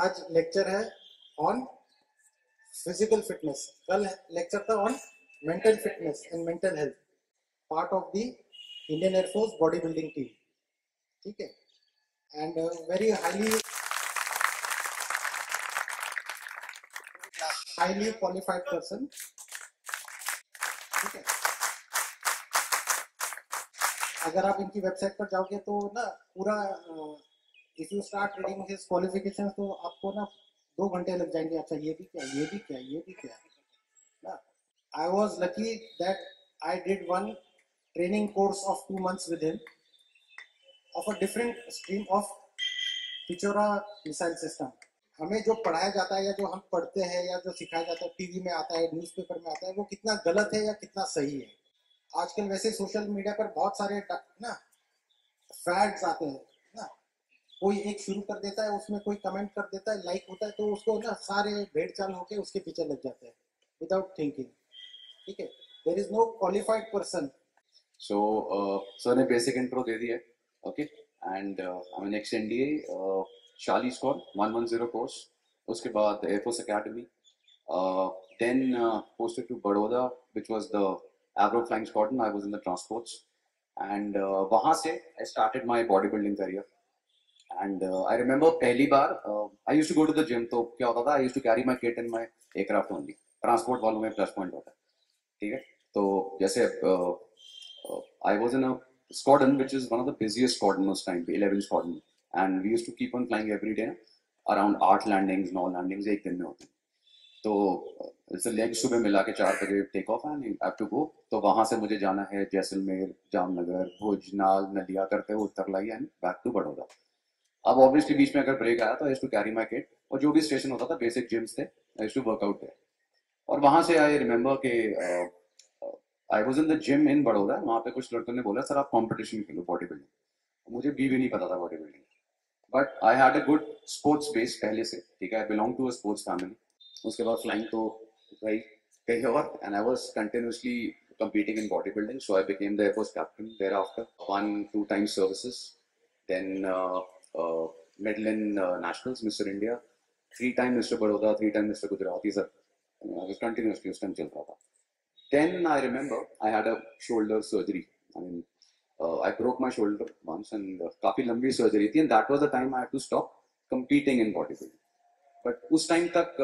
आज लेक्चर है on physical fitness, कल लेक्चर था on mental fitness and mental health, part of the Indian air force body building team, ठीक है। And very highly qualified person, ठीक है। अगर आप इनकी वेबसाइट पर जाओगे तो ना पूरा if you start reading his qualification तो आपको ना 2 घंटे लग जाएंगे। अच्छा ये भी क्या, ये भी क्या, ये भी क्या ना। I was lucky that I did one training course of 2 months with him of a different stream of Pechora missile system. हमें जो पढ़ाया जाता है या जो हम पढ़ते हैं या जो सिखाया जाता है टीवी में आता है, न्यूज़पेपर में आता है, वो कितना गलत है या कितना सही है। आजकल वैसे सोशल मीडिया पर बहुत सारे ना फैक्ट्स आते हैं ना, कोई एक शुरू कर देता है, उसमें कोई कमेंट कर देता है, लाइक होता है, तो उसको ना सारे भेड़ चाल होके उसके पीछे लग जाते हैं विदाउट थिंकिंग, ठीक है। There is no qualified person. So sir ने बेसिक इंट्रो दे दिया, okay. And I am ex NDA 40 squad 110 course, उसके बाद air force academy, then posted to Baroda which was the Avro flying squadron. I was in the transports and वहां से I started my body building career. And I remember पहली बार I used to go to the gym, तो क्या होता था, I used to carry my kit in my aircraft only. Transport वालों में प्लस पॉइंट होता है, ठीक है। तो जैसे I was in a squadron which is one of the busiest squadron of time, 11 squadron, and we used to keep on flying every day, around 8 landings, 9 landings एक दिन में होती। तो इसलिए सुबह मिला के 4 बजे take off and I have to go. तो वहाँ से मुझे जाना है जैसलमेर, जामनगर, भुज, नाल, नदिया करते हुए Uttarlai and back to Baroda. अब ऑब्वियसली बीच में अगर ब्रेक आया तो I used to carry my kit, और जो भी स्टेशन होता था बेसिक जिम्स थे, I used to workout there. और वहाँ से आई रिमेंबर के I was in the gym in Baroda. वहाँ पे कुछ लड़कों ने बोला सर आप कॉम्पिटिशन खेलो बॉडी बिल्डिंग, मुझे भी नहीं पता था body building, but I had a good sports base पहले से, ठीक है। I belong to a sports family. उसके बाद फ्लाइंग तो गई कहीं और, and I was continuously competing in body building, so I became the air force captain there after 1-2 times services, then medal in nationals, mister India, 3 times mister Baroda, 3 times mister Gujarat, sir continuously उस time चल रहा था। Then I remember I had a shoulder surgery. I mean, I broke my shoulder once, and काफी लंबी surgery थी, and that was the time I had to stop competing in bodybuilding. But उस time तक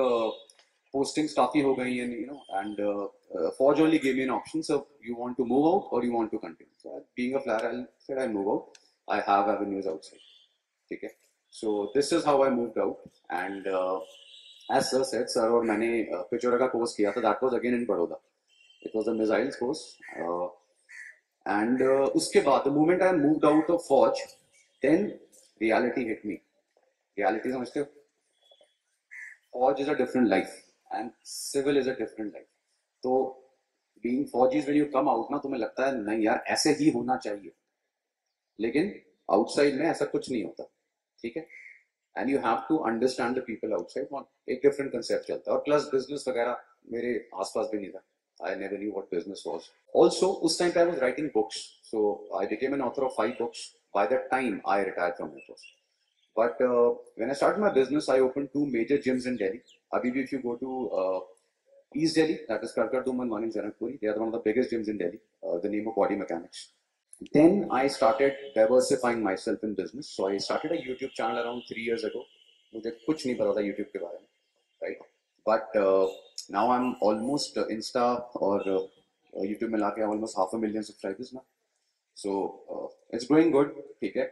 postings काफी हो गई, and you know, and Forge only gave me an option, so you want to move out or you want to continue. So being a flyer, I said I move out. I have avenues outside. ठीक है. So this is how I moved out, and as sir said, sir और मैंने पिचोरा का course किया था, that was again in Baroda. It was a missiles course, and उसके बाद the moment I moved out of Forge, then reality hit me. Reality समझते हो? Forge is a different life, and civil is a different life. तो being Forge when you come out ना तुम्हें लगता है नहीं यार ऐसे ही होना चाहिए, लेकिन outside में ऐसा कुछ नहीं होता, ठीक है? And you have to understand the people outside. एक different concept चलता है, और plus business वगैरह मेरे आसपास भी नहीं था. I never knew what business was. Also, उस time I was writing books, so I became an author of 5 books. By that time, I retired from Air Force. But when I started my business, I opened 2 major gyms in Delhi. Abhi bhi, if you go to East Delhi, that is Karkardoman, Manin, Janakpuri, they are one of the biggest gyms in Delhi. The name of Body Mechanics. Then I started diversifying myself in business. So I started a YouTube channel around 3 years ago. मुझे कुछ नहीं पता था YouTube के बारे में, right? But now I'm almost Insta or YouTube में लाके almost 500,000 subscribers now, so it's going good, ठीक है।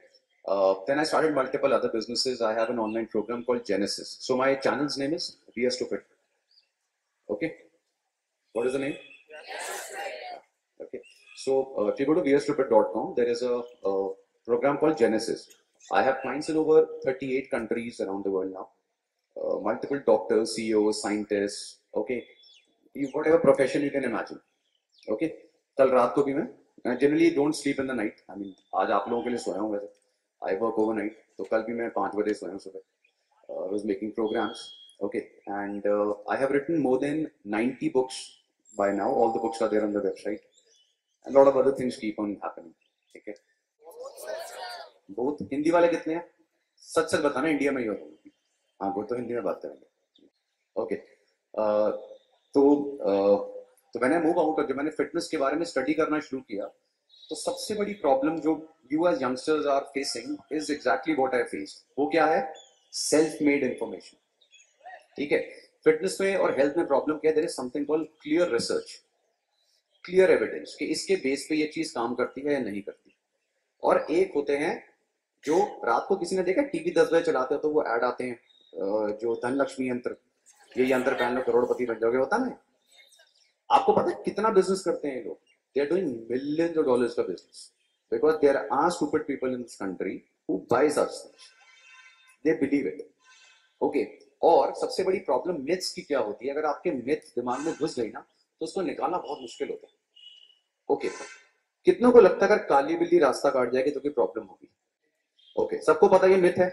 Then I started multiple other businesses. I have an online program called Genesis. So my channel's name is We R Stupid. Okay, what is the name? Okay, so if you go to wearstupid.com, there is a program called Genesis. I have clients in over 38 countries around the world now. Multiple doctors, CEOs, scientists, okay, whatever profession you can imagine, okay. कल रात को भी मैं generally don't sleep in the night. I mean, आज आप लोगों के लिए सोया हूँ वैसे. I work overnight, तो कल भी मैं 5 बजे सोया हूँ सुबह. I was making programs, okay, and I have written more than 90 books by now. All the books are there on the website. A lot of other things keep on happening, ठीक है. बहुत हिंदी वाले कितने हैं? सच सच बताना, इंडिया में ही होता है. हाँ वो तो हिंदी में बात करेंगे। ओके तो मैंने मूव आउट और जब मैंने फिटनेस के बारे में स्टडी करना शुरू किया तो सबसे बड़ी प्रॉब्लम जो you as youngsters are facing is exactly what I faced. वो क्या है? Self made information. ठीक है, फिटनेस में और हेल्थ में प्रॉब्लम क्या है? There is something called clear research, clear evidence कि इसके बेस पे ये चीज काम करती है या नहीं करती। और एक होते हैं जो रात को किसी ने देखा टीवी 10 बजे चलाते हो तो वो ऐड आते हैं जो धनलक्ष्मी यंत्र, ये यंत्र पहन लो करोड़पति बन जाओगे, होता ना। आपको पता है कितना बिजनेस करते हैं ये लोग? They are doing millions of dollars का business because there are stupid people in this country who buy such things, they believe it. Okay, और सबसे बड़ी प्रॉब्लम मिथ्स की क्या होती है? अगर आपके मिथ दिमाग में घुस गई ना तो उसको निकालना बहुत मुश्किल होता है। ओके, कितनों को लगता है अगर काली बिल्ली रास्ता काट जाएगी तो कोई प्रॉब्लम होगी? ओके, सबको पता ये मिथ है।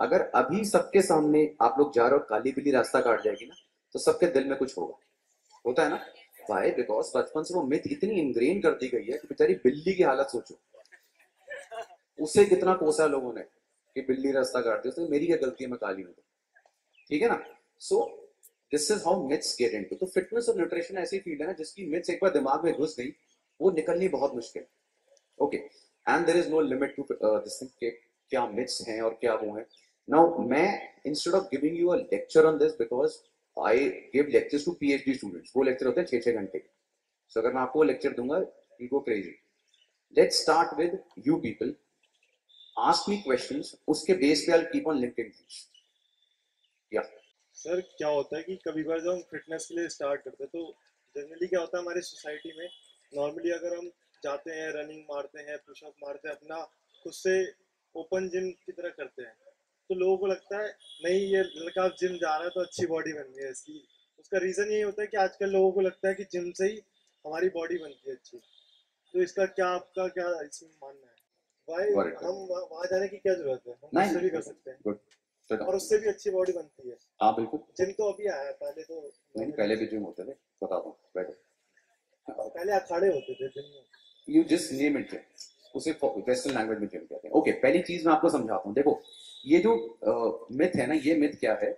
अगर अभी सबके सामने आप लोग जा रहे हो काली बिल्ली रास्ता काट जाएगी ना तो सबके दिल में कुछ होगा, होता है ना। वाई? बिकॉज बचपन से वो मिथ इतनी इंग्रेन कर दी गई है कि बेचारी बिल्ली की हालत सोचो, उसे कितना कोसा लोगों ने कि बिल्ली रास्ता काट दिया, तो मेरी क्या गलती है, मैं काली हूँ। ठीक है ना। So this is how myths get into. तो फिटनेस और न्यूट्रिशन ऐसी फील्ड है ना जिसकी मिथ्स एक बार दिमाग में घुस गई वो निकलनी बहुत मुश्किल। Okay, and there is no limit to this thing के क्या मिथ्स हैं और क्या वो हैं। नाउ मैं instead of giving you a lecture on this because I give lectures to PhD students, वो लेक्चर होते हैं 6-6 घंटे के। सो अगर मैं आपको लेक्चर दूंगा you go crazy. Let's start with you people ask me questions, उसके बेस पे I keep on linking things. या सर क्या होता है कि कभी बार जब हम फिटनेस के लिए स्टार्ट करते हैं तो जनरली क्या होता है हमारी सोसाइटी में नॉर्मली अगर हम जाते हैं रनिंग मारते हैं पुशअप मारते हैं अपना खुद से ओपन जिम की तरह करते हैं तो लोगों को लगता है नहीं ये लड़का जिम जा रहा है तो अच्छी बॉडी बन गई है इसकी। उसका रीज़न यही होता है कि आजकल लोगों को लगता है कि जिम से ही हमारी बॉडी बनती है अच्छी। तो इसका क्या आपका क्या इसमें मानना है? वाई हम वहाँ जाने की क्या जरूरत है? हम उससे भी कर सकते हैं और उससे भी अच्छी बॉडी बनती है। हाँ बिल्कुल, जिम तो अभी आया है, पहले तो नहीं, पहले भी जिम होते थे, बता दो पहले अखाड़े होते थे जिम में। You just name it, उसे वेस्टर्न लैंग्वेज में जिम कहते हैं। ओके, पहली चीज मैं आपको समझाता हूँ। देखो ये जो मिथ है ना, ये मिथ क्या है?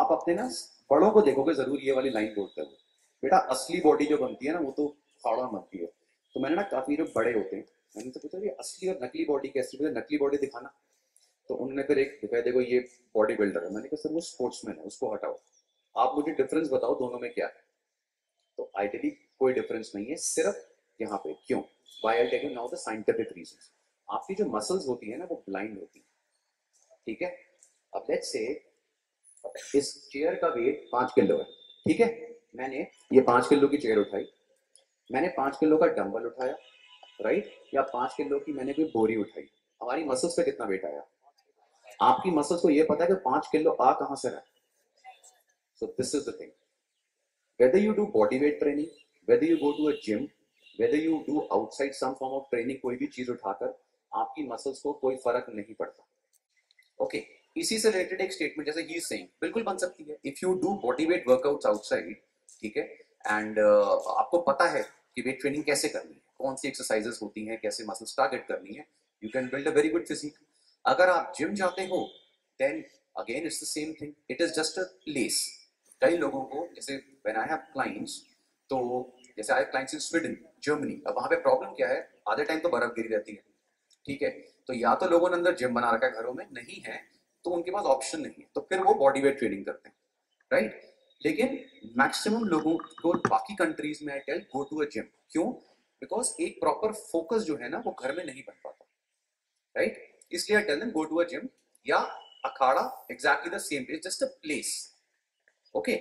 आप अपने ना बड़ों को देखोगे जरूर ये वाली लाइन बोलते हुए, बेटा असली बॉडी जो बनती है ना वो तो खाड़ा बनती है। तो मैंने ना काफी जो बड़े होते हैं मैंने तो पूछा ये असली और नकली बॉडी कैसी, मुझे नकली बॉडी दिखाना। तो उन्होंने फिर एक दिखाया, देखो ये बॉडी बिल्डर है। मैंने कहा सर वो स्पोर्ट्समैन है, उसको हटाओ, आप मुझे डिफरेंस बताओ दोनों में क्या है। तो आइडियली कोई डिफरेंस नहीं है सिर्फ यहाँ पे। क्यों? Why I tell you now the scientific reasons. आपकी जो मसल्स होती है ना वो ब्लाइंड होती है, ठीक है। अब लेट्स से इस चेयर का वेट 5 किलो है, ठीक है। मैंने ये 5 किलो की चेयर उठाई, मैंने 5 किलो का डम्बल उठाया, राइट, या 5 किलो की मैंने कोई बोरी उठाई, हमारी मसल्स पे कितना वेट आया? आपकी मसल्स को ये पता है कि 5 किलो आ कहां से रहा है। So this is the thing. Whether you do body weight training, whether you go to a gym, whether you do outside some form of training, कोई भी चीज उठाकर आपकी मसल्स को कोई फर्क नहीं पड़ता। Okay, इसी से रिलेटेड एक स्टेटमेंट जैसे ही सेइंग बिल्कुल बन सकती है। If you do body weight workout outside, ठीक है, एंड आपको पता है कि वेट ट्रेनिंग कैसे करनी है, कौन सी एक्सरसाइजेस होती है, कैसे मसल्स टारगेट करनी है, you can build a very good physique. अगर आप जिम जाते हो then again it's the same thing, it is just a place. कई लोगों को जैसे व्हेन आई हैव क्लाइंट्स, तो जैसे I have clients in Sweden, Germany. अब वहाँ पे प्रॉब्लम क्या है? आधे टाइम तो बर्फ गिरी रहती है, ठीक है। तो या तो लोगों ने अंदर जिम बना रखा है, घरों में नहीं है तो उनके पास ऑप्शन नहीं है, तो फिर वो बॉडी वेट ट्रेनिंग करते हैं, राइट। लेकिन मैक्सिमम लोगों को बाकी कंट्रीज में I tell go to a gym. क्यों? बिकॉज एक प्रॉपर फोकस जो है ना वो घर में नहीं बन पाता, राइट। इसलिए I tell them go to a gym या अखाड़ा, exactly the same, it's just a place. Okay,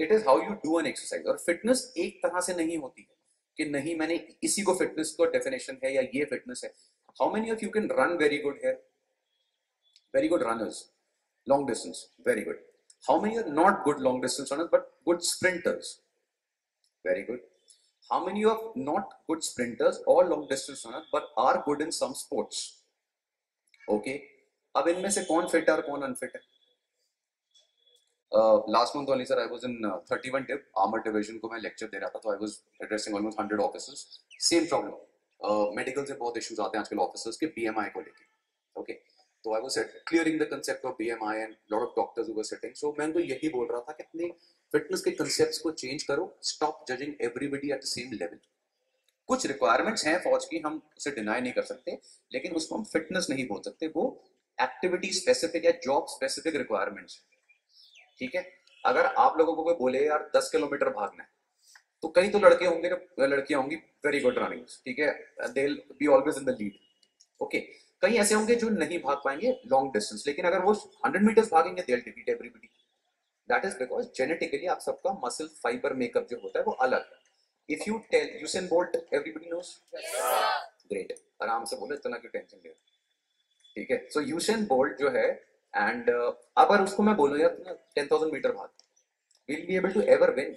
it is how you do an exercise. और फिटनेस एक तरह से नहीं होती है कि नहीं मैंने इसी को फिटनेस को डेफिनेशन है या ये फिटनेस है। How many of you can run very good here? Very good runners, long distance, very good. How many are not good long distance runners but good sprinters? Very good. How many of not good sprinters और long distance runners but are good in some sports? Okay, अब इनमें से कौन fit है और कौन unfit है? Last month only sir I was in 31 DIV armoured division को मैं लेक्चर दे रहा था, तो I was addressing almost 100 officers. Same problem, medical से बहुत इश्यूज आते हैं आजकल ऑफिसर्स के बीएमआई को लेके। ओके, तो I was clearing the concept of BMI and lot of doctors were setting. So मैं तो यही बोल रहा था कि अपने फिटनेस के कंसेप्ट्स को चेंज करो, stop judging everybody at the same level. कुछ रिक्वायरमेंट्स हैं फौज की, हम उसे डिनाई नहीं कर सकते, लेकिन उसको हम फिटनेस नहीं बोल सकते, वो एक्टिविटी स्पेसिफिक या जॉब स्पेसिफिक रिक्वायरमेंट्स. ठीक है, अगर आप लोगों को कोई बोले यार 10 किलोमीटर भागना है, तो कई तो लड़के होंगे तो लड़कियां होंगी वेरी गुड रनर्स, ठीक है, they will be always in the lead. Okay, कई ऐसे होंगे जो नहीं भाग पाएंगे लॉन्ग डिस्टेंस, लेकिन अगर वो 100 मीटर्स भागेंगे they will defeat everybody. That is because genetically आप सबका मसल फाइबर मेकअप जो होता है वो अलग है. If you tell Usain Bolt everybody knows, great, आराम से बोलो, इतना क्यों टेंशन ले. ठीक है, सो यूसेन बोल्ट जो है, एंड अगर उसको मैं बोलूं यार 10,000 मीटर भाग, will be able to ever win?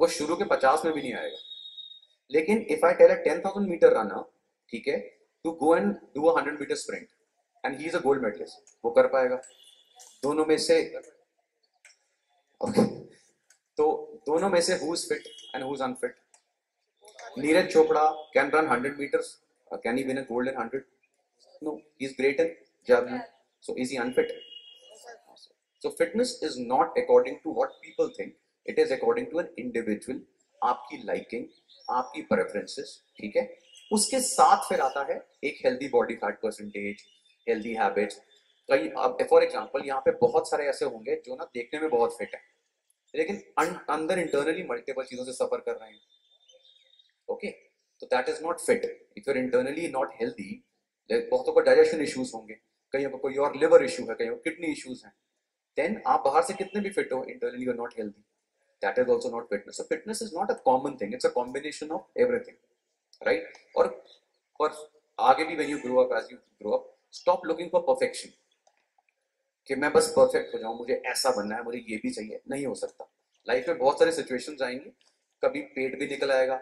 वो शुरू के 50 में भी नहीं आएगा. लेकिन if I tell a 10,000 metre runner, ठीक है, to go and do a 100 metre sprint and he is a gold medallist, वो कर पाएगा? दोनों में से okay. तो दोनों में से who's fit and who's unfit? Neeraj Chopra can run 100 metres, can he win a gold in 100? No, he is great in javelin. So is he unfit? So fitness is not according to what people think. It is according to an individual. आपकी liking, आपकी preferences, ठीक है. उसके साथ फिर आता है एक healthy body fat percentage, healthy habits. कई अब फॉर एग्जाम्पल यहाँ पे बहुत सारे ऐसे होंगे जो ना देखने में बहुत फिट है, लेकिन अंदर इंटरनली मल्टीपल चीजों से सफर कर रहे हैं. ओके, तो that is not fit. If your internally not healthy, बहुतों को डाइजेशन इश्यूज होंगे, कहीं पर कोई और लिवर इशू है, कहीं पर किडनी इश्यूज हैं. देन आप बाहर से कितने भी फिट हो, internally you are not healthy, that is also not fitness. So fitness is not a common thing, it's a combination of everything, right. और आगे भी when you grow up, as you grow up, stop looking for perfection कि मैं बस perfect हो जाऊं, मुझे ऐसा बनना है, मुझे ये भी चाहिए. नहीं हो सकता. लाइफ में बहुत सारे सिचुएशंस आएंगे, कभी पेट भी निकल आएगा,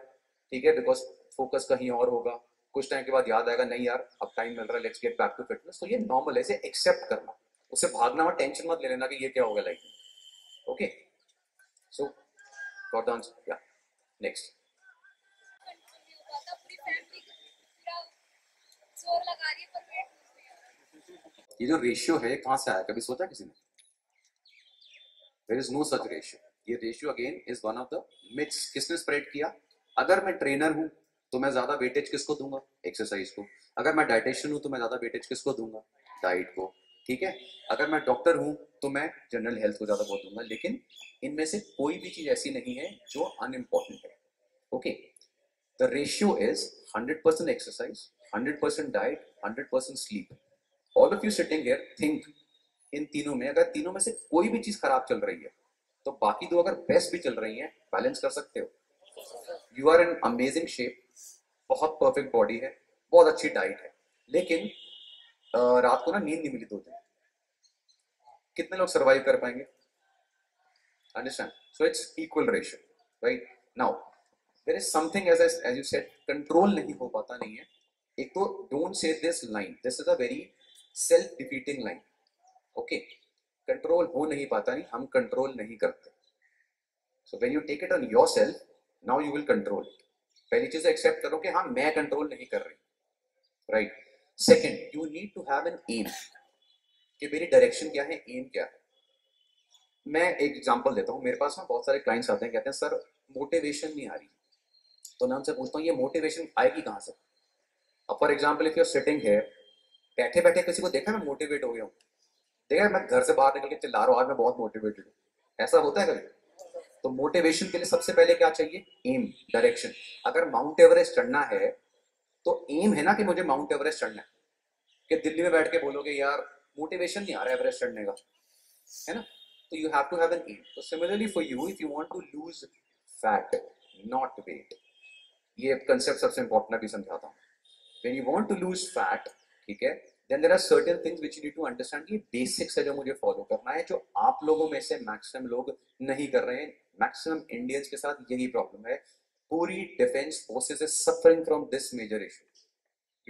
ठीक है, बिकॉज फोकस कहीं और होगा. कुछ टाइम के बाद याद आएगा, नहीं यार अब टाइम मिल रहा है, let's get back to fitness. तो ये नॉर्मल है, इसे एक्सेप्ट करना, उसे भागना और टेंशन मत ले लेना कि ये क्या होगा लाइफ में. Okay, so got the answer. या नेक्स्ट. ये जो रेशियो है कहाँ से आया, कभी सोचा किसी ने? There is no such ratio. ये ratio again is one of the myths. किसने स्प्रेड किया? अगर मैं ट्रेनर हूं तो मैं ज्यादा वेटेज किसको दूंगा? एक्सरसाइज को. अगर मैं डाइटिशियन हूं तो मैं ज्यादा वेटेज किसको दूंगा? डाइट को. ठीक है, अगर मैं डॉक्टर हूं तो मैं जनरल हेल्थ को ज्यादा बहुत दूंगा. लेकिन इनमें से कोई भी चीज ऐसी नहीं है जो अनइम्पोर्टेंट है. Okay, the ratio is 100% exercise, 100% diet, 100% sleep. All of you sitting here think, इन तीनों में अगर तीनों में से कोई भी चीज खराब चल रही है तो बाकी दो अगर बेस्ट भी चल रही है, बैलेंस कर सकते हो. You are in amazing shape, बहुत परफेक्ट बॉडी है, बहुत अच्छी डाइट है, लेकिन रात को ना नींद नहीं मिली 2 दिन. कितने लोग सरवाइव कर पाएंगे? Understand? So it's equal ratio, right. Now there is something as you said, control नहीं हो पाता नहीं है. एक तो don't say this line, this is a very self defeating line. Okay, control हो नहीं पाता नहीं, हम कंट्रोल नहीं करते. So when you take it on yourself, now you will control. पहली चीज एक्सेप्ट करो कि हाँ मैं कंट्रोल नहीं कर रही, right. Second, you need to have an aim कि मेरी डायरेक्शन क्या है, एम क्या है. मैं एक एग्जांपल देता हूँ. मेरे पास ना बहुत सारे क्लाइंट्स आते हैं, कहते हैं सर मोटिवेशन नहीं आ रही. तो मैं उनसे पूछता हूँ ये मोटिवेशन आएगी कहाँ से? अब for example if your sitting है, बैठे बैठे किसी को देखा मैं मोटिवेट हो गया हूँ, देखा मैं घर से बाहर निकल के चिल्ला रहा हूँ आज मैं बहुत मोटिवेटेड हूँ, ऐसा होता है कभी? तो मोटिवेशन के लिए सबसे पहले क्या चाहिए? Aim, direction. अगर माउंट एवरेस्ट चढ़ना है तो एम है ना कि मुझे माउंट एवरेस्ट चढ़ना है. कि दिल्ली में बैठ के बोलोगे यार मोटिवेशन नहीं आ रहा एवरेस्ट चढ़ने का, है ना? तो you have to have an aim. तो similarly for you, if you want to lose fat not weight, ये कंसेप्ट सबसे इंपॉर्टेंट अभी समझाता हूँ. When you want to lose fat, ठीक है, then there are certain things which you need to understand. ये basics है जो मुझे फॉलो करना है, जो आप लोगों में से मैक्सिमम लोग नहीं कर रहे हैं. मैक्सिमम इंडियंस के साथ यही प्रॉब्लम है. पूरी defence forces is suffering from this major issue.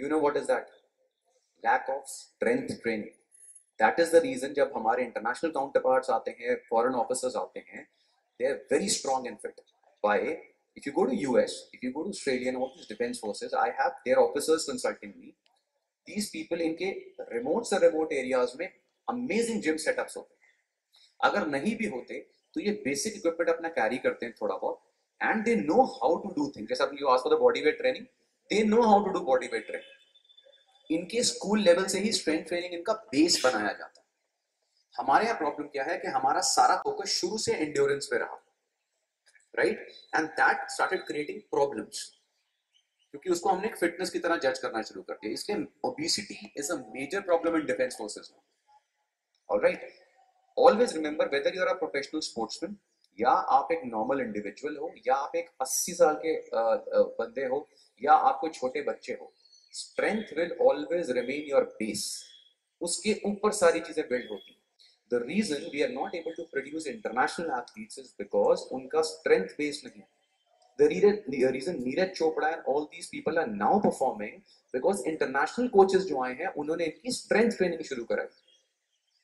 You know what is that? Lack of strength training. That is the reason जब हमारे इंटरनेशनल काउंटर पार्ट्स आते हैं, फॉरेन ऑफिसर्स आते हैं, they are very strong and fit. By if you go to US, if you go to Australian, all this defence forces, I have their officers consulting me these people इनके remote से remote areas में amazing gym setups होते हैं. अगर नहीं भी होते तो ये basic equipment अपना carry करते हैं थोड़ा बहुत, and they know how to do things. जैसे आपने asked for the body weight training, they know how to do body weight training. इनके स्कूल लेवल से ही स्ट्रेंथ ट्रेनिंग इनका बेस बनाया जाता है. हमारे यहाँ प्रॉब्लम क्या है कि हमारा सारा फोकस शुरू से एंड्योरेंस पे रहा, right, and that started creating problems, क्योंकि उसको हमने एक फिटनेस की तरह जज करना शुरू कर दिया. इसलिए obesity is a major problem in defence forces. Alright, always remember, whether you are a professional sportsman या आप एक नॉर्मल इंडिविजुअल हो या आप एक 80 साल के बंदे हो या आपको छोटे बच्चे हो, strength will always remain your base. उसके ऊपर सारी चीजें बिल्ड होती हैं. The reason we are not able to produce international athletes is because उनका strength base नहीं. The reason Neeraj Chopra and all these people are now performing because international coaches जो आए हैं उन्होंने इनकी strength training शुरू कराई.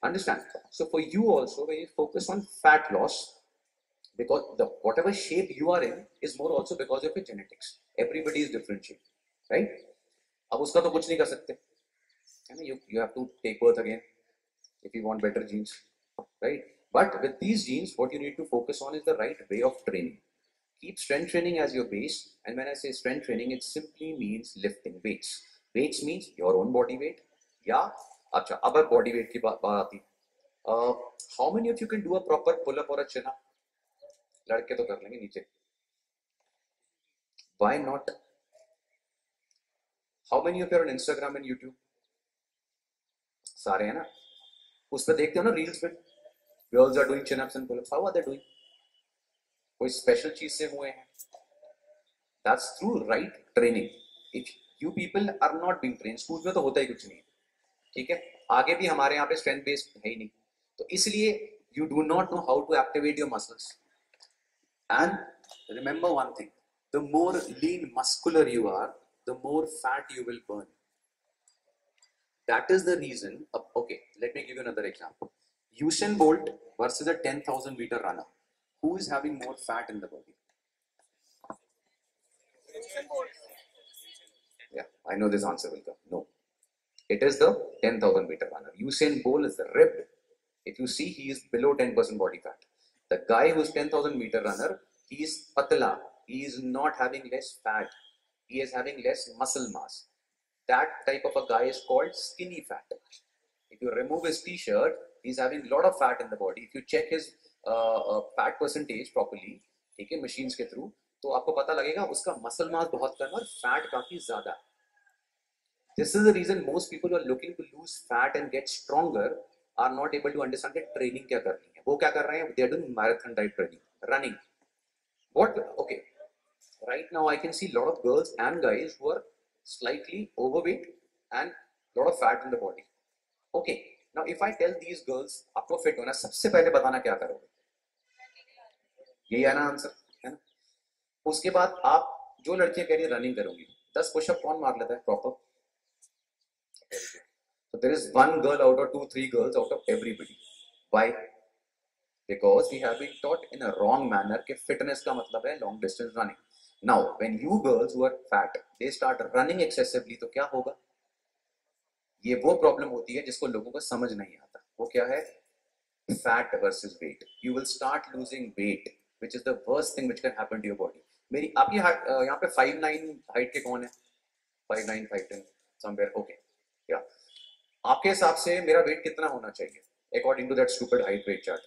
Understand? So for you also, when you focus on fat loss, because the whatever shape you are in is more also because of your genetics. Everybody is different shape, right? अब उसका तो कुछ नहीं कर सकते, है ना. You have to take birth again if you want better genes, right? But with these genes, what you need to focus on is the right way of training. Keep strength training as your base, and when I say strength training, it simply means lifting weights. Weights means your own body weight. Yeah, अच्छा, अब body weight की बात आती है. How many of you can do a proper pull up or a chin up? लड़के तो कर लेंगे नीचे. Why not? How many of you are on Instagram and YouTube? सारे हैं ना. उस पर देखते हो ना रील्स पे, girls are doing chin ups and pull ups. How are they doing? कोई स्पेशल चीज से हुए हैं? That's through right training. If you people are not being trained, school में तो होता ही कुछ नहीं, ठीक है. आगे भी हमारे यहाँ पे स्ट्रेंथ बेस्ड है ही नहीं, तो इसलिए you do not know how to activate your muscles. And remember one thing, the more lean muscular you are, the more fat you will burn. That is the reason. Okay, let me give you another example. Usain Bolt versus a 10,000 meter runner. Who is having more fat in the body? Usain Bolt. Yeah, I know this answer will come. No, it is the 10,000 meter runner. Usain Bolt is ripped. If you see, he is below 10% body fat. The guy who is 10,000 meter runner, he is patla. He is not having less fat. He is having less muscle mass. That type of a guy is called skinny fat. If you remove his T-shirt, he is having lot of fat in the body. If you check his fat percentage properly, ठीक है, machines के through, तो आपको पता लगेगा उसका muscle mass बहुत कम और fat काफी ज़्यादा. This is the reason most people who are looking to lose fat and get stronger are not able to understand that training क्या करनी है. वो क्या कर रहे हैं? They are doing marathon type training, running. What? Okay. Right now I can see lot of girls and guys who are slightly overweight and lot of fat in the body. Okay, now if I tell these girls आपको fit होना, सबसे पहले बताना क्या करोगे? यही है ना आंसर, है ना. उसके बाद आप जो लड़कियां कह रही है रनिंग करोगी, 10 पुशअप कौन मार लेता है proper? So there is one girl out of 2-3 girls out of everybody. Why? Because we have been taught in a wrong manner कि fitness का मतलब है long distance running. Now when you girls who are fat they start running excessively, तो क्या होगा? ये वो problem होती है जिसको लोगों को समझ नहीं आता. वो क्या है? Fat versus weight. You will start losing weight which is the worst thing which can happen to your body. मेरी आपकी यहाँ पे 5'9" हाइट के कौन है? 5'9", 5'10" समवेयर. ओके, क्या आपके हिसाब से मेरा वेट कितना होना चाहिए according to that stupid height weight chart?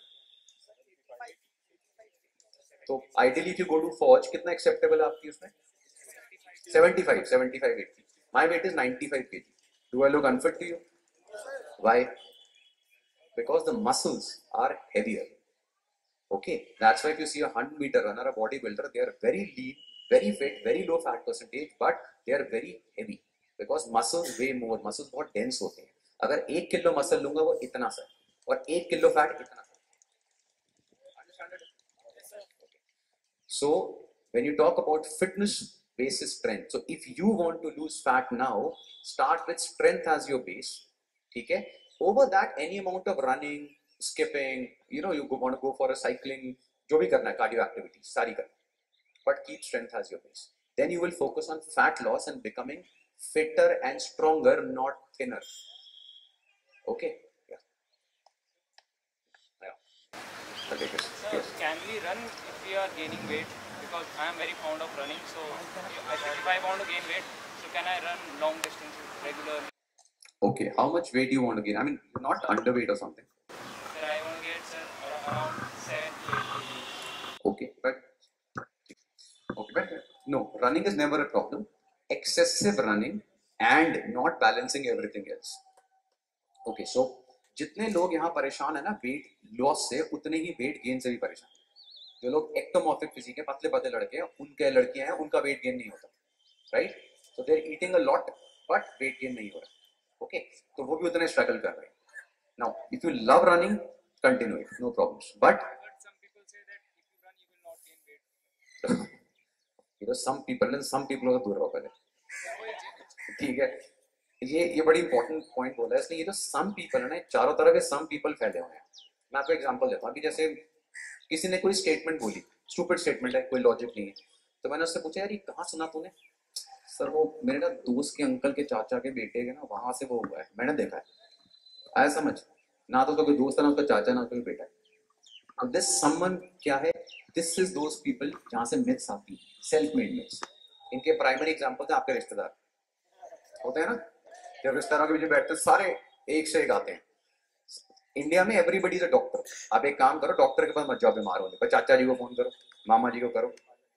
तो ideally if you go to फौज, कितना एक्सेप्टेबल आपकी उसमें? 75, 80. My weight is 95 kg. Do I look unfit to you? Why? Because the muscles are heavier. Okay, that's why if you see a 100 metre runner, a body builder, they are very lean, very fit, very low fat percentage, but they are very heavy because muscles weigh more. Muscles बहुत dense होते हैं. अगर 1 kilo muscle लूंगा वो इतना सा और 1 kilo fat इतना. So when you talk about fitness basis strength, so if you want to lose fat now, start with strength as your base. ठीक है, over that any amount of running, skipping, you know, you want to go for a cycling, जो भी करना है, cardio activities सारी करना, but keep strength as your base. Then you will focus on fat loss and becoming fitter and stronger, not thinner. Okay. Okay, yes. Sir, yes. Can we run if we are gaining weight? Because I am very fond of running, so if I want to gain weight, so can I run long distances regularly? Okay, how much weight do you want to gain? I mean, not underweight or something. Sir, I want to get around 7 to 8 kg. Okay, but no, running is never a problem. Excessive running and not balancing everything else. Okay, so जितने लोग यहाँ परेशान है ना weight loss से, उतने ही weight gain से भी परेशान है। जो लोग एक्टोमॉर्फिक फिजिक है, पतले पतले लड़के हैं, उनके लड़कियां हैं, उनका वेट गेन नहीं होता, right? So they are eating a lot but weight gain नहीं हो रहा, ओके? तो वो भी उतने स्ट्रगल कर रहे हैं। Now if you love running, continue it, no problems, but some people दूर हो पहले, ठीक है? ये बड़ी इंपॉर्टेंट पॉइंट बोला है इसलिए। ये जो सम पीपल है ना, चारों तरफ ये सम पीपल फैले हुए हैं। मैं आपको एग्जांपल देता हूँ कि जैसे किसी ने कोई स्टेटमेंट बोली, स्टूपिड स्टेटमेंट है, कोई लॉजिक नहीं है, तो मैंने उससे पूछा, यार ये कहाँ सुना तूने? सर वो मेरे ना दोस्त के अंकल के चाचा के बेटे के ना वहाँ से वो हुआ है, मैंने देखा है। आया समझ? ना तो कोई दोस्त है, ना उसका चाचा, ना उसका कोई बेटा है। दिस समवन क्या है? दिस इज दोस पीपल जहाँ से मिथ्स आती है, सेल्फ मेड मिथ्स। इनके प्राइमरी एग्जाम्पल थे आपके रिश्तेदार होते हैं ना, जब रिश्तेदारों के बीच बैठते सारे एक से एक आते हैं। इंडिया में एवरीबडी इज अ डॉक्टर। आप एक काम करो, डॉक्टर के पास मत जाओ बीमार होने पर, चाचा जी को फोन करो, मामा जी को करो,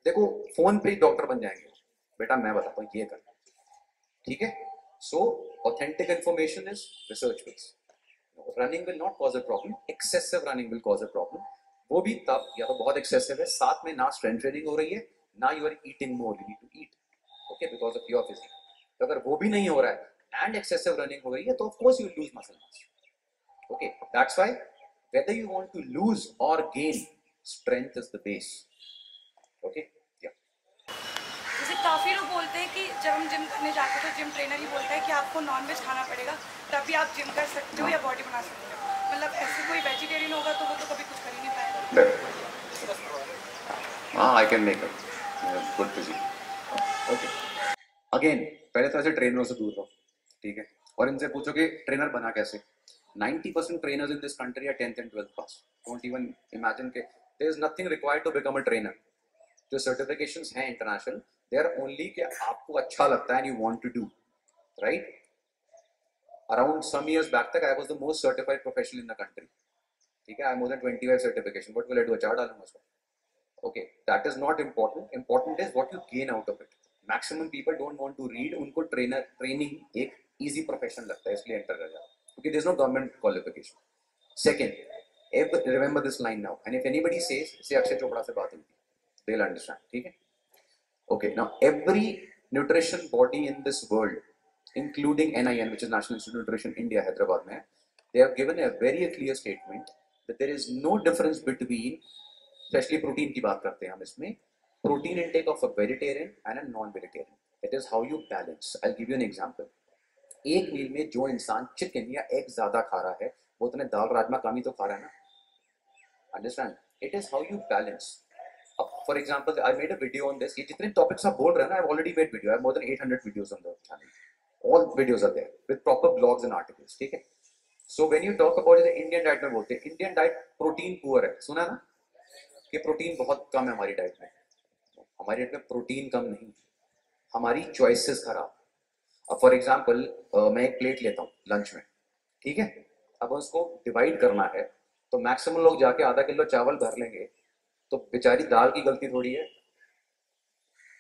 देखो फोन पे ही डॉक्टर बन जाएंगे। बेटा मैं बताता हूँ, ये कर, ठीक है? So authentic information is research based. Running will not cause a problem, excessive running will cause a problem. वो भी तब या तो बहुत एक्सेसिव है, साथ में ना स्ट्रेंथ ट्रेनिंग हो रही है, ना you are eating more, you need to eat, okay, because of your physique. तो अगर वो भी नहीं हो रहा है and excessive running हो रही है, तो of course you will lose muscle mass. Okay, that's why whether you want to lose or gain, strength is the base. Okay, yeah. जैसे काफी लोग बोलते हैं कि जब हम जिम करने जाते हैं तो जिम ट्रेनर ही बोलता है कि आपको नॉनवेज खाना पड़ेगा तभी आप जिम कर सकते हो या बॉडी बना सकते हो। मतलब ऐसे कोई वेजिटेरियन होगा तो वो तो कभी कुछ कर ही नहीं पाएगा। हाँ, I can make a good physique. Okay. Again, पहले तो ऐसे ट्रेनरों से दूर रहो, ठीक है? और इनसे पूछो कि ट्रेनर बना कैसे। 90% trainers in this country are 10th and 12th pass. Don't even imagine के there is nothing required to become a trainer. जो सर्टिफिकेशंस हैं इंटरनेशनल, दे आर ओनली कि आपको अच्छा लगता है and you want to do, right? Around some years back तक I was the most certified professional in the country, ठीक है? I more than 25 certification, what will I do? चार डालूंगा उसको, okay? That is not important. Important is what you gain out of it. Maximum people don't want to read, उनको trainer training एक easy profession लगता है, इसलिए enter कर जाता है, क्योंकि there is no government qualification. Second, remember this line now, and if anybody says, say Akshay Chopra से बात हुई थी, दे विल अंडरस्टैंड, ठीक है? Okay, now every nutrition body in this world including NIN which is national institute of nutrition India Hyderabad में, they have given a very clear statement that there is no difference between, especially protein की बात करते हैं हम इसमें, protein intake of a vegetarian and a non-vegetarian. It is how you balance. I'll give you an example. एक मील में जो इंसान चिकन या एग ज्यादा खा रहा है, वो उतने दाल राजमा कम ही तो खा रहा है ना। Understand? It is how you balance. For example, I made a video on this. ये जितने topics आप बोल रहे हैं ना, I've already made video. I have more than 800 videos on the channel. All videos are there with proper blogs and articles. ठीक है? So when you talk about the Indian diet में बोलते हैं, Indian diet protein poor है, सुना ना? कि protein बहुत कम है हमारी diet में। हमारे डाइट में प्रोटीन कम नहीं, हमारी चॉइसेस खराब। अब फॉर एग्जांपल मैं एक प्लेट लेता हूँ लंच में, ठीक है? अब उसको डिवाइड करना है, तो मैक्सिमम लोग जाके आधा किलो चावल भर लेंगे, तो बेचारी दाल की गलती थोड़ी है।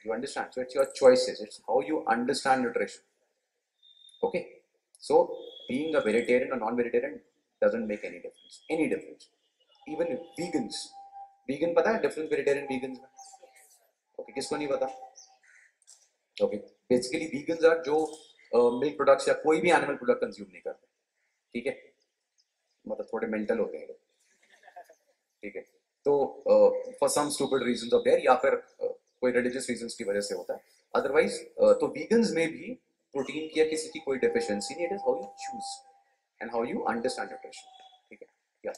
You understand? So it's your choices, it's how you understand nutrition. Okay, so being a vegetarian और non vegetarian doesn't make any difference, any difference. Even vegans, vegan पता है डिफरेंस वेजिटेरियन वीगन्स में? ओके, किसको नहीं पता? Okay, basically vegans are जो milk products या कोई भी एनिमल प्रोडक्ट कंज्यूम नहीं करते, ठीक है? मतलब थोड़े मेंटल होते हैं, ठीक है? तो for some stupid reasons of there, या फिर कोई रिलीजियस रीजंस की वजह से होता है, अदरवाइज तो वीगन्स में भी प्रोटीन की या किसी की कोई डेफिशिएंसी नहीं। It is how you choose and how you understand nutrition, ठीक है? या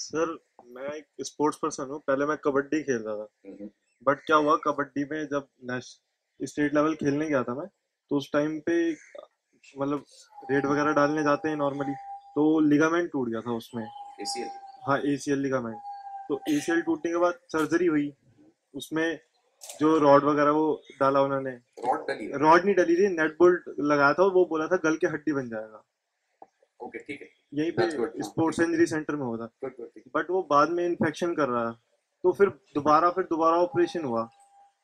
सर मैं एक स्पोर्ट्स पर्सन हूँ, पहले मैं कबड्डी खेलता था, बट क्या हुआ कबड्डी में जब स्टेट लेवल खेलने गया था मैं, तो उस टाइम पे मतलब रेड वगैरह डालने जाते हैं नॉर्मली, तो लिगामेंट टूट गया था उसमें, ACL। हाँ ACL लिगामेंट, तो ACL टूटने के बाद सर्जरी हुई, उसमें जो रॉड वगैरह वो डाला उन्होंने, रॉड नहीं डली थी, नेट बोल्ट लगाया था, और वो बोला था गल के हड्डी बन जाएगा। ओके ठीक है, यहीं पे स्पोर्ट्स इंजरी सेंटर में होता, बट वो बाद में इन्फेक्शन कर रहा था, तो फिर दोबारा ऑपरेशन हुआ,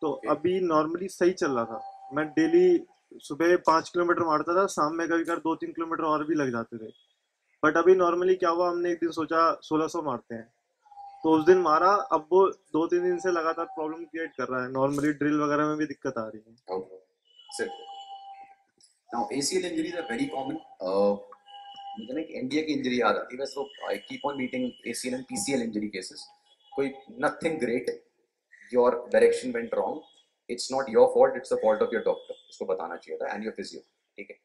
तो अभी नॉर्मली सही चल रहा था। मैं डेली सुबह 5 किलोमीटर मारता था, शाम में कभी कर 2-3 किलोमीटर और भी लग जाते थे, बट अभी नॉर्मली क्या हुआ, हमने एक दिन सोचा 1600 मारते हैं, तो उस दिन मारा। अब वो 2-3 दिन से लगातार प्रॉब्लम क्रिएट कर रहा है, नॉर्मली ड्रिल वगैरह में भी दिक्कत आ रही है। Sir now ACL injuries are very common, मुझे ना एक इंडिया की इंजरी याद आती है, बस वो I keep on meeting ACL and PCL injury cases. कोई nothing great, your direction went wrong, it's not your fault, it's the fault of your doctor, इसको बताना चाहिए था, एंड योर फिजियो। ठीक है,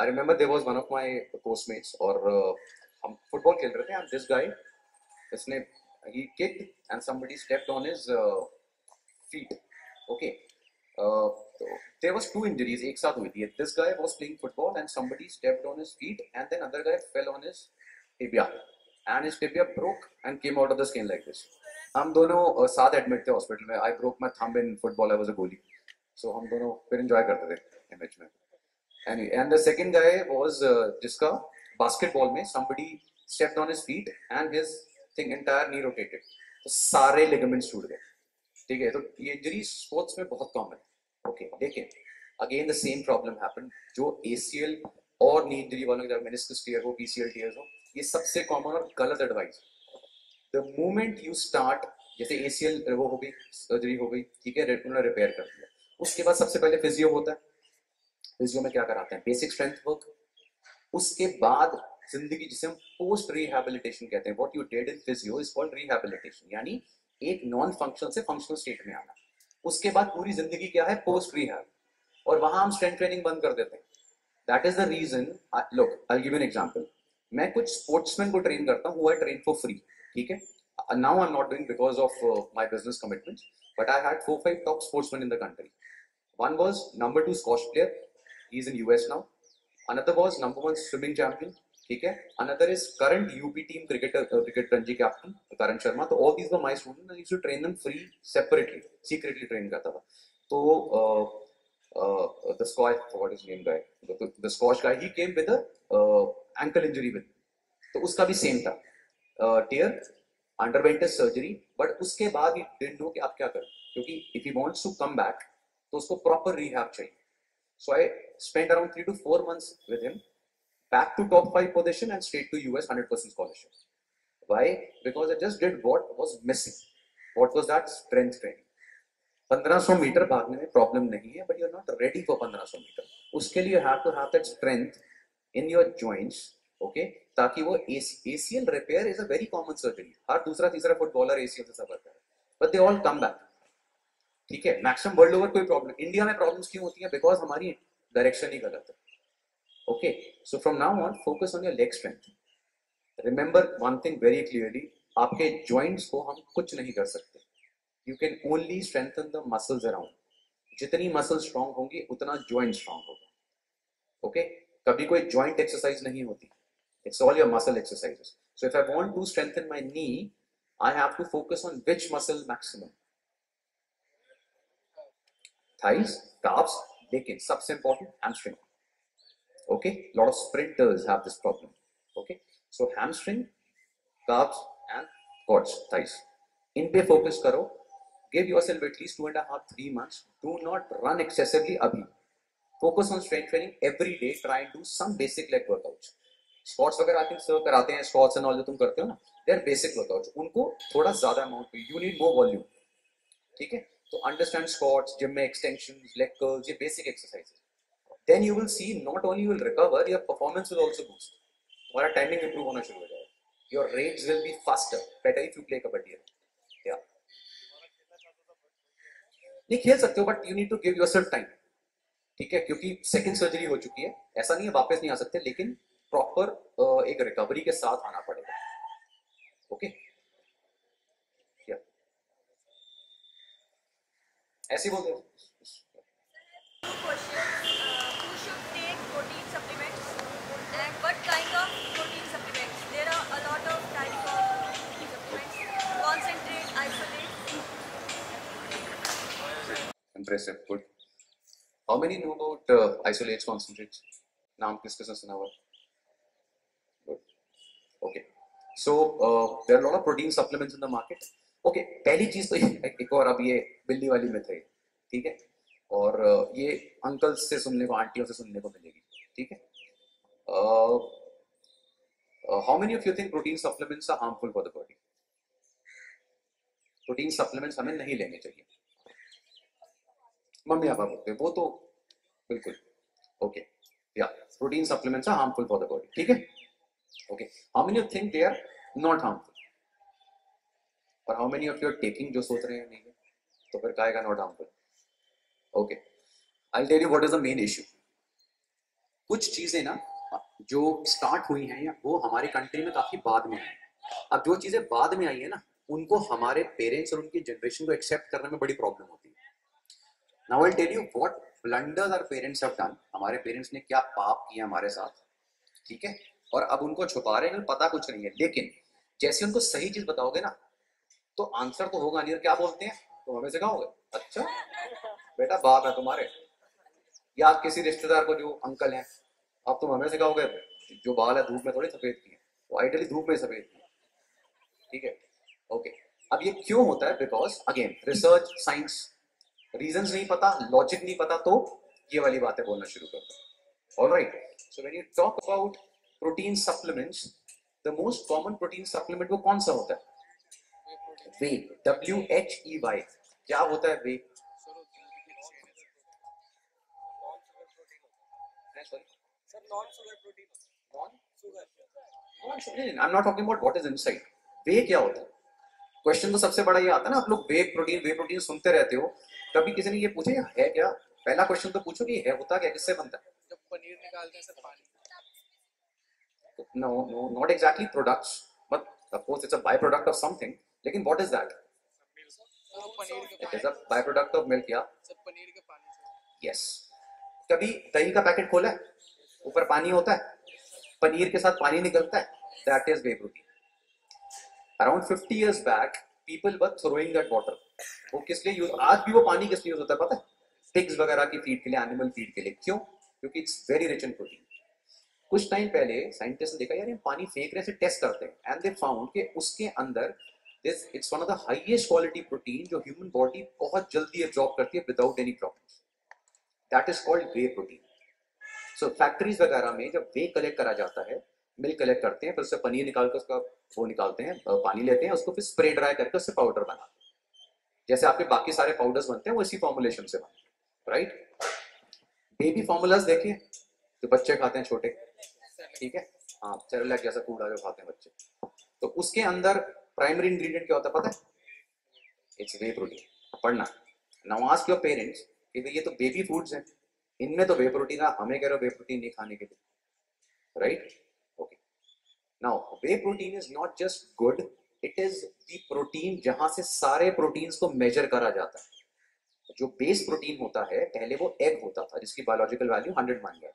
I remember there was one of my coachmates, और हम football खेल रहे थे, एंड दिस गाय, इसने ही kicked and somebody stepped on his feet. Okay, तो देयर वाज टू इंजरीज एक साथ हुई थी। This guy was playing football and somebody stepped on his feet, and then other guy fell on his tibia, and his tibia broke and came out of the skin like this. हम दोनों साथ admit थे hospital में। I broke my thumb in football, I was a goalie, so हम दोनों फिर enjoy करते थे मैच में। And the second guy was जिसका basketball में somebody stepped on his feet and his thing entire knee rotated, तो सारे ligaments टूट गए। ठीक है, तो ये इंजरी स्पोर्ट्स में बहुत कॉमन है। ओके, देखिए again the same problem happened, जो ACL और knee injury वालों के, meniscus tear हो, PCL tears हो, ये सबसे कॉमन और गलत advice. The moment you start, जैसे ACL वो हो गई, सर्जरी हो गई, ठीक है, रेटिकुलर रिपेयर कर दिया, उसके बाद सबसे पहले फिजियो होता है। फिजियो में क्या कराते हैं, बेसिक स्ट्रेंथ वर्क, उसके बाद जिंदगी, जिसे हम पोस्ट रिहैबिलिटेशन कहते हैं, what you did in physio is called rehabilitation, यानी एक नॉन फंक्शनल से फंक्शनल स्टेट में आना। उसके बाद पूरी जिंदगी क्या है, पोस्ट रिहैब, और वहां हम स्ट्रेंथ ट्रेनिंग बंद कर देते हैं। That is the reason. Look I will give an example, मैं कुछ स्पोर्ट्समैन को ट्रेन करता हूँ, वो आई ट्रेन फॉर फ्री। ठीक है, now I am not doing because of my business commitments, but I had 4-5 top sportsman in the country. One was number 2 squash player, he is in US now. Another was number 1 swimming champion, ठीक है। Another is current UP team cricketer, cricket Ranji captain Karan Sharma. तो all these were my student, I used to train them free, separately, secretly train करता था। तो the Scotch, what is his name guy, the Scotch guy, he came with a ankle injury with, तो उसका भी same था, tear, underwent surgery, but उसके बाद he didn't know कि आप क्या करें, क्योंकि if he wants to come back तो उसको proper rehab चाहिए। So I spent around 3 to 4 months with him, back to top 5 position and straight to US 100% scholarship. Why? Because I just did what was missing. What was that? Strength training. 1500 metre भागने में problem नहीं है, but you are not ready for 1500 metre. उसके लिए have to have that strength in your joints, okay, ताकि वो ACL repair is a very common surgery, हर दूसरा तीसरा फुटबॉलर ACL से सफर कर रहा है, but they all come back. ठीक है, मैक्सिमम वर्ल्ड ओवर कोई प्रॉब्लम, इंडिया में प्रॉब्लम्स क्यों होती है, बिकॉज हमारी डायरेक्शन ही गलत है। Okay, so from now on focus on your leg strength. Remember one thing very clearly, आपके जॉइंट्स को हम कुछ नहीं कर सकते, you can only strengthen the muscles around. jitni muscles strong hongi utna joint strong hoga. okay, kabhi koi joint exercise nahi hoti, it's all your muscle exercises. so if I want to strengthen my knee, I have to focus on which muscle maximum, thighs, calves, lekin sabse important hamstring. okay, lot of sprinters have this problem. okay, so hamstring, calves and quads, thighs, in pe focus karo. give yourself at least 2.5-3 months. do not run excessively abhi, focus on strength training every day, try and do some basic leg workouts. squats वगैरह आप सब कराते हैं, squats and all जो तुम करते हो ना, they are basic workouts, उनको थोड़ा ज्यादा amount पे, you need more volume. ठीक है, तो understand squats, gym में extensions, leg curls, ये basic exercises, then you will see not only you will recover, your performance will also boost. तुम्हारा timing improve होना शुरू हो जाएगा, your rates will be faster, better if you play kabaddi. yeah, नहीं खेल सकते हो, but you need to give yourself time. ठीक है, क्योंकि सेकंड सर्जरी हो चुकी है, ऐसा नहीं है वापस नहीं आ सकते, लेकिन प्रॉपर एक रिकवरी के साथ आना पड़ेगा। ओके, ऐसे बोलते हैं Impressive, good. How many know about isolates, concentrates? नाम किसके साथ सुना हुआ? Good. Okay. So there are a lot of protein supplements in the market. Okay. पहली चीज तो एक और अब ये बिल्ली वाली मिथ है, ठीक है? और ये अंकल से सुनने को, आंटियों से सुनने को मिलेगी, ठीक है? How many of you think protein supplements are harmful for the body? Protein supplements हमें नहीं लेने चाहिए. मम्मी आप बोलते हैं वो तो बिल्कुल ओके या protein supplements are harmful for the body, ठीक है okay. How many of think they are not harmful और how many of you are taking जो सोच रहे हैं नहीं तो फिर कहेगा not harmful. Okay I will tell you what is the main issue. कुछ चीजें ना जो स्टार्ट हुई हैं वो हमारे कंट्री में काफी बाद में आई. अब जो चीजें बाद में आई है ना उनको हमारे पेरेंट्स और उनकी जनरेशन को एक्सेप्ट करने में बड़ी प्रॉब्लम होती है. Now I'll tell you what blunders our parents have done. हमारे पेरेंट्स ने क्या पाप किया हमारे साथ, ठीक है? और अब उनको छुपा रहे हैं, पता कुछ नहीं है, लेकिन जैसे उनको सही चीज बताओगे ना तो आंसर तो होगा नहीं. और क्या बोलते हैं तो हमें सिखाओगे, अच्छा बेटा बाप है तुम्हारे, या किसी रिश्तेदार को जो अंकल हैं, अब तुम हमें सिखाओगे जो बाल है धूप में थोड़ी सफेद किए, वो आइडियली धूप में सफेद किए, ठीक है ओके. अब ये क्यों होता है? Because again research, science, reasons नहीं पता, लॉजिक नहीं पता, तो ये वाली बातें बोलना शुरू करते हैं. Alright, so when you talk about protein supplements, the most common protein supplement वो कौन सा होता है? वे, W-H-E-Y. क्या होता है वे? Sir non sugar protein, non sugar, non sugar. I am not talking about what is inside. Whey क्या होता है? क्वेश्चन तो सबसे बड़ा ये आता है ना, आप लोग वे प्रोटीन सुनते रहते हो, कभी किसी ने ये पूछे है क्या? पहला क्वेश्चन तो पूछो कि है होता क्या, किससे बनता है? जब पनीर निकालते हैं सर पानी. No no, not exactly products, but of course it's a by product of something, लेकिन व्हाट इज दैट? पनीर के पानी. It's a by product of milk. या सर पनीर के पानी से. यस. कभी दही का पैकेट खोला है, ऊपर पानी होता है, पनीर के साथ पानी निकलता है, that is whey protein. Around 50 years back people were throwing that water. वो किस लिए यूज, आज भी वो पानी किस लिए यूज होता है पता है? पिग्स वगैरह की फीड के लिए, एनिमल फीड के लिए. क्यों? क्योंकि it's very rich in protein. कुछ टाइम पहले साइंटिस्ट ने देखा यार ये पानी फेंक रहे से टेस्ट करते हैं, एंड दे फाउंड कि उसके अंदर this it's one of the highest quality protein जो ह्यूमन बॉडी बहुत जल्दी एब्जॉर्ब करती है without any problems. That is called whey protein. So factories वगैरह में जब वे कलेक्ट करा जाता है, मिल्क कलेक्ट करते हैं, फिर उससे पनीर निकालकर उसका वो निकालते हैं, पानी लेते हैं, उसको फिर स्प्रे ड्राई करके उससे पाउडर बनाते हैं. जैसे आपके बाकी सारे पाउडर्स बनते हैं वो इसी फॉर्मुलेशन से बनते हैं, राइट? बेबी फॉर्मूलाज देखिए जो बच्चे खाते हैं छोटे, ठीक है हाँ, सेरेलैक जैसा कूड़ा जो खाते हैं बच्चे, तो उसके अंदर प्राइमरी इंग्रेडिएंट क्या होता है पता है? It's whey protein. पढ़ना. नाउ आस्क योर पेरेंट्स कि ये तो बेबी फूड्स हैं, इनमें तो वे प्रोटीन है, हमें कह रहे हो वे प्रोटीन नहीं खाने के लिए, right? Now, whey protein is not just good, it is the protein जहाँ से सारे प्रोटीन्स को मेजर करा जाता है. जो बेस प्रोटीन होता है पहले वो एग होता था जिसकी बायोलॉजिकल वैल्यू 100 मान गया.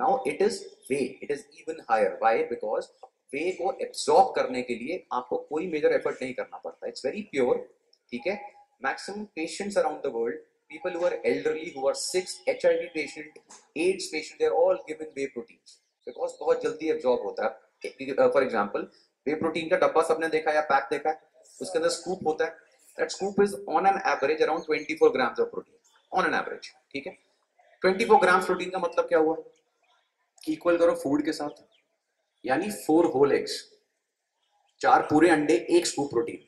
Now it is whey, it is even higher. Why? Because whey को एब्जॉर्ब करने के लिए आपको कोई मेजर एफर्ट नहीं करना पड़ता, इट्स वेरी प्योर, ठीक है? Maximum patients around the world, people who are elderly, who are sick, HIV patient, AIDS patient, they are all given whey protein because बहुत जल्दी एब्जॉर्ब होता है. फॉर एग्जाम्पल वे प्रोटीन का डब्बा सबने देखा या पैक देखा है, उसके अंदर स्कूप होता है. That scoop is on an average around 24 grams of protein on an average, ठीक है? 24 ग्राम्स प्रोटीन का मतलब क्या हुआ? इक्वल करो फूड के साथ, यानी 4 होल एग्स, 4 पूरे अंडे, 1 स्कूप प्रोटीन.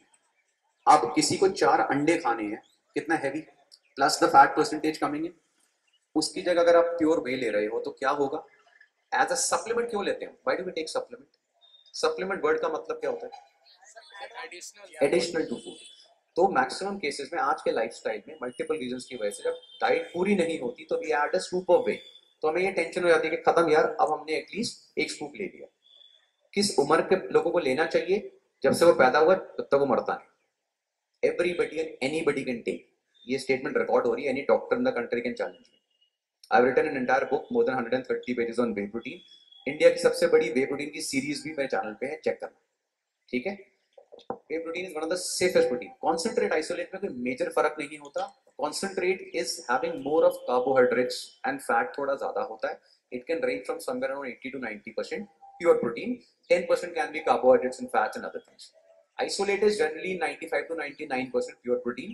अब किसी को 4 अंडे खाने हैं, कितना heavy, plus the fat percentage coming in. उसकी जगह अगर आप प्योर वे ले रहे हो तो क्या होगा? एज अ सप्लीमेंट क्यों लेते हैं? Why do we take supplement? Supplement word का मतलब क्या होता है? Additional to food. तो मैक्सिमम केसेस में आज के लाइफस्टाइल में मल्टीपल रीजंस की वजह से जब डाइट पूरी नहीं होती तो we add a scoop of whey, तो हमें ये टेंशन हो जाती है कि खत्म यार, अब हमने एटलीस्ट एक स्कूप ले लिया. किस उम्र के लोगों को लेना चाहिए? जब से वो पैदा हुआ तब तक वो मरता नहीं. Everybody and anybody can take. ये स्टेटमेंट रिकॉर्ड हो रही है, any doctor in the country can challenge. I've written an entire book, more than 130 pages on whey protein. India की सबसे बड़ी whey protein की सीरीज भी मेरे चैनल पे है, चेक करना, ठीक है। Whey protein is one of the safest protein. Concentrate isolate में कोई मेजर फर्क नहीं होता. Concentrate is having more of carbohydrates and fat थोड़ा ज्यादा होता है. It can range from somewhere around 80 to 90% pure protein. 10% can be carbohydrates and fats and other things. Isolate is generally 95 to 99% pure protein.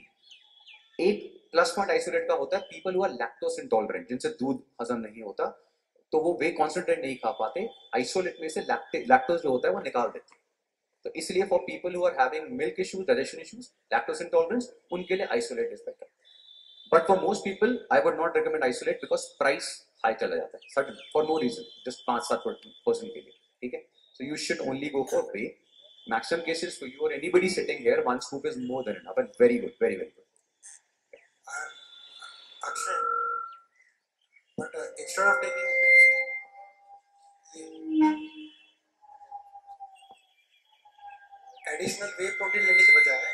8+ point isolate का होता है people हुआ lactose intolerant, जिनसे दूध हजम नहीं होता, तो वो वे कॉन्सेंट्रेट नहीं खा पाते. आइसोलेट में से लैक्टोस जो होता है वो निकाल देते हैं, तो इसलिए for people who are having milk issues, digestion issues, lactose intolerance, उनके लिए isolate is better. But for most people I would not recommend isolate because price high चला जाता है sudden for no reason, just 5-7% के लिए, ठीक है. So you should only go for whey. Maximum cases for you और anybody sitting here, one scoop is more than enough. But very good, very very good. Akshay, but instead of taking additional whey protein लेने के बजाय,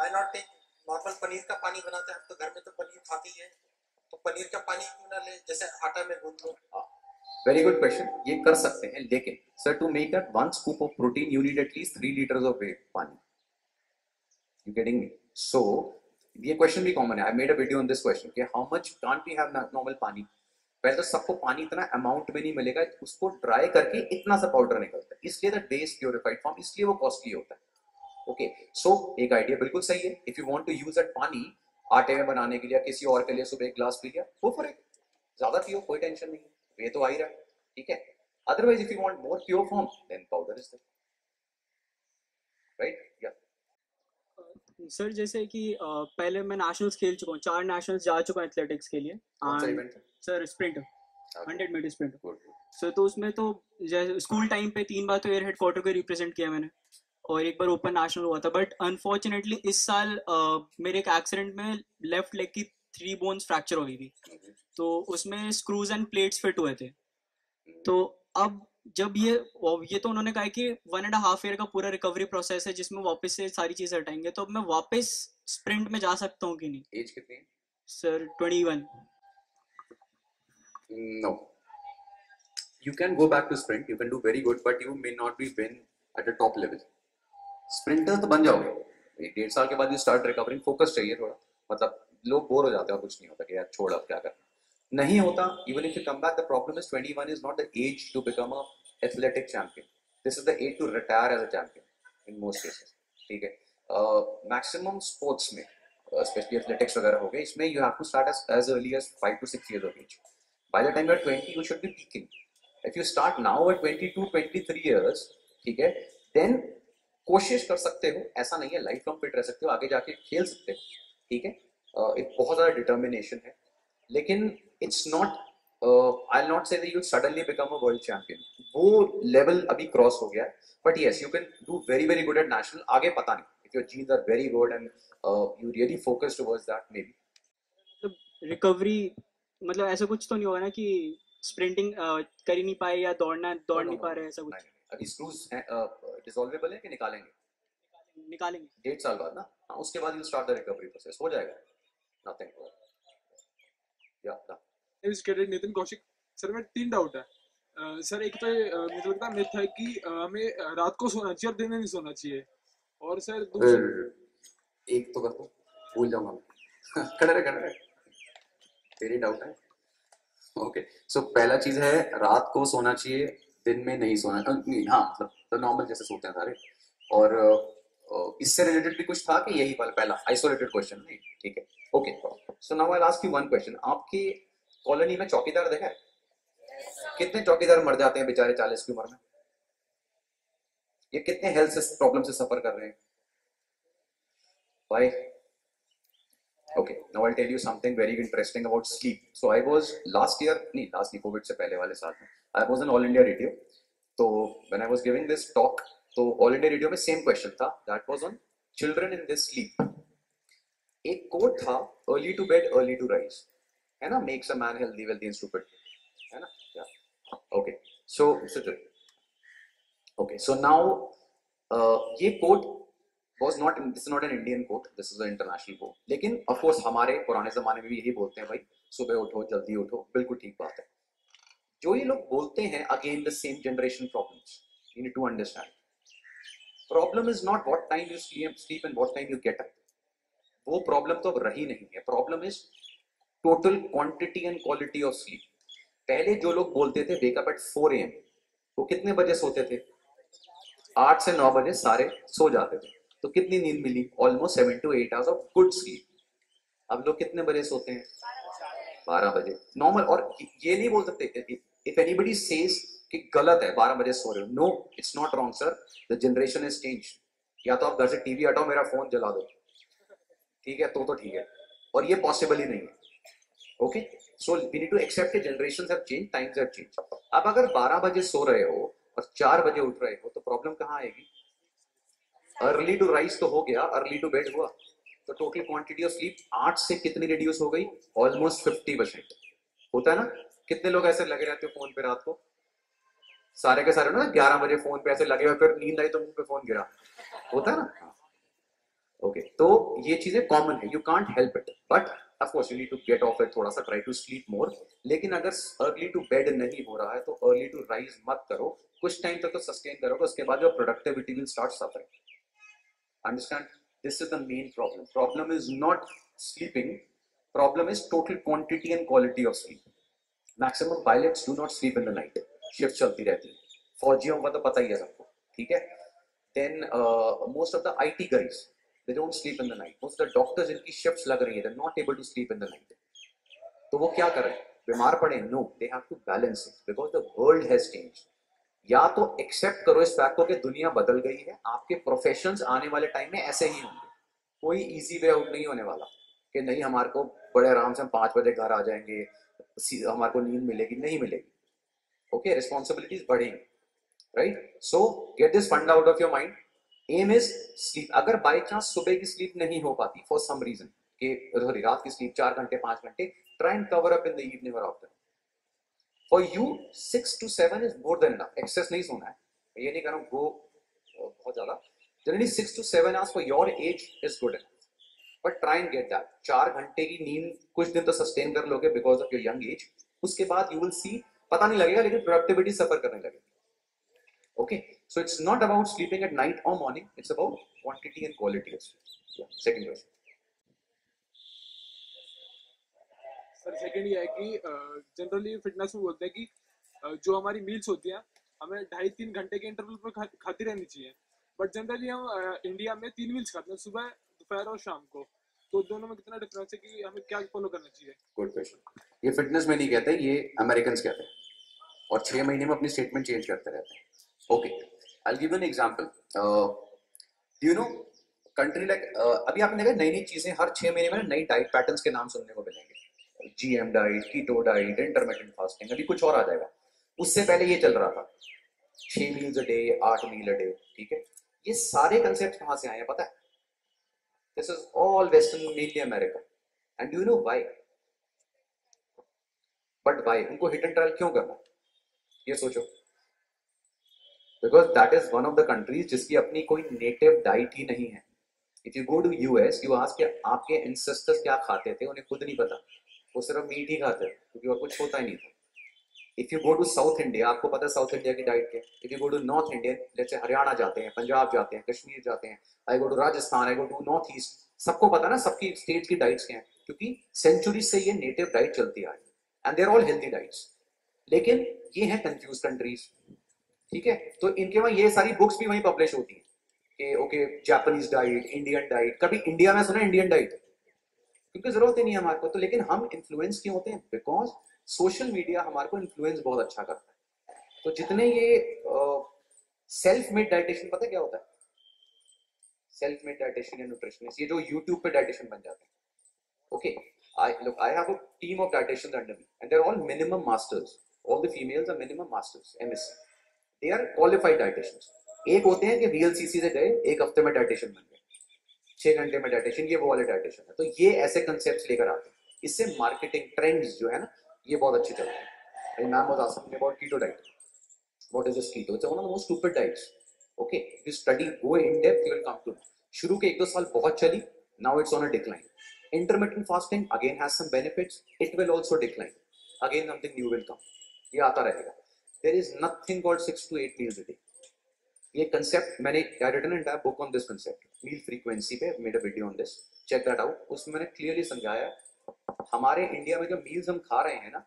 why not take normal paneer का पानी बनाते हैं? हम तो घर में तो पनीर खाते ही हैं, तो पनीर का पानी क्यों ना ले, जैसे आटा में गूंथ लो. Very good question. ये कर सकते हैं, लेकिन sir to make that 1 scoop of protein you need at least 3 liters of whey पानी. You getting me? So ये क्वेश्चन भी कॉमन है. I made a video on this question कि how much can't we have normal पानी. पहले तो सबको पानी इतना अमाउंट में नहीं मिलेगा, उसको ड्राई करके इतना सा पाउडर निकलता है, इसलिए द बेस प्योरिफाइड फॉर्म, इसलिए वो कॉस्टली होता है. ओके, सो एक आइडिया बिल्कुल सही है. If you want to use that पानी आटे में बनाने के लिए, किसी और के लिए, सुबह एक ग्लास पी लिया, वो फॉर इट, ज्यादा पियो, कोई टेंशन नहीं, वे तो आ ही रहा है, ठीक है. Otherwise if you want more pure form then powder is there, right. या सर, जैसे कि पहले मैं नेशनल्स खेल चुका हूँ, 4 नेशनल्स जा चुका हूँ एथलेटिक्स के लिए. Sir sprint, 100 metre sprint. Sir तो उसमें तो जैसे स्कूल टाइम पे 3 बार तो एयर हेडक्वार्टर को रिप्रेजेंट किया मैंने, और 1 बार ओपन नेशनल हुआ था. बट अनफॉर्चुनेटली इस साल मेरे एक एक्सीडेंट में लेफ्ट लेग की 3 बोन्स फ्रैक्चर हो गई थी. तो उसमें स्क्रूज एंड प्लेट्स फिट हुए थे. तो अब जब ये तो उन्होंने कहा कि 1.5 ईयर का पूरा रिकवरी प्रोसेस है, जिसमें वापस से सारी चीजें हटाएंगे. तो अब मैं वापस स्प्रिंट में जा सकता हूँ कि नहीं? एज कितनी है sir? 21. No, you can go back to sprint, you can do very good, but you may not be win at the top level. Sprinter तो बन जाओगे 1.5 साल के बाद, यू स्टार्ट रिकवरिंग. फोकस चाहिए थोड़ा, मतलब लोग बोर हो जाते हैं और कुछ नहीं होता कि यार छोड़ अब क्या करना, नहीं होता. Even if you come back, the problem is 21 is not the age to become a athletic champion. This is the age to retire as a champion in most cases. ठीक है, maximum sports में, especially athletics वगैरह हो गए, इसमें you have to start as early as 5 to 6 years of age. By the time you are 20, you should be peaking. If you start now at 22, 23 years, ठीक है, then कोशिश कर सकते हो. ऐसा नहीं है, लाइफ लॉन्ग फिट रह सकते हो, आगे जाके खेल सकते हो, ठीक है. एक बहुत ज्यादा डिटर्मिनेशन है, लेकिन it's not, I not say you suddenly become a world champion. वो लेवल अभी क्रॉस हो गया है, but yes you can do very very good at national. आगे पता नहीं, if your genes are very good and you really focused towards that, may be. मतलब recovery, मतलब ऐसा कुछ तो नहीं होगा ना कि स्प्रिंटिंग कर ही नहीं पाए या दौड़ नहीं पा रहे, ऐसा कुछ? अभी स्क्रूज डिसॉल्वेबल है कि निकालेंगे 1.5 साल बाद ना, उसके बाद you start the recovery process, हो जाएगा, नथिंग. नितिन कौशिक सर, में 3 डाउट है सर. एक तो मुझे लगता है मिथ है कि हमें रात को सोना चाहिए और दिन में नहीं सोना चाहिए. और सर एक तो कर दो, भूल जाऊंगा. तेरे डाउट है. ओके, सो पहला चीज है रात को सोना चाहिए, दिन में नहीं सोना. हाँ, मतलब नॉर्मल जैसे सोते हैं सारे. और इससे रिलेटेड भी कुछ था कि यही पहला आइसोलेटेड क्वेश्चन नहीं, ठीक है. Okay, so now I will ask you one question. आपकी कॉलोनी में चौकीदार देखा है? कितने चौकीदार मर जाते हैं बेचारे 40 की उम्र में? ये कितने हेल्थ प्रॉब्लम से सफर कर रहे हैं भाई? Okay, now I will tell you something very interesting about sleep. So I was last year, COVID से पहले वाले साल में, I was an all India radio. तो when I was giving this talk, तो ऑल इंडिया रेडियो में same question था, that was on children in this sleep. एक कोट था, early to bed early to rise, है ना, makes a man healthy wealthy and stupid, है ना. या okay, so okay, so now ये quote was not, this is not an Indian quote, this is an international quote. लेकिन of course हमारे पुराने जमाने में भी यही बोलते हैं भाई, सुबह उठो, जल्दी उठो, बिल्कुल ठीक बात है। जो ये लोग बोलते हैं again the same generation problems, you need to understand, problem is not what time you sleep and what time you get up, वो प्रॉब्लम तो अब रही नहीं है। Problem is total quantity and quality of sleep. पहले जो लोग बोलते थे वेकअप एट 4 AM, वो कितने बजे सोते थे? 8 से 9 बजे सारे सो जाते थे, तो कितनी नींद मिली? Almost 7 to 8 hours of good sleep. अब लोग कितने बजे सोते हैं? 12 बजे नॉर्मल। और ये नहीं बोल सकते इफ एनीबडी सेज कि गलत है 12 बजे सो रहे हो, no it's not wrong sir, the generation is changed. या तो आप घर से टीवी हटाओ, मेरा फोन जला दो, ठीक है, तो ठीक है, और ये पॉसिबल ही नहीं है। Okay, so we need to accept कि generations have change, times have change. अब अगर 12 बजे सो रहे हो और 4 बजे उठ रहे हो तो प्रॉब्लम कहाँ आएगी? अर्ली टू राइज तो हो गया, अर्ली टू बेड हुआ, तो टोटल क्वांटिटी ऑफ स्लीप 8 से कितनी रिड्यूस हो गई? ऑलमोस्ट 50%। होता है ना, कितने लोग ऐसे लगे रहते हो फोन पे रात को, सारे के सारे ना 11 बजे फोन पे ऐसे लगे हुए, फिर नींद आई तो मुंह पे फोन गिरा, होता है ना। ओके, तो ये चीजें कॉमन है, you can't help it, but of course you need to get off it, थोड़ा सा ट्राई टू स्लीप मोर। लेकिन अगर अर्ली टू बेड नहीं हो रहा है तो अर्ली टू राइज मत करो, कुछ टाइम तक तो सस्टेन करोगे, उसके बाद your productivity will start suffering. Understand, this is the main problem. Problem is not sleeping, problem is total quantity and quality of sleep. Maximum pilots do not sleep in the night, shift चलती रहती है, फौजियों का तो पता ही है सबको, ठीक है। Then most of the IT guys they don't sleep in the night, most of the doctors इनकी shifts लग रही है, they're not able to sleep in the night, तो वो क्या करें, बीमार पड़े? No, they have to balance it because the world has changed। या तो accept करो इस fact को कि दुनिया बदल गई है, आपके professions आने वाले time में ऐसे ही होंगे, कोई easy way out नहीं होने वाला कि नहीं हमारे को बड़े आराम से हम 5 बजे घर आ जाएंगे, हमारे को नींद मिलेगी, नहीं मिलेगी। okay, responsibilities बढ़ेंगी, right? so get this fund out of your mind। Aim is sleep. अगर बाई चांस सुबह की स्लीप नहीं हो पाती फॉर सम रीजन, सॉरी रात की स्लीप 4 घंटे 5 घंटे, try and cover up in the evening और afternoon. For you 6 to 7 is more than enough, excess नहीं सोना है, ये नहीं कह रहा हूँ गो बहुत ज्यादा, generally 6 to 7 hours for your age is good enough, but try and get that. 4 घंटे की नींद कुछ दिन तो सस्टेन कर लोगे because of your young age, उसके बाद यू विल सी पता नहीं लगेगा, लेकिन प्रोडक्टिविटी सफर करने लगेगी। Okay, so it's not about sleeping at night or morning, it's about quantity and quality of sleep. Yeah, second question. Sir, second ये है कि generally fitness में बोलते हैं कि जो हमारी meals होती हैं हमें 2.5-3 घंटे के interval पर खाती रहनी चाहिए, but generally हम India में 3 meals खाते हैं, सुबह, दोपहर और शाम को, तो दोनों में कितना difference है कि हमें क्या follow करना चाहिए? Good question. ये fitness में नहीं कहते, ये Americans कहते हैं, और 6 महीने में अपनी statement change करते रहते हैं। Okay, I'll give you an example. Do you know country like अभी आपने देखा नई नई चीजें हर 6 महीने में नई डाइट पैटर्न्स के नाम सुनने को मिलेंगे, GM diet, keto diet, intermittent fasting, अभी कुछ और आ जाएगा। उससे पहले ये चल रहा था 6 meals a day, 8 meals a day, ठीक है। ये सारे कंसेप्ट कहाँ से आए हैं पता है? This is all western, mainly America. And do you know why? But why उनको हिट एंड ट्रायल क्यों करना, ये सोचो, because that is one of the countries जिसकी अपनी कोई native diet ही नहीं है। If you go to US, you ask कि आपके ancestors क्या खाते थे, उन्हें खुद नहीं पता, वो सिर्फ मीट ही खाते थे क्योंकि और कुछ होता ही नहीं था। If you go to South India, आपको पता है South India की diet क्या है। If you go to North India, जैसे हरियाणा जाते हैं, पंजाब जाते हैं, कश्मीर जाते हैं, I go to Rajasthan, I go to North East, सबको पता ना सबकी स्टेट की डाइट्स क्या है, क्योंकि सेंचुरी से ये नेटिव डाइट चलती आ रही है and they are all healthy diets. लेकिन ये है कंफ्यूज कंट्रीज, ठीक है। तो इनके वहां ये सारी बुक्स भी वहीं पब्लिश होती हैं, okay Japanese diet, Indian diet, कभी इंडिया में सुना इंडियन डाइट, क्योंकि जरूरत ही नहीं है हमारे को। तो लेकिन हम इन्फ्लुएंस क्यों होते हैं? बिकॉज सोशल मीडिया हमारे को इन्फ्लुएंस बहुत अच्छा करता है। तो जितने ये सेल्फ मेड डाइटिशियन, पता क्या होता है सेल्फ मेड डाइटिशियन या न्यूट्रिशनिस्ट, ये जो यूट्यूब पे डाइटिशियन बन जाते हैं। Okay, I have a team of dieticians under me and they are all minimum masters, all the females are minimum masters, MSc, they are qualified dietitians। एक होते हैं कि VLCC से गए, एक हफ्ते में डाइटिशियन बन गए, 6 घंटे में डाइटिशियन, ये वो वाले डाइटिशियन है। तो ये ऐसे कंसेप्ट्स लेकर आते हैं, इससे मार्केटिंग ट्रेंड्स जो है ना ये बहुत अच्छे चलते हैं। I ma'am was asking about keto diet, what is this keto, it's one of the most stupid diets. Okay, you study, go in depth, you will come to. शुरू के 1-2 साल बहुत चली, now it's on a decline. Intermittent fasting again has some benefits. It will also decline. Again something new will come. ये आता रहेगा. There is nothing called 6 to 8 meals a day. ये concept मैंने I written an entire book on this concept. Meal frequency पे made a video on this. Check that out. उसमें मैंने clearly समझाया हमारे इंडिया में जो meals हम खा रहे हैं ना,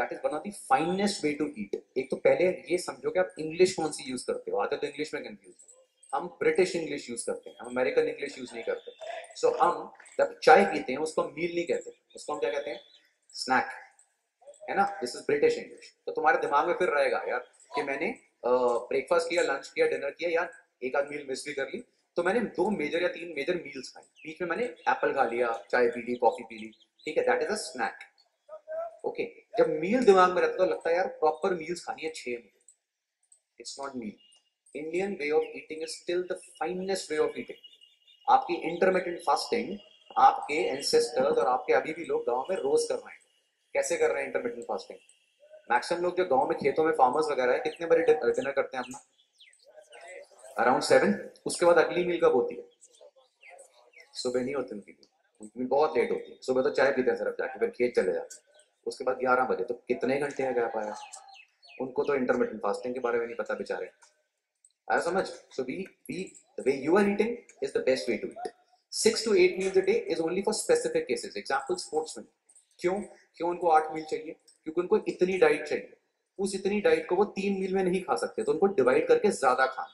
that is one of the finest way to eat. एक तो पहले ये समझो कि आप इंग्लिश कौन सी यूज करते हो, आते तो इंग्लिश में कंफ्यूज हो. हम ब्रिटिश इंग्लिश यूज करते हैं, हम अमेरिकन इंग्लिश यूज नहीं करते. सो हम जब चाय पीते हैं उसको हम मील नहीं कहते, उसको हम क्या कहते हैं, स्नैक, है ना. This is British English. तो तुम्हारे दिमाग में फिर रहेगा यार कि मैंने ब्रेकफास्ट किया, लंच किया, डिनर किया, यार एक आध मील मिस भी कर ली, तो मैंने 2 मेजर या 3 मेजर मील्स खाए, बीच में मैंने एप्पल खा लिया, चाय पी ली, कॉफी पी ली, ठीक है, that is a snack. Okay, जब मील दिमाग में रहता तो लगता है यार प्रॉपर मील्स खानी है 6 meal. It's not meal. Indian way of eating is still the finest way of eating. आपकी intermittent fasting आपके ancestors और आपके अभी भी लोग गांव में रोज कर रहे हैं. कैसे कर रहे हैं intermittent fasting? मैक्सिमम लोग जो गांव में खेतों में फार्मर्स वगैरह है, कितने बजे डिनर करते हैं अपना, अराउंड 7. उसके बाद अगली मील कब होती है, सुबह नहीं होती उनकी, उनकी मील बहुत लेट होती है. सुबह तो चाय पीते हैं सिर्फ जाके, फिर खेत चले जाते हैं, उसके बाद 11 बजे. तो कितने घंटे हैं गैप आया उनको, तो इंटरमिटेंट फास्टिंग के बारे में नहीं पता बेचारे. आया समझ? So we the way you are eating is the best way to eat. 6 to 8 meals a day is only for specific cases. Example sportsmen. क्यों उनको 8 मील चाहिए? क्योंकि उनको इतनी डाइट चाहिए. उस इतनी डाइट को वो 3 मील में नहीं खा सकते, तो उनको डिवाइड करके ज्यादा खाना.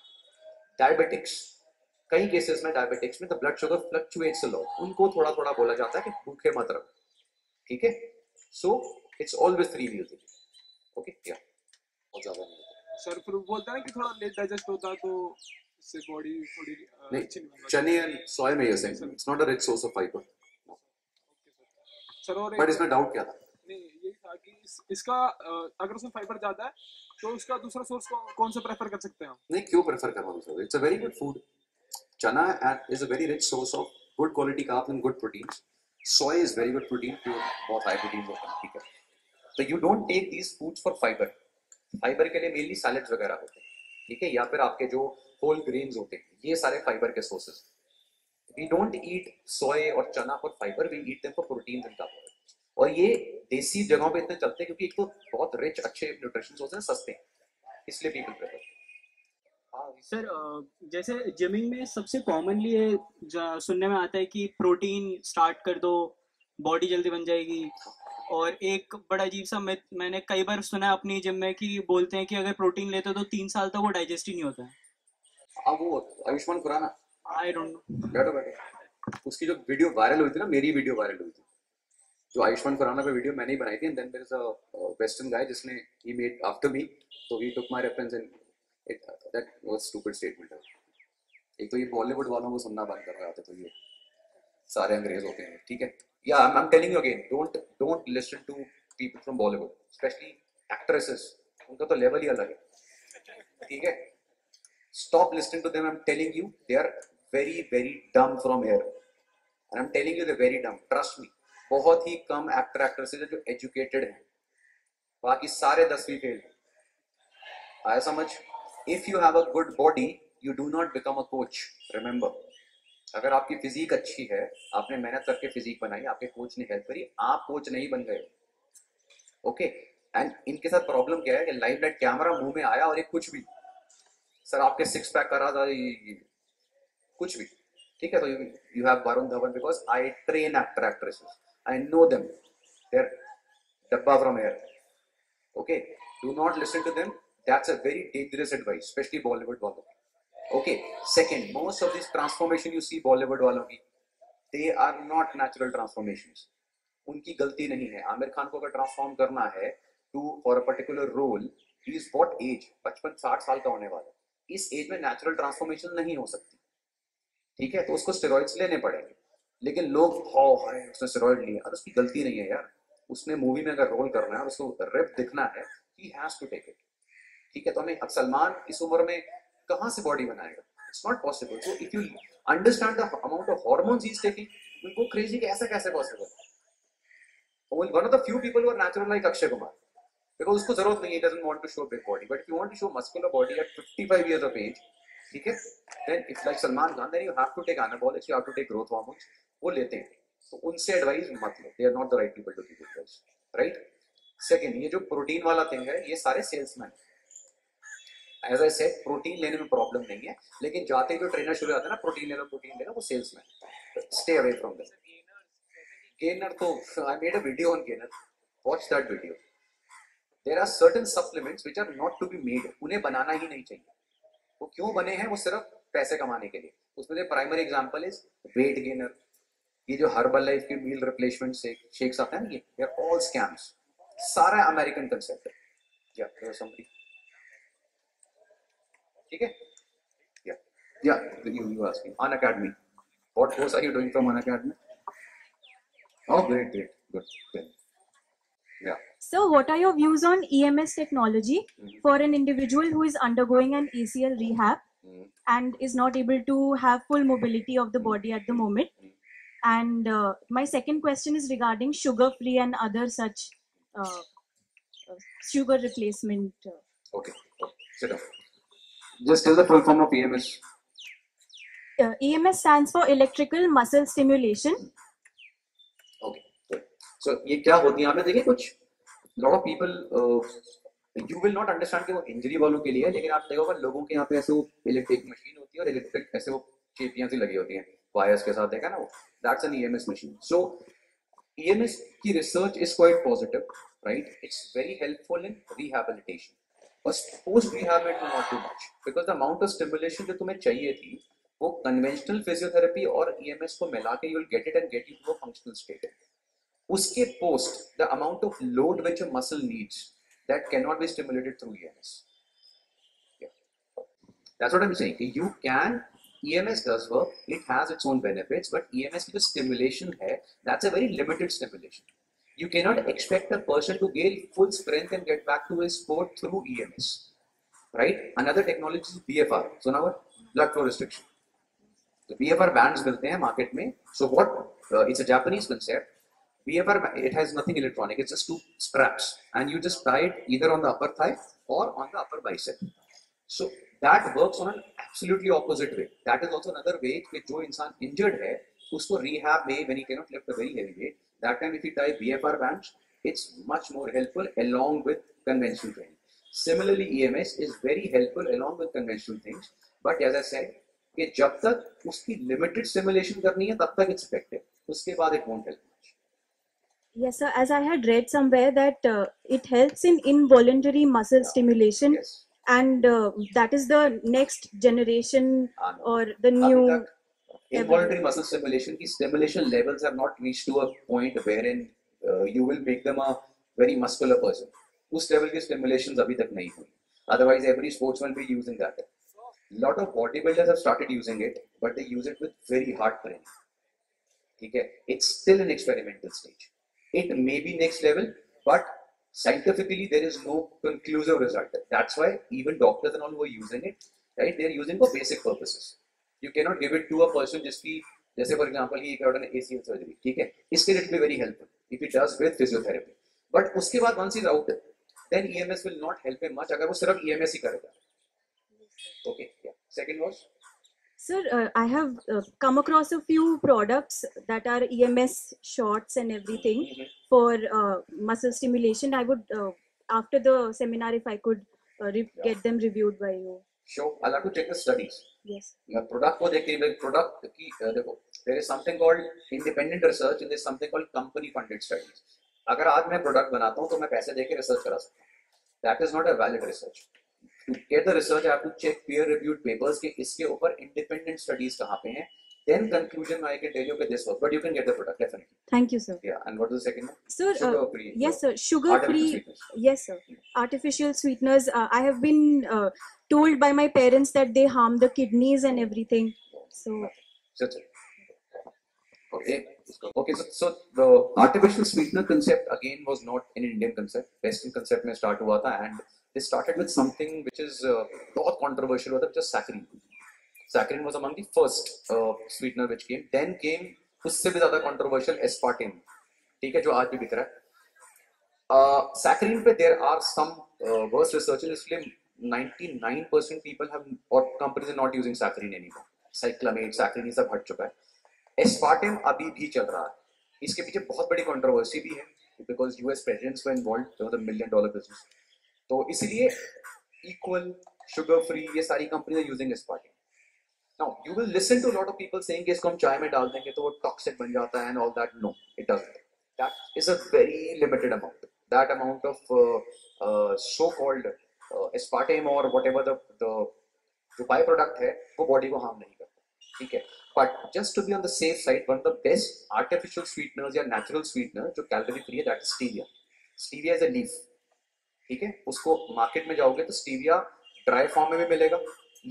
डायबिटिक्स, कई केसेस में डायबिटिक्स में the blood sugar fluctuates a lot, उनको थोड़ा थोड़ा बोला जाता है कि भूखे मत रहो, ठीक है. So it's always 3 meals. Okay, क्या बहुत ज्यादा नहीं. सर फिर बोलता है कि थोड़ा लेट डाइजेस्ट होता तो इससे बॉडी थोड़ी नहीं. चने एंड सोया में, यूसेन it's not a rich source of fibre. Sir और बट इसमें डाउट क्या था, नहीं ये था कि इसका अगर उसमें फाइबर ज्यादा है तो उसका दूसरा सोर्स कौन सा प्रेफर कर सकते हैं हम? नहीं, क्यों प्रेफर करना दूसरा, it's a very good food. Chana is a very rich source of good quality carbs and good proteins. Soya is very good protein, बहुत हाई प्रोटीन होता है, ठीक है. तो you don't take these foods for fibre. Fibre के लिए mainly salads वगैरह होते हैं, ठीक है, या फिर आपके जो होल ग्रेन्स होते हैं, ये सारे फाइबर के sources. We don't eat soy और chana for fibre, we eat them for protein and carbohydrates. और ये देसी जगहों पे इतने चलते हैं क्योंकि एक तो बहुत रिच अच्छे न्यूट्रिशन सोर्स हैं, सस्ते हैं, इसलिए पीपल प्रेफर. सर जैसे जिमिंग में सबसे कॉमनली सुनने में आता है कि प्रोटीन स्टार्ट कर दो, बॉडी जल्दी बन जाएगी. और एक बड़ा अजीब सा मैंने कई बार सुना है अपनी जिम में कि बोलते हैं कि अगर प्रोटीन लेते हो तो 3 साल तक वो डाइजेस्ट ही नहीं होता है. अब वो Ayushmann Khurrana, I don't know, बैठो बैठो, उसकी जो वीडियो वायरल हुई थी ना, मेरी वीडियो वायरल हुई थी जो आयुष्मान खुराना पे वीडियो मैंने ही बनाई थी. And then there is a western guy जिसने ही मेड आफ्टर मी, तो we took my reference and it that was stupid statement. एक तो ये बॉलीवुड वालों को सुनना बंद कर रहे होते, तो ये सारे अंग्रेज होते हैं, ठीक है. Yeah, I'm telling you again, don't listen to people from Bollywood, especially actresses. उनका तो level ही अलग है, ठीक है. Stop listening to them. I'm telling you, they are very dumb from here, and I'm telling you they're very dumb. Trust me. बहुत ही कम actor actresses जो educated हैं, बाकी सारे 10वीं फेल हैं. आया समझ? If you have a good body, you do not become a coach. Remember. अगर आपकी फिजिक अच्छी है, आपने मेहनत करके फिजिक बनाई, आपके कोच ने हेल्प करी, आप कोच नहीं बन गए. ओके, एंड इनके साथ प्रॉब्लम क्या है कि लाइव लाइट कैमरा मुंह में आया और ये कुछ भी, सर आपके 6 पैक करा था, ये कुछ भी, ठीक है. तो you have Varun Dhawan because I train actor actresses, I know them, they are डब्बा from here. Okay, do not listen to them, that's a very dangerous advice, specially Bollywood वालों. Okay, second, most of these transformation you see Bollywood वालों की, they are not natural transformations. उनकी गलती नहीं है. आमिर खान को अगर ट्रांसफॉर्म करना है to for a particular role, he is what age? 55-60 साल का होने वाला है. इस एज में नेचुरल ट्रांसफॉर्मेशन नहीं हो सकती, ठीक है. तो उसको स्टेरॉइड्स लेने पड़ेंगे, लेकिन लोग हाय उसने स्टेरॉइड लिए, और उसकी गलती नहीं है यार. उसने मूवी में अगर रोल करना है और उसको रिप दिखना है, he has to take it, ठीक है. तो हमें अब सलमान इस उम्र में कहां से बॉडी बनाएगा? It's not possible. So if you understand the amount of hormones he is taking, उनको क्रेजी कि ऐसा कैसे पॉसिबल है. One of the few people who are natural like Akshay Kumar, because उसको जरूरत नहीं है, doesn't want to show big body. But if you want to show muscular body at 55 years of age, ठीक है, then if like Salman Khan, then you have to take anabolics, you have to take growth hormones. वो लेते हैं, तो उनसे advice मत लो, they are not the right people to give you advice, right. Second, ये जो प्रोटीन वाला थिंग है, ये सारे सेल्समैन है। एज आई सेड, प्रोटीन लेने में प्रॉब्लम नहीं है, लेकिन जाते जो ट्रेनर शुरू होता है ना, प्रोटीन ले लो, वो salesman, stay away from that. Gainer तो I made a video on gainer, watch that video. There are certain supplements which are not to be made, उन्हें बनाना ही नहीं चाहिए। वो क्यों बने हैं? वो सिर्फ पैसे कमाने के लिए। उसमें से primary example is weight gainer. ये जो हर्बल लाइफ के मील रिप्लेसमेंट से शेक्स आते हैं ना, ये ऑल स्कैम्स, सारा अमेरिकन कंसेप्ट है। ठीक है, या you asking on academy, what course are you doing from on academy? Oh great great good. Yeah. So, what are your views on EMS technology for an individual who is undergoing an ACL rehab and is not able to have full mobility of the body at the moment? And my second question is regarding sugar-free and other such sugar replacement. Okay. Sit down. Just tell the full form of EMS. EMS stands for electrical muscle stimulation. So, ये क्या होती है? आपने देखिए कुछ lot of people, you will not understand कि वो injury वालों के लिए है, लेकिन आप देखोगे लोगों के यहाँ पे ऐसे वो इलेक्ट्रिक मशीन होती है और इलेक्ट्रिक ऐसे वो चेपियाँ सी लगी होती हैं वायर्स के साथ, देखा ना वो, that's an EMS machine. So EMS की research is quite positive, right? It's very helpful in rehabilitation, but post rehab it not too much, because the amount of stimulation जो तुम्हें चाहिए थी वो कन्वेंशनल फिजियोथेरेपी और EMS को मिला के you will get it and get it to functional state. उसके post the amount of load which a muscle needs that can not be stimulated through EMS। That's what I am saying कि you can, EMS does work, it has its own benefits, but EMS की जो stimulation है that's a very limited stimulation. You can not expect a person to gain full strength and gate back to his sport through EMS, right? Another technology is BFR, so now blood flow restriction. तो BFR bands मिलते हैं market में। So what, it's a Japanese concept. BFR, it has nothing electronic, it's just two straps and you just tie it either on the upper thigh or on the upper bicep. So that works on an absolutely opposite way. That is also another way that जो इंसान injured है उसको rehab में, when he cannot lift a very heavy weight, that time if he tie BFR bands, it's much more helpful along with conventional training. Similarly, EMS is very helpful along with conventional things, but as I said, कि जब तक उसकी limited stimulation करनी है तब तक it's effective, उसके बाद it won't help. Yes sir, as I had read somewhere that it helps in involuntary muscle stimulation, yes. And that is the next generation or the new involuntary muscle stimulation. Ki stimulation levels have not reached to a point wherein you will make them a very muscular person. Us level ke stimulations abhi tak nahi hui. Otherwise, every sportsman will be using that. Lot of bodybuilders have started using it, but they use it with very hard training. ठीक है, it's still an experimental stage. It may be next level, but scientifically there is no conclusive result. That's why even doctors and all who are using it, right? They are using for basic purposes. You cannot give it to a person just ki, जैसे for example he got an ACL surgery, ठीक है? इसके लिए it will be very helpful if he does with physiotherapy. But उसके बाद once he's out, then EMS will not help him much. अगर वो सिर्फ EMS ही करेगा. Okay, yeah. Second was. Sir, I have come across a few products that are EMS shots and everything for muscle stimulation. I would, after the seminar, if I could get them reviewed by you. Sure, I'll have to check the studies. Yes. The product, there is something called independent research and there is something called company funded studies. Agar aaj main product banata hu to main paise deke research kara sakta hu. That is not a valid research. To get the research, I have to check peer-reviewed papers कि इसके ऊपर independent studies कहाँ पे हैं, then conclusion I can tell you कि this works, but you can get the product definitely. Thank you, sir. Yeah, and what is the second one? Sir, sugar-free. Yes, sir. Sugar-free. Yes, sir. Artificial sweeteners. I have been told by my parents that they harm the kidneys and everything. So. Okay. Okay. So the artificial sweetener concept again was not an Indian concept. Western concept में start हुआ था and they started with something which is not controversial, which is saccharin. Saccharin was among the first sweetener which came. Then came उससे भी ज़्यादा controversial aspartame. ठीक है, जो आज भी बिक रहा है. Saccharin पे there are some worse researches. इसलिए 99% people have or companies are not using saccharin anymore. Cyclamate, saccharin ये सब हट चुका है. aspartame अभी भी चल रहा है. इसके पीछे बहुत बड़ी कंट्रोवर्सी भी है because US parents were involved the $1 million business, तो इसीलिए इक्वल, शुगर फ्री, ये सारी companies using aspartame. Now you will listen to a lot of people saying कि इसको हम चाय में डाल देंगे तो वो टॉक्सिक बन जाता है and all that. No, it doesn't. That is a very limited amount. That amount of so-called aspartame or whatever the जो बाय प्रोडक्ट है वो बॉडी को हार्म नहीं करता, ठीक है. But just to be on the safe side, one of the best artificial sweeteners या natural sweetener जो कैलोरी फ्री है, that is stevia. Stevia is a leaf, ठीक है. उसको मार्केट में जाओगे तो स्टीविया ड्राई फॉर्म में भी मिलेगा,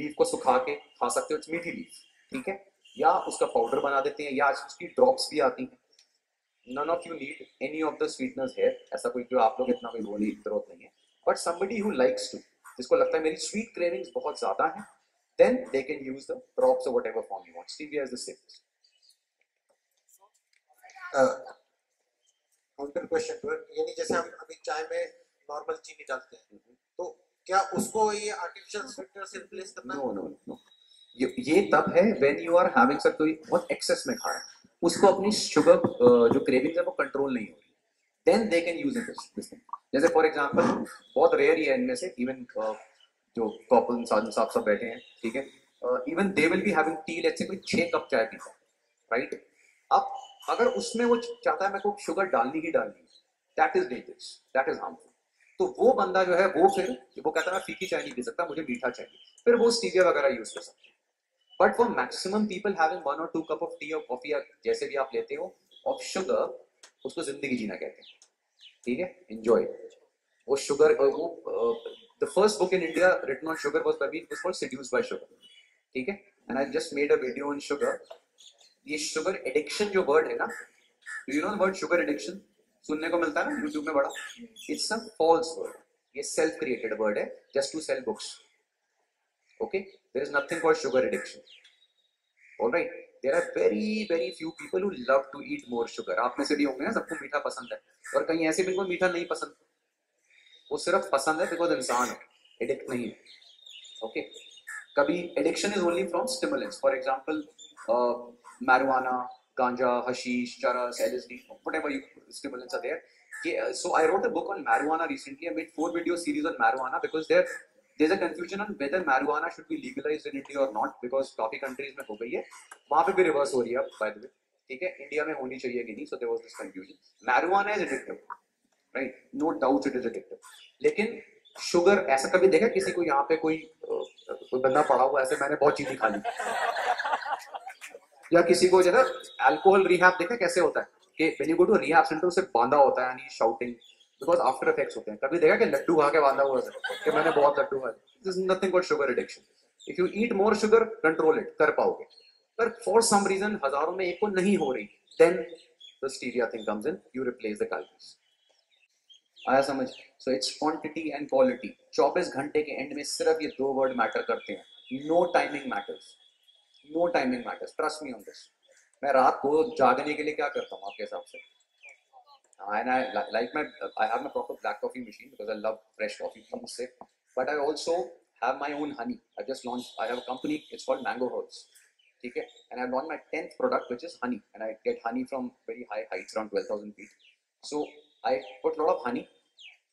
लीफ को सुखा के खा सकते हो, इट्स मीठी लीफ, ठीक है. या उसका पाउडर बना देते हैं या उसकी ड्रॉप्स भी आती हैं. None of you need any of the sweeteners है, ऐसा कोई जो आप लोग इतना कोई बोलने की जरूरत नहीं है. But somebody who likes to, जिसको लगता है मेरी स्वीट क्रेविंग्स बहुत ज्यादा है, then they can use the drops और whatever form you want. Stevia is the safest. Counter question पर, यानी जैसे हम अभी चाय में नॉर्मल चीनी डालते हैं, तो क्या उसको ये आर्टिफिशियल स्वीटनर से रिप्लेस करना? नो नो नो, ये तब है when you are having some बहुत एक्सेस में खा रहे हैं, उसको अपनी शुगर जो क्रेविंग्स है वो कंट्रोल नहीं हो रही, then they can use this thing. जैसे फॉर एग्जांपल, बहुत रेयर ही है इनमें से, इवन जो कॉपल साधु साहब सब बैठे हैं, ठीक है, even they will be having tea, let's say कोई 6 कप चाय पीता है, राइट. अब अगर उसमें वो चाहता है मेरे को शुगर डालनी ही डालनी, that is dangerous, that is harmful. तो वो बंदा जो है वो फिर वो कहता है मैं फीकी चाय नहीं पी सकता, मुझे मीठा चाहिए, फिर वो स्टीविया वगैरह यूज कर सकते हैं. But for maximum people having 1 or 2 cup of tea और कॉफी, जैसे भी आप लेते हो, ऑफ शुगर, उसको जिंदगी जीना कहते हैं, ठीक है. एंजॉय वो शुगर. वो the first book in India written on sugar was by this for seduced by sugar, ठीक है. And I just made a video on sugar. ये शुगर एडिक्शन जो वर्ड है ना, do you know word sugar addiction? सुनने को मिलता है ना यूट्यूब में बड़ा. इट्स अ फॉल्स वर्ड, ये सेल्फ क्रिएटेड वर्ड है just to sell books. Okay, there is nothing called sugar addiction. Alright, there are very very few people who love to eat more sugar. आप में से भी होंगे ना, सबको मीठा पसंद है, और कहीं ऐसे बिल्कुल मीठा नहीं पसंद, वो सिर्फ पसंद है बिकॉज इंसान है, एडिक्ट नहीं है. ओके, कभी addiction is only from stimulants. For example marijuana, ganja, hashish, चरस, LSD, whatever stimulants are there. So I wrote a book on marijuana recently. I made 4 video series on marijuana because there's a confusion on whether marijuana should be legalized in India or not, because काफी countries में हो गई है, वहाँ पे भी reverse हो रही है by the way, ठीक है. India में होनी चाहिए कि नहीं, so there was this confusion. Marijuana is addictive, right? No doubt it is addictive. लेकिन sugar, ऐसा कभी देखा किसी को यहाँ पे कोई बंदा पड़ा हुआ ऐसे मैंने बहुत चीनी खा ली, या किसी को जो है अल्कोहल रिहैब देखा कैसे होता है कि when you go to rehab centre उसे बांधा होता है, यानी शाउटिंग, बिकॉज आफ्टर इफेक्ट्स होते हैं. कभी देखा कि लड्डू खा के बांधा हुआ है कि मैंने बहुत लड्डू खाए. This is nothing called sugar addiction. If you eat more sugar, control it कर पाओगे, पर फॉर सम रीजन हजारों में एक को नहीं हो रही, then the stevia thing comes in, you replace the calories. आया समझ? So it's quantity and quality. 24 घंटे के एंड में सिर्फ ये 2 वर्ड मैटर करते हैं. No timing matters, no timing matters, trust me on this. मैं रात को जागने के लिए क्या करता हूँ आपके हिसाब से? And I like my, I have my proper black coffee machine because I love fresh coffee from sip, but I also have my own honey. I just launch, I have a company, it's called MangoHives, ठीक है. And I launch my 10th product which is honey, and I get honey from very high heights, around 12,000 feet. So I put lot of honey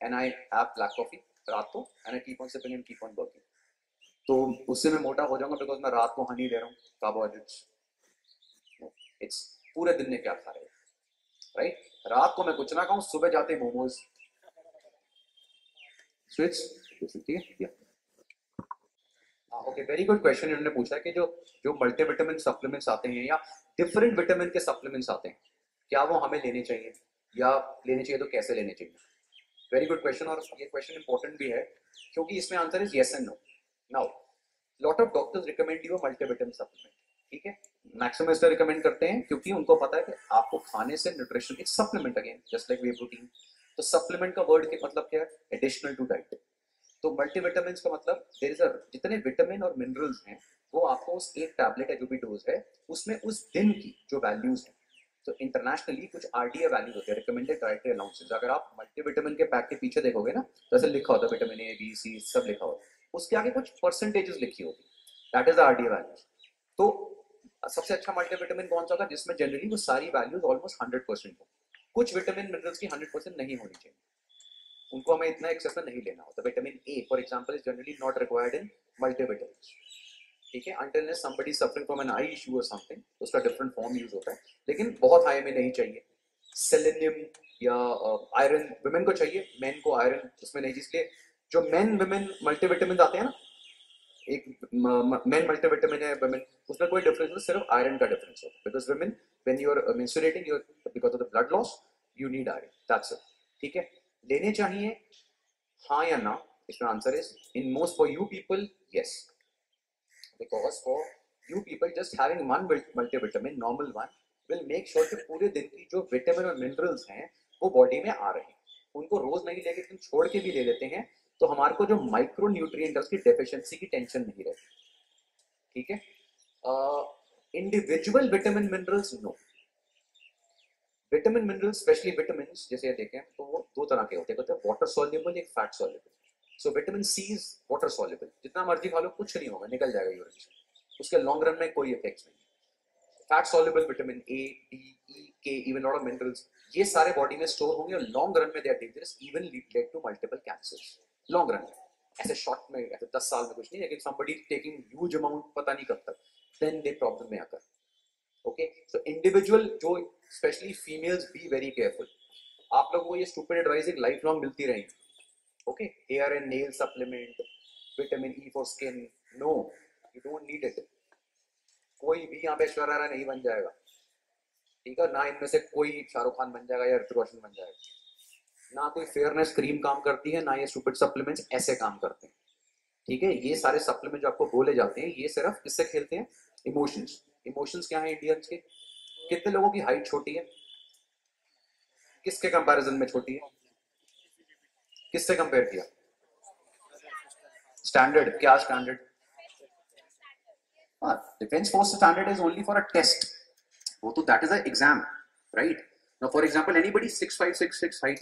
and I have black coffee रात को, and I keep on sipping and keep on working. तो उससे मैं मोटा हो जाऊंगा because मैं रात को हनी दे रहा हूँ, कार्बोहाइड्रेट्स. इट्स पूरे दिन में क्या खा रहे हो, राइट? रात को मैं कुछ ना खाऊं, सुबह जाते मोमोज, स्विच, ठीक है. Okay, very good question. इन्होंने पूछा कि जो मल्टीविटामिन सप्लीमेंट्स आते हैं या डिफरेंट विटामिन के सप्लीमेंट्स आते हैं, क्या वो हमें लेने चाहिए, या लेने चाहिए तो कैसे लेने चाहिए? वेरी गुड क्वेश्चन, और ये क्वेश्चन इंपॉर्टेंट भी है क्योंकि इसमें answer is yes and no. Now, lot of doctors recommend you a multivitamin supplement, ठीक है. मैक्सिमम इसका recommend करते हैं क्योंकि उनको पता है कि आपको खाने से nutrition is supplement again, just like whey protein. तो supplement का word के मतलब क्या है? Additional to diet. तो multivitamins का मतलब there is a जितने vitamin और minerals हैं वो आपको उस एक tablet है जो भी dose है उसमें उस दिन की जो values हैं. तो इंटरनेशनली कुछ RDA वैल्यूज होते हैं, रिकमेंडेड डाइटरी अलाउंसेस. अगर आप मल्टीविटामिन के पैक के पीछे देखोगे ना, जैसे लिखा होता है विटामिन A, B, C सब लिखा होता है, उसके आगे कुछ परसेंटेजेस लिखी होगी, that is the RDA values. तो सबसे अच्छा मल्टीविटामिन कौन सा होता है जिसमें जनरली वो सारी वैल्यूज ऑलमोस्ट 100% हो। कुछ विटामिन मिनरल्स की 100% नहीं होनी चाहिए, उनको हमें इतना एक्सेस नहीं लेना होता। Vitamin A for example is generally not required in multivitamins, ठीक है, until somebody suffering from an eye issue और समथिंग, उसका डिफरेंट फॉर्म यूज होता है, लेकिन बहुत हाई में नहीं चाहिए। सेलेनियम या आयरन वुमेन को चाहिए, मेन को आयरन उसमें नहीं, इसलिए जो मेन वुमेन मल्टीविटामिन आते हैं ना, एक मेन मल्टीविटामिन है वुमेन, उसमें कोई डिफरेंस नहीं, सिर्फ आयरन का डिफरेंस होता है। Because women when you are menstruating you because of the blood loss you need iron, that's it, ठीक है। लेने चाहिए हाँ या ना, इसका answer is in most for you people yes, because for you people just having one multivitamin normal one will make sure कि पूरे दिन की जो विटामिन और मिनरल्स हैं वो बॉडी में आ रहे हैं। उनको रोज नहीं लेके तुम छोड़ के भी ले लेते हैं तो हमारे को जो माइक्रो न्यूट्रिएंट्स की डेफिशिएंसी की टेंशन नहीं रहती, ठीक है। Individual vitamin minerals no, vitamin minerals specially vitamin जैसे देखें तो वो दो तरह के होते हैं, वाटर सोल्यूबल एक fat soluble. So vitamin C is water soluble, जितना मर्जी खा लो कुछ नहीं होगा, निकल जाएगा यूरिन से, उसके लॉन्ग रन में कोई इफेक्ट नहीं। Fat soluble vitamin A D E K even lot of minerals ये सारे बॉडी में स्टोर होंगे और लॉन्ग रन में they are dangerous, even lead to multiple cancers long run में। ऐसे शॉर्ट में ऐसे 10 साल में कुछ नहीं, लेकिन somebody taking huge amount पता नहीं कब तक then they problem में आकर, ओके। सो इंडिविजुअल जो specially females be very careful. आप लोगों को ये स्टूपिड एडवाइस एक लाइफ लॉन्ग मिलती रहेगी, okay. Hair and nail supplement, vitamin E for skin, no you don't need it, कोई भी यहाँ पे ऐश्वर्या नहीं बन जाएगा, ठीक है ना, इनमें से कोई शाहरुख खान बन जाएगा या ऋतिक रोशन बन जाएगा, ना कोई फेयरनेस क्रीम काम करती है, ना ये सुपर सप्लीमेंट्स ऐसे काम करते हैं, ठीक है। ये सारे सप्लीमेंट जो आपको बोले जाते हैं ये सिर्फ किससे खेलते हैं, इमोशंस। इमोशंस क्या है इंडियंस के, कितने लोगों की हाइट छोटी है, किसके कंपैरिजन में छोटी है, किससे कंपेयर किया, स्टैंडर्ड, क्या standard, defence force standard is only for a test, वो तो that is a exam right. Now for example anybody 6'5" 6'6" height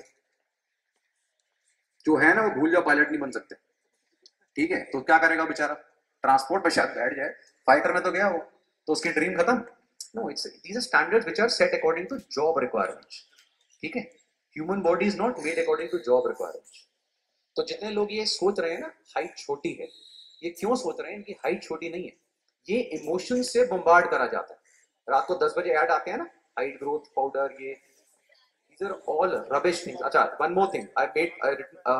जो है ना वो भूल जाओ, पायलट नहीं बन सकते, ठीक है। तो क्या करेगा बेचारा, ट्रांसपोर्ट पे शायद बैठ जाए, फाइटर में तो गया वो, तो उसकी ड्रीम खत्म। No, it's these are standards which are set according to job requirements, ठीक है। Human body is not made according to job requirements. तो जितने लोग ये सोच रहे हैं ना हाइट छोटी है, ये क्यों सोच रहे हैं, इनकी हाइट छोटी नहीं है, ये इमोशन से बम्बार्ड करा जाता है। रात को 10 बजे ऐड आते हैं ना, हाइट ग्रोथ पाउडर, ये these are all rubbish things. Acha, one more thing. I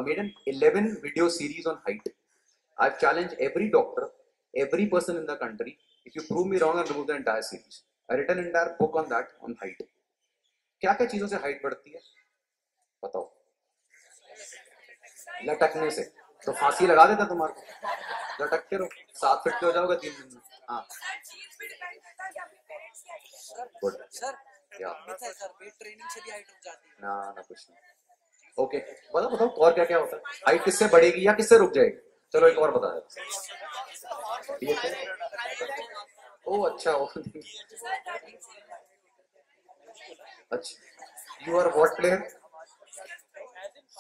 made an 11 video series on height. I've challenged every doctor, every person in the country. If you prove me wrong, I'll remove the entire series. I've written an entire book on that, on height. क्या-क्या चीजों से height बढ़ती है? बताओ. लटकने से. तो फांसी लगा देता तुम्हारे को. लटकते रहो. 7 फीट के हो जाओगे 3 दिन में. हाँ. Good. या सर वेट ट्रेनिंग से भी हाइट रुक जाती है ना कुछ नहीं, ओके। बताओ और क्या क्या होता है, हाइट किससे बढ़ेगी या किससे रुक जाएगी। चलो एक और बता देता, ओ अच्छा, you are what player,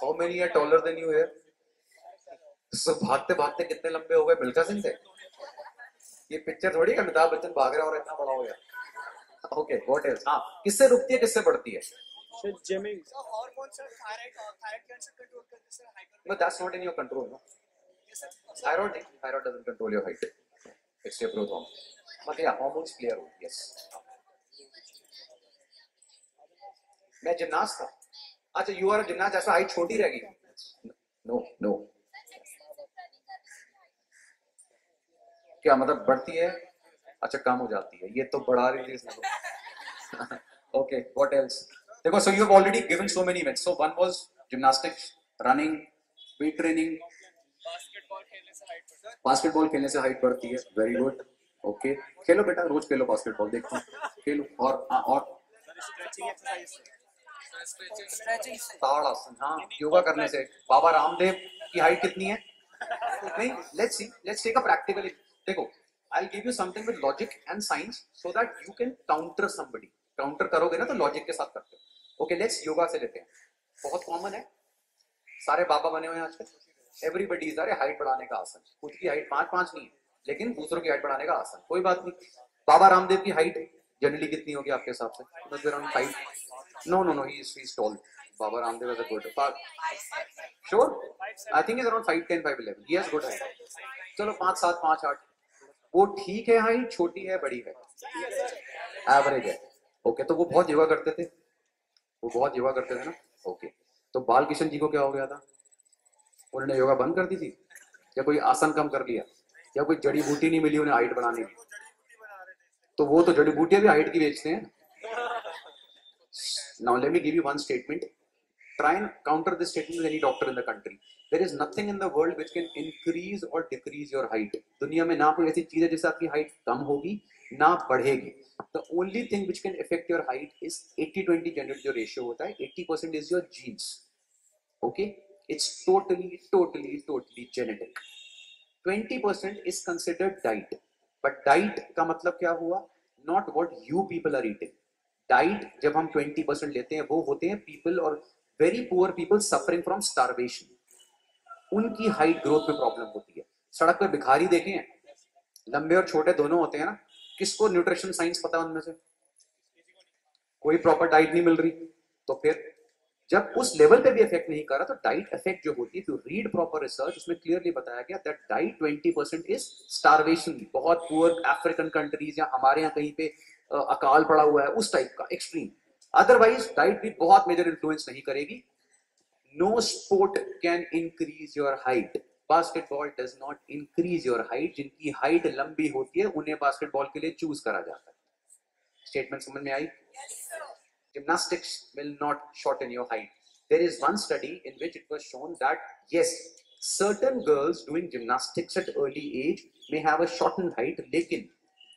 how many are taller than you here. सो भागते भागते कितने लंबे हो गए मिल्का सिंह थे, ये पिक्चर थोड़ी अमिताभ बच्चन भाग रहा और इतना बड़ा हो गया, ओके। व्हाट एल्स, हां किससे रुकती है किससे बढ़ती है, sir gymming, sir hormone, sir thyroid cancer control करते, sir hyper, but that's not in your control, no thyroid doesn't control your height, it's your growth hormone, मतलब या hormones play a role, yes. मैं gymnast था, अच्छा you are a gymnast, ऐसा height छोटी रह गई, नो नो, क्या मतलब बढ़ती है, अच्छा काम हो जाती है, ये तो बढ़ा रही है, ओके। व्हाट एल्स, देखो so you have already given so many events, so one was gymnastics, running, weight training, basketball खेलने से हाइट बढ़ती है, वेरी गुड, ओके। खेलो बेटा, रोज खेलो बास्केटबॉल, देखो खेलो, और हाँ योगा करने से। बाबा रामदेव की हाइट कितनी है, नहीं, let's see, let's take a practical, देखो I'll give you something with logic and science so that you can counter somebody. Counter करोगे ना तो logic के साथ करते हो। Okay, let's yoga से लेते हैं। बहुत common है। सारे बाबा बने हुए हैं आजकल। Everybody is there, height बढ़ाने का आसन। खुद की height 5'5" नहीं है, लेकिन दूसरों की height बढ़ाने का आसन। कोई बात नहीं। बाबा रामदेव की हाइट जनरली कितनी होगी आपके हिसाब से? Baba Ramdev is a good. Sure? I think he's around 5'10", 5'11". He has good height. चलो 5'7", 5'8". वो ठीक है हाइट, छोटी है, बड़ी है, एवरेज है. ओके, तो वो बहुत योगा करते थे, ना. ओके, तो बाल किशन जी को क्या हो गया था? उन्होंने योगा बंद कर दी थी, या कोई आसन कम कर लिया, या कोई जड़ी बूटी नहीं मिली उन्हें हाइट बनाने की? तो वो तो जड़ी बूटियां भी हाइट की बेचते हैं. Now let me give you one statement. Try and counter this statement with any doctor in the country. There is nothing in the world which can increase or decrease your height. दुनिया में ना कोई ऐसी चीज है जिससे आपकी height कम होगी ना बढ़ेगी. The only thing which can affect your height is 80-20 general जो ratio होता है. 80% is your genes. Okay? It's totally genetic. 20% is considered diet. But diet का मतलब क्या हुआ? Not what you people are eating. Diet जब हम 20% लेते हैं वो होते हैं पीपल और very poor people suffering from starvation. उनकी हाइट ग्रोथ में प्रॉब्लम होती है. सड़क पर भिखारी देखे हैं, लंबे और छोटे दोनों होते हैं ना. किसको न्यूट्रिशन साइंस पता है उनमें से? कोई प्रॉपर डाइट नहीं मिल रही. तो फिर जब उस लेवल पे भी इफेक्ट नहीं कर रहा तो डाइट इफेक्ट जो होती है, टू रीड प्रॉपर रिसर्च, उसमें क्लियरली बताया गया दैट डाइट 20% इज स्टारवेशन. बहुत पुअर अफ्रीकन कंट्रीज या हमारे यहाँ कहीं पे अकाल पड़ा हुआ है, उस टाइप का एक्सट्रीम. अदरवाइज डाइट भी बहुत मेजर इन्फ्लुएंस नहीं करेगी. No sport can increase your height. Basketball does not increase your height. जिनकी हाइट लंबी होती है उन्हें बास्केटबॉल के लिए चूज करा जाता है. स्टेटमेंट समझ में आई? Gymnastics will not shorten your height. There is one study in which it was shown that yes, certain girls doing gymnastics at early age may have a shorten height, लेकिन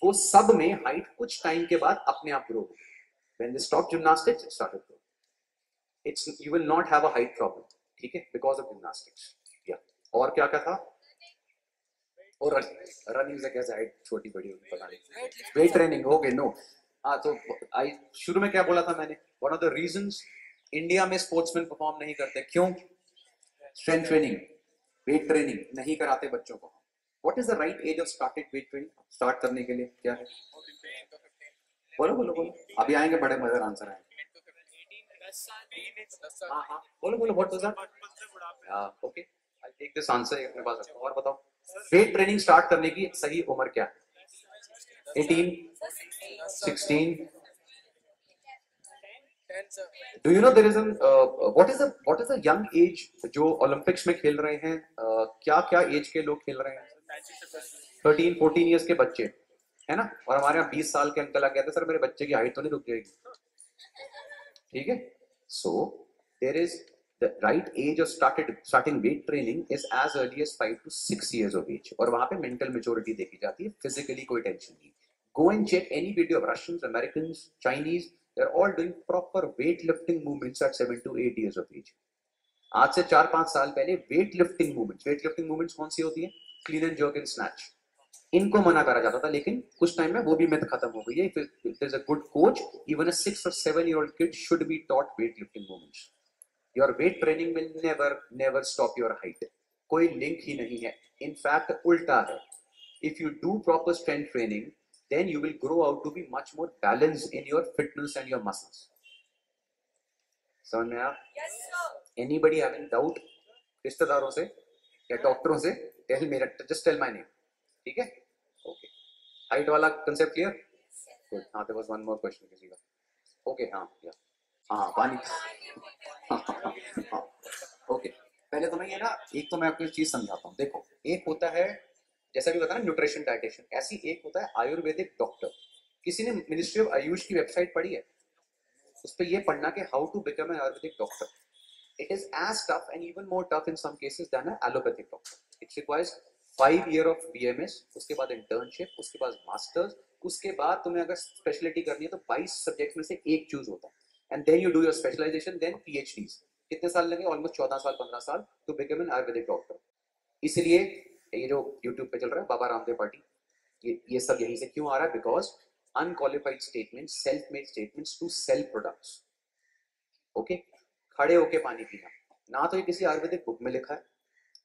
वो सब में हाइट कुछ time के बाद अपने आप grow होगी. When they stop gymnastics, it started growing. You will not have a height problem, ठीक है? Because of gymnastics. Yeah. और क्या क्या था? और रनिंग से कैसे हाइट छोटी बड़ी होगी पता नहीं. वेट ट्रेनिंग हो गई. नो, हाँ, तो शुरू में क्या बोला था मैंने? One of the reasons India में स्पोर्ट्समैन परफॉर्म नहीं करते. क्यों? स्ट्रेंथ ट्रेनिंग, वेट ट्रेनिंग नहीं कराते बच्चों को. What is the right age of started weight training? Start करने के लिए क्या है? बोलो बोलो बोलो. अभी आएंगे बड़े मजेदार आंसर आएंगे. हाँ हाँ बोलो बोलो. What was that? Okay, I'll take this answer. अपने पास रखो. और बताओ, weight training start करने की सही उम्र क्या है? 18, 16. Do you know there is an what is the young age जो ओलंपिक्स में खेल रहे हैं? क्या क्या एज के लोग खेल रहे हैं? 13-14 ईयर्स के बच्चे है ना. और हमारे यहाँ 20 साल के अंकल आ गए थे, सर मेरे बच्चे की हाइट तो नहीं रुक जाएगी? ठीक है. So there is the right age of starting weight training is as early age 5 to 6 years of age. और वहां पे मेंटल मेच्योरिटी देखी जाती है, फिजिकली कोई टेंशन नहीं. Go and check any video of Russians, Americans, Chinese. They're all doing proper weightlifting movements at 7 to 8 years of age. आज से 4-5 साल पहले weightlifting movements कौन सी होती है? Clean and jerk and snatch. इनको मना करा जाता था, लेकिन कुछ टाइम में वो भी मिथ खत्म हो गई है. If there's a good coach, even a 6 or 7 year old kid should be taught weightlifting movements. Your weight training will never stop your height. कोई लिंक ही नहीं है. In fact, उल्टा है. If you do proper strength training, then you will grow out to be much more balanced in your fitness and your muscles. समझ में आया? Yes sir. Anybody having doubt? रिश्तेदारों से या डॉक्टरों से? Tell me, just tell my name. ठीक है? Okay. Height वाला concept clear? Good. हाँ, there was one more question किसी का. Okay, हाँ, yeah. हाँ, पानी. हाँ. Okay. पहले तो मैं ये ना, एक तो मैं आपको एक चीज समझाता हूँ. देखो, एक होता है जैसा भी बताया न्यूट्रिशन डाइटेशन, ऐसी एक होता है आयुर्वेदिक डॉक्टर. किसी ने मिनिस्ट्री ऑफ आयुष की वेबसाइट पढ़ी है? उस पर यह पढ़ना कि how to become an Ayurvedic doctor. It is as tough and even more tough in some cases than allopathic doctor. It's requires 5 years of BMS, उसके बाद इंटर्नशिप, उसके बाद मास्टर्स, उसके बाद तुम्हें अगर स्पेशलिटी करनी है तो 22 subjects में से एक चूज होता है. And then you do your specialisation, then PhD. कितने साल लगे? ऑलमोस्ट 14 साल 15 साल to become an Ayurvedic doctor. इसलिए ये जो YouTube पे चल रहा है बाबा रामदेव पार्टी, ये सब यहीं से क्यों आ रहा है? Because unqualified statement, self made statements to sell products. Okay, खड़े होके पानी पीना. ना तो ये किसी आयुर्वेदिक बुक में लिखा है,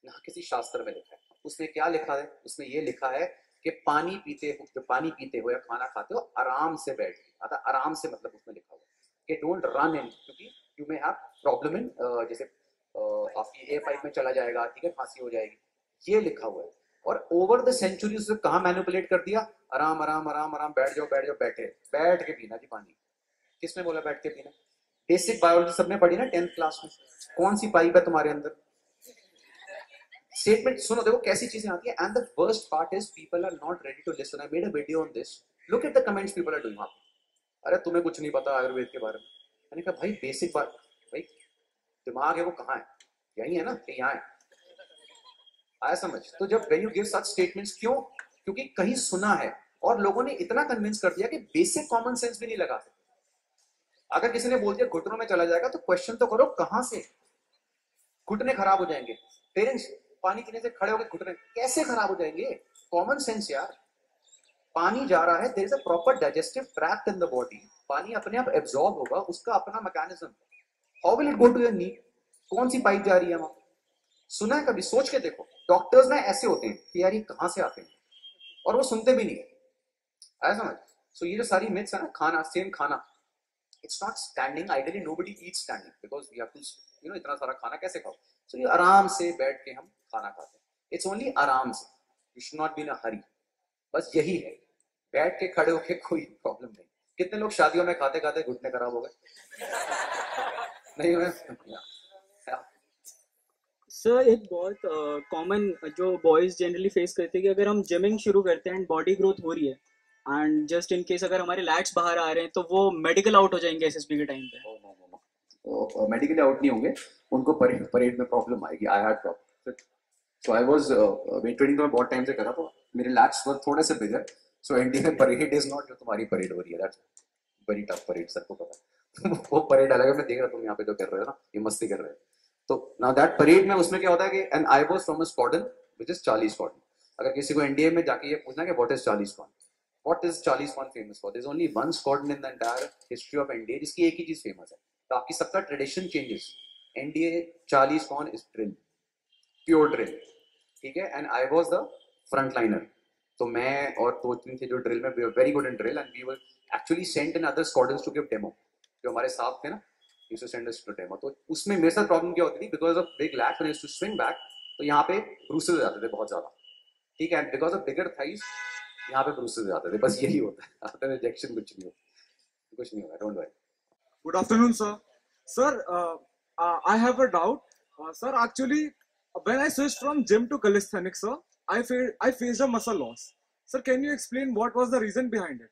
ना किसी शास्त्र में लिखा है. उसने क्या लिखा है? उसने ये लिखा है कि पानी पीते हो या खाना खाते हो आराम से बैठ के, अतः आराम से मतलब उसमें लिखा हुआ कि डोंट रन इन, क्योंकि you may have problem in, जैसे आपकी A5 में चला जाएगा, ठीक है, फांसी हो जाएगी, ये लिखा हुआ है। और ओवर द सेंचुरी उसने कहाँ मैनिपुलेट कर दिया, आराम आराम आराम आराम, बैठ जाओ, बैठ के पीना जी पानी। किसने बोला बैठ के पीना? बेसिक बायोलॉजी सबने पढ़ी ना 10th क्लास में। कौन सी पाइप है तुम्हारे अंदर? स्टेटमेंट सुनो, देखो कैसी चीजें आती है। And the worst part is people are not ready to listen. I made a video on this, look at the comments people are doing. अरे तुम्हें कुछ नहीं पता आयुर्वेद के बारे में। मैंने कहा भाई बेसिक बात, भाई दिमाग है वो कहाँ है, यही है ना, यहाँ है, आया समझ? तो जब when you give such statements, क्यों? क्योंकि कहीं सुना है और लोगों ने इतना कन्विंस कर दिया कि बेसिक कॉमन सेंस भी नहीं लगा सकते। अगर किसी ने बोल दिया घुटनों में चला जाएगा तो क्वेश्चन तो करो कहाँ से घुटने खराब हो जाएंगे। पेरेंट्स पानी पीने से खड़े होकर घुटने कैसे खराब हो जाएंगे? कॉमन सेंस यार, पानी जा रहा है, there is a proper digestive tract in the body, पानी अपने आप एब्जॉर्ब होगा, उसका अपना mechanism. How will it go to your knee? कौन सी पाइप जा रही है वहां? सुना है कभी? सोच के देखो। डॉक्टर्स ना ऐसे होते हैं कि यार ये कहाँ से आते हैं, और वो सुनते भी नहीं है, आया समझ? सो ये जो सारी मिथ्स है ना, खाना सेम खाना, it's not standing, ideally nobody eats standing because we have to, you know, इतना सारा खाना कैसे खाओ? सो ये आराम से बैठ के हम खाना खाते हैं, इट्स ओनली आराम से, you should not be in a hurry, बस यही है। बैठ के खड़े होके कोई प्रॉब्लम नहीं। कितने लोग शादियों में खाते खाते घुटने खराब हो गए? नहीं हुए? सर एक बहुत कॉमन जो बॉयज जनरली फेस करते हैं कि अगर हम जिमिंग शुरू करते हैं एंड बॉडी ग्रोथ हो रही है एंड जस्ट इन केस अगर हमारे लैट्स बाहर आ रहे हैं तो वो मेडिकल आउट हो जाएंगे एसएसबी के टाइम पे। मेडिकल आउट नहीं होंगे, उनको परेड में प्रॉब्लम आएगी। I had problem, so I was weight training तो बहुत टाइम से कर रहा था, मेरे लैट्स वर थोड़े से बिगर, सो एंटी में परेड इज नॉट जो तुम्हारी परेड हो रही है, दैट्स वेरी टफ परेड, सबको पता है। वो परेड अलग, मैं देख रहा हूं तुम यहां पे जो कर रहे हो ना, ये मस्ती कर रहे हो। तो नाउ दैट परेड में उसमें क्या होता है कि and I was from a squadron which is Charlie squadron. अगर किसी को एनडीए में जाके ये पूछना कि what is Charlie squadron famous for, there is only one squadron in the entire history of NDA जिसकी एक ही चीज फेमस है। तो आपकी सबका tradition changes. NDA Charlie squadron is drill, pure drill, ठीक है। And I was the front liner, तो मैं और दो तीन थे जो ड्रिल में, we were very good in drill and we were actually sent in other squadrons to give demo. जो हमारे साथ थे ना, तो उसमें मेरे साथ प्रॉब्लम क्या होती थी, because of big lack I used to swing back, तो यहाँ पे ब्रूसेस जाते थे बहुत ज्यादा, ठीक है, and because of bigger thighs यहाँ पे ब्रूसेस जाते थे, बस यही होता है। आफ्टर रिजेक्शन कुछ नहीं होता, don't worry. Good afternoon sir. Sir I have a doubt sir, actually when I switch from gym to calisthenics sir, I faced a muscle loss sir, can you explain what was the reason behind it?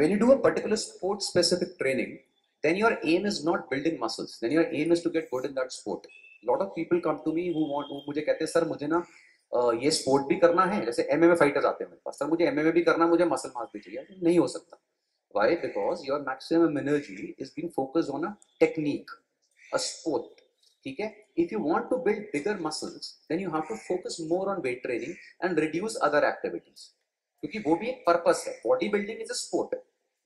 When you do a particular sport specific training, then your aim is not building muscles, then your aim is to get good in that sport. Lot of people come to me who मुझे कहते हैं sir मुझे ना ये sport भी करना है, जैसे MMA फाइटर्स आते हैं मेरे पास, सर मुझे MMA भी करना, मुझे मसल मास भी चाहिए। नहीं हो सकता। Why? Because your maximum energy is being focused on a technique, a sport, ठीक है। If you want to build bigger muscles, then you have to focus more on weight training and reduce other activities, क्योंकि वो भी एक purpose है। Body building is a sport,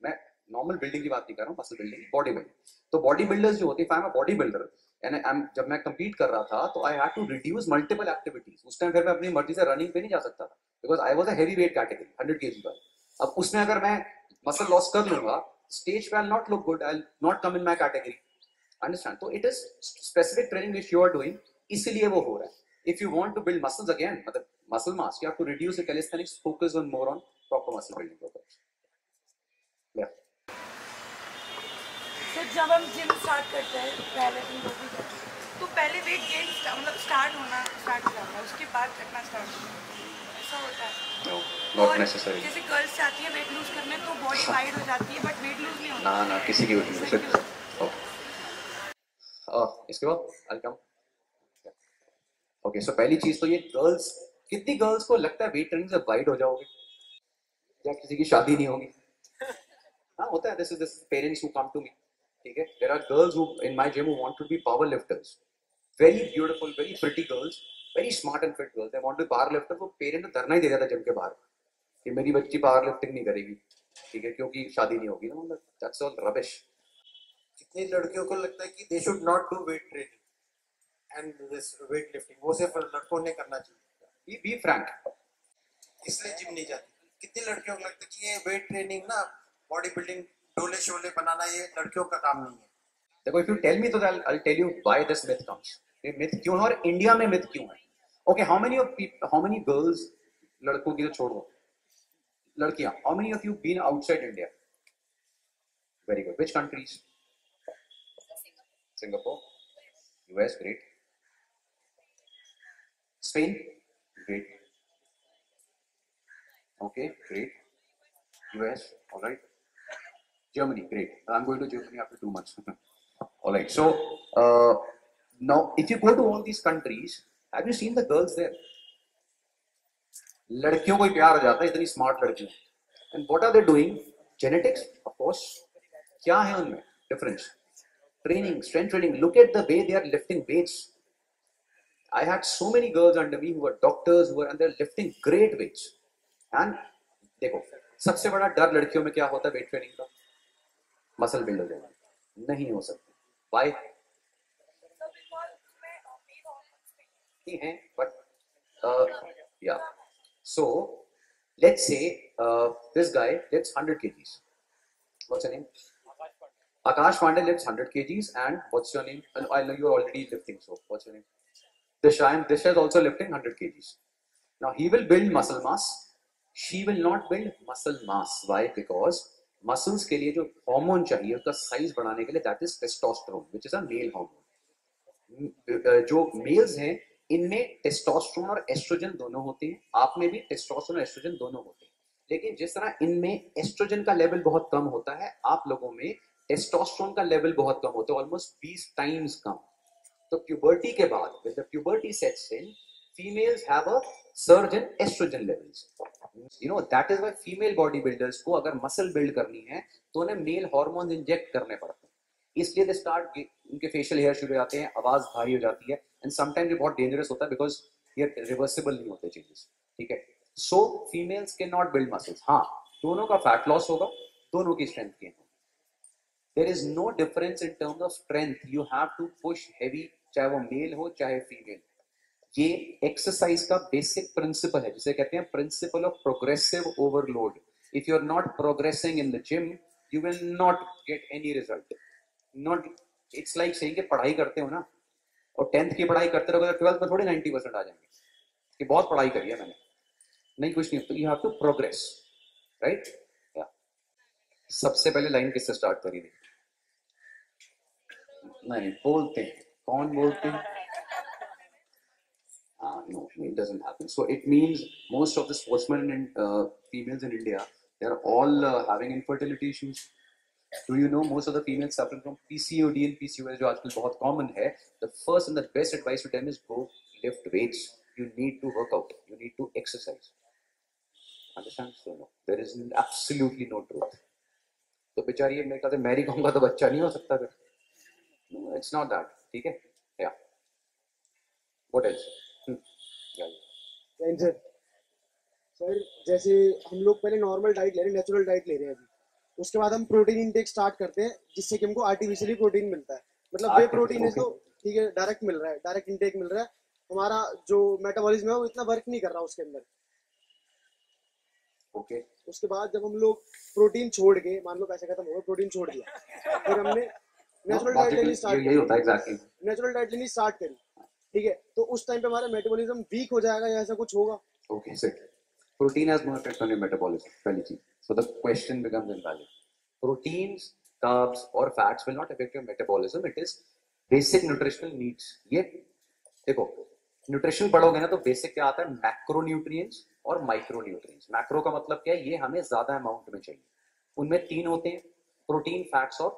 मैं normal building की बात नहीं कर रहा हूँ, मसल बिल्डिंग, बॉडी बिल्डिंग। तो बॉडी बिल्डर्स जो होते हैं, फाइम अ बॉडी बिल्डर, एंड जब मैं कम्पीट कर रहा था तो I had to reduce multiple activities. उस टाइम फिर मैं अपनी मर्जी से रनिंग पे नहीं जा सकता था because I was a heavy weight category, 100 kg का। अब उसमें अगर मैं मसल लॉस कर लूंगा, स्टेज पे I not look good, I not come in my category, understand? तो it is specific training which you are doing, इसीलिए वो हो रहा है। If you want to build muscles again, मतलब muscle mass, you have to reduce your calisthenics, focus on more on proper muscle building. तो जब हम जिम स्टार्ट करते हैं पहले दिन तो पहले वेट गेन मतलब स्टार्ट होना स्टार्ट हो जाता है, उसके बाद घटना स्टार्ट हो जाता है, ऐसा होता है। Not necessary. जैसे गर्ल्स चाहती है वेट लूज करने तो बॉडी वाइड हो जाती है, बट वेट लूज नहीं होता। ना किसी की वेट लूज। इसके बाद वेलकम। ओके, सो पहली चीज तो ये गर्ल्स, कितनी गर्ल्स को लगता है वेट ट्रेनिंग से वाइड हो जाओगे या किसी की शादी नहीं होगी? हाँ होता है, this is parents who come to me, ठीक है। There are girls who in my gym who want to be power lifters, very beautiful, very pretty girls, very smart and fit girls, they want to be power lifter. वो parent ने धरना ही दे दिया था gym के बाहर कि मेरी बच्ची पावर लिफ्टिंग नहीं करेगी, ठीक है, क्योंकि शादी नहीं होगी ना। That's all rubbish. कितनी लड़कियों को लगता है कि they should not do weight training and this weight lifting, वो सिर्फ लड़कों ने करना चाहिए। बी फ्रैंक, इसलिए जिम नहीं जाती। कितनी लड़कियों को लगता है कि ये वेट ट्रेनिंग ना बॉडी बिल्डिंग डोले शोले बनाना ये लड़कियों का काम नहीं है। देखो इफ यू टेल मी तो I tell you why this myth comes, ये मिथ क्यों है और इंडिया में मिथ क्यों है। ओके हाउ मेनी गर्ल्स, लड़कों की तो छोड़ो, लड़कियां, how many of you been outside India? Very good, which countries? Singapore, US, great, Spain, great, okay, great, US, all right, Germany, great. I'm going to Germany after 2 months. All right, so now if you go to all these countries, have you seen the girls there? लड़कियों को प्यार हो जाता है, इतनी smart लड़कियां। And what are they doing? Genetics, of course. क्या है उनमें difference? Training, strength training. Look at the way they are lifting weights. I had so many girls under me who were doctors, who were and they're lifting great weights. And देखो सबसे बड़ा डर लड़कियों में क्या होता है वेट ट्रेनिंग का? मसल बिल्ड हो जाएगा, नहीं हो सकता। Why? हैं but yeah. So let's say this guy lifts 100 kgs. What's your name? Akash Pandey lifts 100 kgs and what's your name? And I know you are already lifting, so what's your name? Disha, and Disha is also lifting 100 kgs. Now he will build muscle mass. She will not build muscle mass. Why? Because muscles के लिए जो hormone चाहिए उसका size बढ़ाने के लिए that is testosterone, which is a male hormone. जो males हैं इनमें testosterone और estrogen दोनों होते हैं, आप में भी testosterone और estrogen दोनों होते हैं, लेकिन जिस तरह इनमें estrogen का level बहुत कम होता है आप लोगों में testosterone का level बहुत कम होता है, almost 20 times कम। तो puberty के बाद when the puberty sets in, females have a surge in estrogen levels. You know that is why female bodybuilders को अगर muscle build करनी है तो उन्हें male hormones inject करने पड़ते हैं, इसलिए they start, उनके facial hair शुरू हो जाते हैं, आवाज भारी हो जाती है and sometimes ये बहुत dangerous होता है because ये reversible नहीं होते changes, ठीक है। So females cannot build muscles. हाँ, दोनों का fat loss होगा, दोनों की strength gain होगी. There is no difference in terms of strength. You have to push heavy, चाहे वो male हो चाहे female। ये एक्सरसाइज का बेसिक प्रिंसिपल है जिसे कहते हैं principle of progressive overload. If you are not progressing in the gym you will not get any result. Not it's like saying कि पढ़ाई करते हो ना और 10th की पढ़ाई करते रहोगे तो 12th में थोड़ी 90% आ जाएंगे कि बहुत पढ़ाई करी है मैंने, नहीं कुछ नहीं। तो you have to progress, right? सबसे पहले लाइन किससे स्टार्ट करी थी? नहीं बोलते हैं, कौन बोलते हैं? No, it doesn't happen. So it means most of the sportsmen and females in India, they are all having infertility issues. Do you know most of the females suffering from PCOD and PCOS, जो आजकल बहुत common है? The first and the best advice to them is go lift weights. You need to work out. You need to exercise. Understand? So no, there is absolutely no truth. तो बेचारी मेरे कहते Mary कहूँगा तो बच्चा नहीं हो सकता फिर? No, it's not that. ठीक है? Yeah. What else? सर जैसे हम लोग पहले नॉर्मल डाइट ले रहे हैं, नेचुरल डाइट ले रहे हैं अभी, उसके बाद हम प्रोटीन इंटेक स्टार्ट करते हैं जिससे कि हमको आर्टिफिशियली प्रोटीन मिलता है, मतलब वे प्रोटीन है तो ठीक है डायरेक्ट मिल रहा है, डायरेक्ट इंटेक मिल रहा है, हमारा जो मेटाबॉलिज्म है वो इतना वर्क नहीं कर रहा उसके अंदर। ओके उसके बाद जब हम लोग प्रोटीन छोड़ के, मान लो पैसे खत्म हो गया, प्रोटीन छोड़ दिया, फिर हमने नेचुरल डाइट लेनी स्टार्ट करी, ठीक है, तो उस टाइम पे हमारा मेटाबॉलिज्म वीक हो जाएगा या ऐसा कुछ होगा? Okay sir, protein has no effect on your metabolism, पहली चीज। So the question becomes invalid. Proteins, carbs और fats will not affect your metabolism, it is basic nutritional needs. ये देखो न्यूट्रिशन पढ़ोगे ना तो बेसिक क्या आता है? मैक्रोन्यूट्रिएंट्स और माइक्रोन्यूट्रिएंट्स। मैक्रो का मतलब क्या है? ये हमें ज्यादा अमाउंट में चाहिए, उनमें 3 होते हैं, प्रोटीन, फैट्स और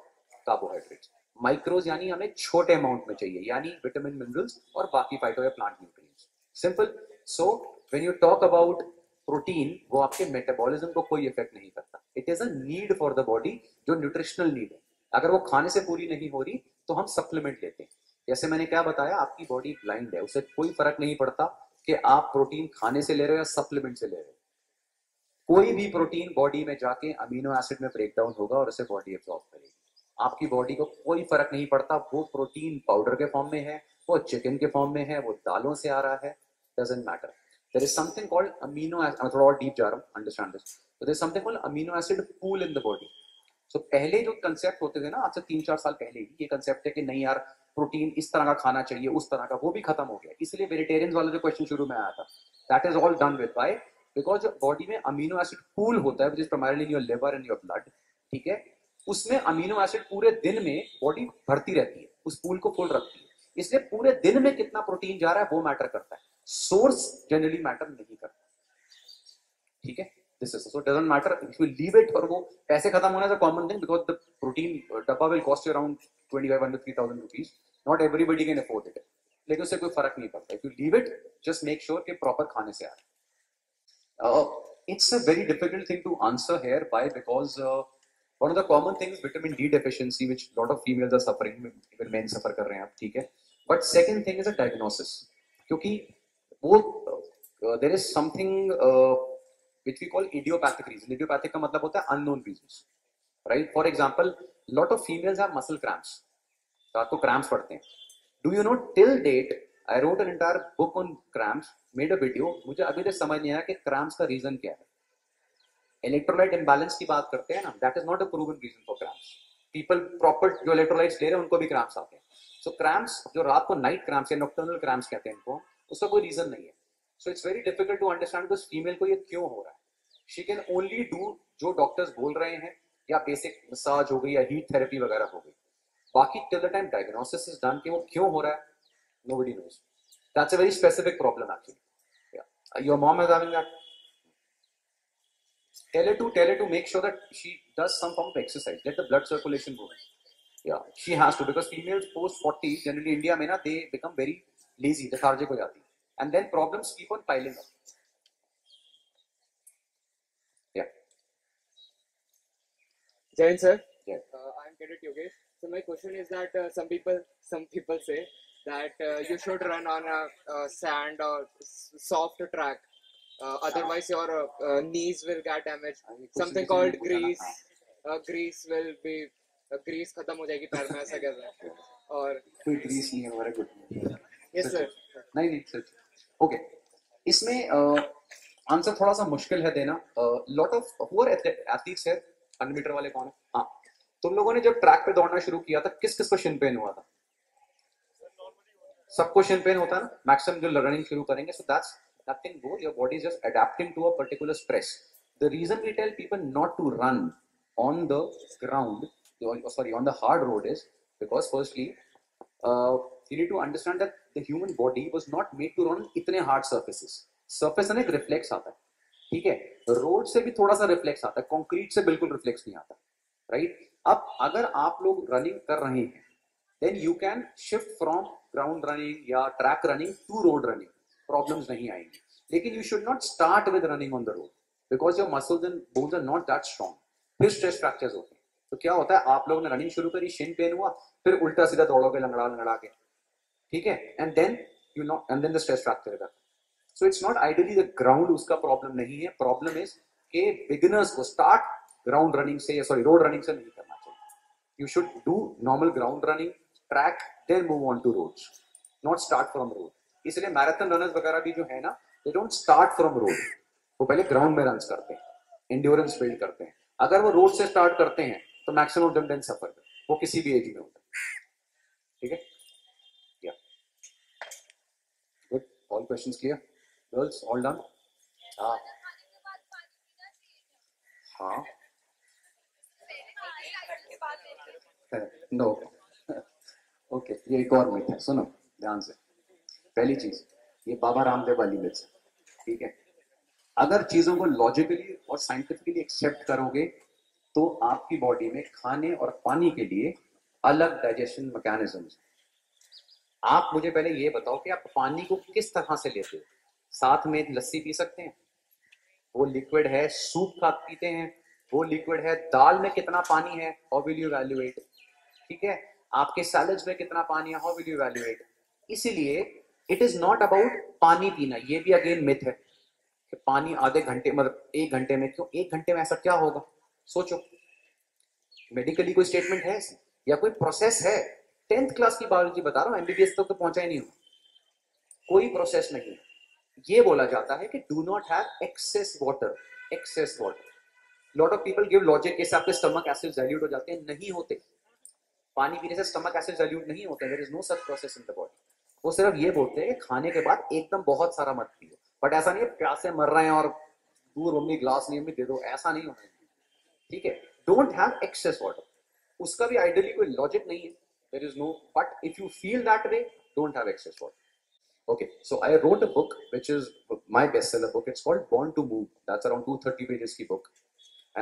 कार्बोहाइड्रेट्स। माइक्रोज यानी हमें छोटे अमाउंट में चाहिए, यानी विटामिन, मिनरल्स और बाकी फाइटो या plant nutrients. Simple. So when you talk about protein, वो आपके मेटाबॉलिज्म को कोई इफेक्ट नहीं करता, it is a need for the body, जो न्यूट्रिशनल नीड है। अगर वो खाने से पूरी नहीं हो रही तो हम सप्लीमेंट लेते हैं। जैसे मैंने क्या बताया, आपकी बॉडी ब्लाइंड है, उसे कोई फर्क नहीं पड़ता कि आप प्रोटीन खाने से ले रहे हो या सप्लीमेंट से ले रहे हो। कोई भी प्रोटीन बॉडी में जाके अमीनो एसिड में ब्रेक डाउन होगा और उसे बॉडी एब्जॉर्ब करेगी। आपकी बॉडी को कोई फर्क नहीं पड़ता वो प्रोटीन पाउडर के फॉर्म में है, वो चिकन के फॉर्म में है, वो दालों से आ रहा है, doesn't matter. There is something called amino acid. I'm all deep जा रहा हूँ, understand this. So there is something called amino acid pool in the body. So पहले जो concept होते थे ना आज से 3-4 साल पहले ही ये concept है कि नहीं यार प्रोटीन इस तरह का खाना चाहिए उस तरह का, वो भी खत्म हो गया. इसलिए वेजिटेरियंस वाला जो क्वेश्चन शुरू में आया था that is all done with by because body में अमीनो एसिड पूल होता है which is primarily in your liver and your blood. ठीक है, उसमें अमीनो एसिड पूरे दिन में बॉडी भरती रहती है, उस पूल को फुल रखती है. इसलिए पूरे दिन में कितना प्रोटीन जा रहा है वो मैटर करता है, सोर्स जनरली मैटर नहीं करता. ठीक है, this is so doesn't matter if you leave it. और वो पैसे खत्म होना is a common thing because the protein डब्बा will cost you around 2500 to 3000 rupees. Not everybody can afford it, लेकिन उससे कोई फर्क नहीं पड़ता. If you leave it just make sure कि प्रॉपर खाने से आ रहा है. It's a very difficult thing to answer here by because one of the common things vitamin D deficiency which lot of females are suffering, even men suffer कर रहे हैं आप. ठीक है, but second thing is a diagnosis, क्योंकि वो there is something which we call idiopathic reason. Idiopathic का मतलब होता है unknown reasons, right. For example lot of females have muscle cramps, रात को क्रैम्प्स पड़ते हैं. Do you know till date I wrote an entire book on cramps, made a video. मुझे अभी तक समझ नहीं आया कि क्रैम्प्स का रीजन क्या है. इलेक्ट्रोलाइट इम्बैलेंस की बात करते हैं ना, that is not a proven reason for cramps. People proper जो इलेक्ट्रोलाइट्स ले रहे हैं उनको भी क्रैम्प्स आते हैं. सो क्रैम्प्स जो रात को नाइट क्रैम्प्स या नॉक्टर्नल क्रैम्प्स कहते हैं इनको, उसका कोई रीजन नहीं है. So it's very difficult to understand this female को ये क्यों हो रहा है. शी कैन ओनली डू जो डॉक्टर्स बोल रहे हैं, या बेसिक मसाज हो गई या हीट थेरेपी वगैरह हो गई. बाकी till the time diagnosis is done कि वो क्यों हो रहा है, nobody knows. That's a very specific problem actually. या your mom is having that, tell her to make sure that she does some form of exercise, let the blood circulation go. या she has to, because females post 40 generally India में ना they become very lazy, lethargic हो जाती है. And then problems keep on piling up. Yeah. Jain sir. Yeah. I am Cadet Yogesh. So my question is that some people say that you should run on a sand or soft track, otherwise your knees will get damaged. Something called grease. Grease will be grease खत्म हो जाएगी पैर में ऐसा कहते हैं. और कोई grease नहीं है हमारे घुटने में. Yes sir. नहीं सच. Okay, इसमें आंसर थोड़ा सा मुश्किल है देना. लॉट ऑफ पुअर एथलीट्स है. 100 मीटर वाले कौन है? हाँ, तुम लोगों ने जब ट्रैक पे दौड़ना शुरू किया था किस किस को शिन पेन हुआ था? सबको शिन पेन होता है ना मैक्सिमम जो रनिंग शुरू करेंगे. So that's nothing go, your body is just adapting to a particular stress. The reason we tell people not to run on the ground, sorry, on the hard road is because firstly you need to understand that the human body was not made to run itne hard surfaces. Surface से एक reflex आता है, ठीक है. Road से भी थोड़ा सा reflex आता है, कंक्रीट से बिल्कुल reflex नहीं आता, right? अब अगर आप लोग running कर रहे हैं then you can shift from ground running या track running to road running, problems नहीं आएंगी. लेकिन you should not start with running on the road because your muscles and bones are not that strong. फिर stress fractures होते हैं. तो क्या होता है, आप लोगों ने रनिंग शुरू करी, shin pain हुआ, फिर उल्टा सीधा दौड़ोगे लंगड़ा लंगड़ा के, ठीक है. And then the stress fracture का. So it's not ideally the ground उसका प्रॉब्लम नहीं है. प्रॉब्लम इज के बिगिनर्स को स्टार्ट ग्राउंड रनिंग से, सॉरी, रोड रनिंग से नहीं करना चाहिए. You should do normal ground running, track, then move on to roads, not start from road. इसलिए मैराथन रनर्स वगैरह भी जो है ना, they don't start from road. वो पहले ग्राउंड में रन करते हैं, इंड्योरेंस बिल्ड करते हैं. अगर वो रोड से स्टार्ट करते हैं तो maximum of them then suffer, वो किसी भी एज में होता है, ठीक है. All questions clear? Girls, all done? हाँ हाँ. No. Okay, ये एक और मिथ है, सुनो ध्यान से. पहली चीज ये बाबा रामदेव वाली मिथ है, ठीक है. अगर चीजों को लॉजिकली और साइंटिफिकली एक्सेप्ट करोगे तो आपकी बॉडी में खाने और पानी के लिए अलग डाइजेशन मैकेनिज्म्स. आप मुझे पहले ये बताओ कि आप पानी को किस तरह से लेते हो? साथ में लस्सी पी सकते हैं, वो लिक्विड है. सूप का पीते हैं, वो लिक्विड है. दाल में कितना पानी है, हाउ विल यू वैल्यूएट, ठीक है. आपके सैलड्स में कितना पानी है, हाउ विल यू वैल्यूएट. इसीलिए इट इज नॉट अबाउट पानी पीना. ये भी अगेन मिथ है कि पानी आधे घंटे, मतलब 1 घंटे में. क्यों 1 घंटे में? ऐसा क्या होगा, सोचो. मेडिकली कोई स्टेटमेंट है या कोई प्रोसेस है? 10th क्लास की बायोलॉजी बता रहा हूँ, एमबीबीएस तक तो पहुंचा ही नहीं हूं. कोई प्रोसेस नहीं है. ये बोला जाता है कि do not have excess water, excess water. Lot of people give logic के हिसाब से स्टमक एसिड डाइल्यूट हो जाते हैं, नहीं होते। पानी पीने से स्टमक एसिड डाइल्यूट नहीं होता है, there is no such process in the body. वो सिर्फ ये बोलते हैं कि खाने के बाद एकदम बहुत सारा मत पियो, बट ऐसा नहीं है प्यास से मर रहे हैं और दूर मम्मी ग्लास नहीं मम्मी दे दो, ऐसा नहीं होना चाहिए, ठीक है। डोंट हैव एक्सेस वाटर, उसका भी आइडियली कोई लॉजिक नहीं है, there is no, but if you feel that we don't have excess water. Okay, so I wrote a book which is my bestseller book. It's called Born to Move. That's around 230 pages ki book,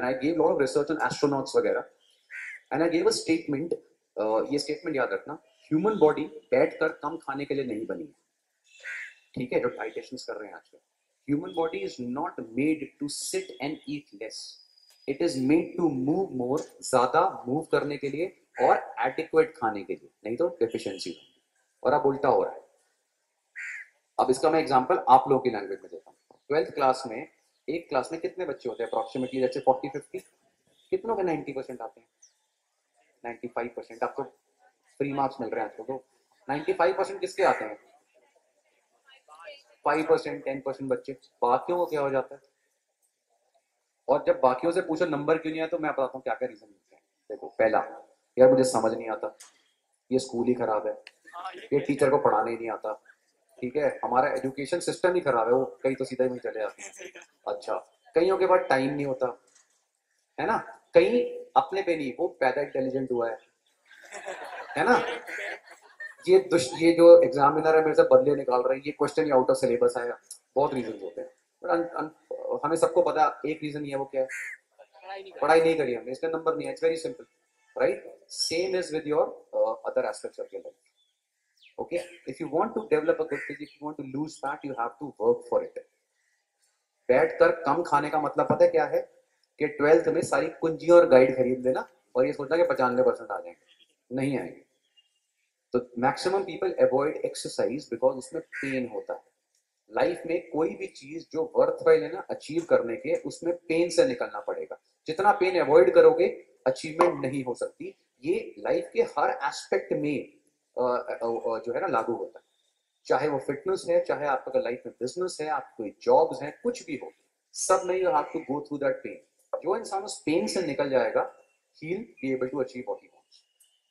and I gave a lot of research on astronauts वगैरह. And I gave a statement. ये statement याद रखना, human body बैठकर कम खाने के लिए नहीं बनी है, ठीक है, जो dietitians कर रहे हैं आजकल. Human body is not made to sit and eat less. It is made to move more, ज़्यादा move करने के लिए और adequate खाने के लिए, नहीं तो deficiency होगी. और अब उल्टा हो रहा है. अब इसका मैं एग्जांपल आप लोगों की लैंग्वेज में देता हूँ. 12th क्लास में एक क्लास में कितने बच्चे होते हैं अप्रॉक्सीमेटली, जैसे 40-50, कितनों के 90% आते हैं, 95%। आपको फ्री मार्क्स मिल रहे हैं आपको, तो 95% किसके आते हैं, 5%, 10% बच्चे। बाकियों को क्या हो जाता है? और जब बाकियों से पूछो नंबर क्यों नहीं आया, तो मैं बताता हूँ क्या क्या रीजन होते हैं. देखो, पहला, यार मुझे समझ नहीं आता, ये स्कूल ही खराब है, ये टीचर को पढ़ाना ही नहीं आता, ठीक है, हमारा एजुकेशन सिस्टम ही खराब है, वो कहीं तो सीधा ही नहीं चले जाते हैं। अच्छा, कईयों के पास टाइम नहीं होता है ना, कहीं अपने पे नहीं, वो पैदा इंटेलिजेंट हुआ है ना, ये जो एग्जामिनर है मेरे से बदले निकाल रहे हैं, ये क्वेश्चन आउट ऑफ सिलेबस आया, बहुत रीजन होते हैं, बट हमें सबको पता एक रीजन ही है, वो क्या है, पढ़ाई नहीं करी हमने, इसका नंबर नहीं है। It's very simple, right? Same is with your other aspects of your life. Okay, if you want to develop a good physique, you want to lose fat, you have to work for it. बैठकर कम खाने का मतलब पता है क्या है, कि 12th में सारी कुंजी और गाइड खरीद लेना और ये सोचना कि 95% आ जाएंगे, नहीं आएंगे। तो maximum people avoid exercise because उसमें पेन होता है। लाइफ में कोई भी चीज जो वर्थवाइल है ना अचीव करने के, उसमें पेन से निकलना पड़ेगा। जितना पेन अवॉइड करोगे अचीवमेंट नहीं हो सकती। ये लाइफ के हर एस्पेक्ट में जो है ना लागू होता है, चाहे वो फिटनेस है, चाहे आपका लाइफ में बिजनेस है, आपको जॉब्स हैं, कुछ भी हो, सब में you have to go through that pain. जो इंसान उस पेन से निकल जाएगा, he will be able to achieve what he wants.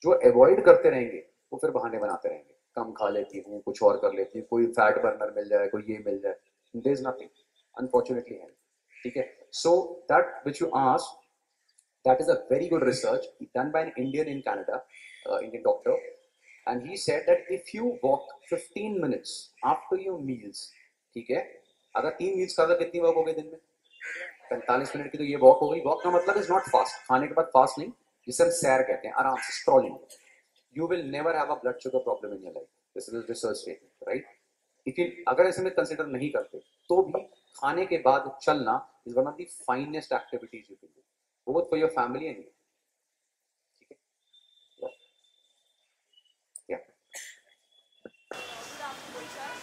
जो अवॉइड करते रहेंगे वो फिर बहाने बनाते रहेंगे, कम खा लेती हूँ, कुछ और कर लेती हूँ, कोई फैट बर्नर मिल जाए, कोई ये मिल जाए, देयर इज नथिंग अनफॉर्चुनेटली, है, ठीक है। So that which you asked, that is a very good research done by an Indian in Canada, Indian doctor. And he said that if you walk 15 minutes after your meals, ठीक है, अगर 3 meals का कितनी walk हो गई दिन में, 45 minute की, तो ये वॉक हो गई। वॉक का मतलब इज नॉट फास्ट, खाने के बाद फास्ट नहीं, जिसे हम सैर कहते हैं, आराम से strolling. You will never have a blood sugar problem in your life, this is research statement, right? लेकिन अगर इसमें कंसिडर नहीं करते तो भी खाने के बाद चलना is one of the finest activities you can do, both for your family and you.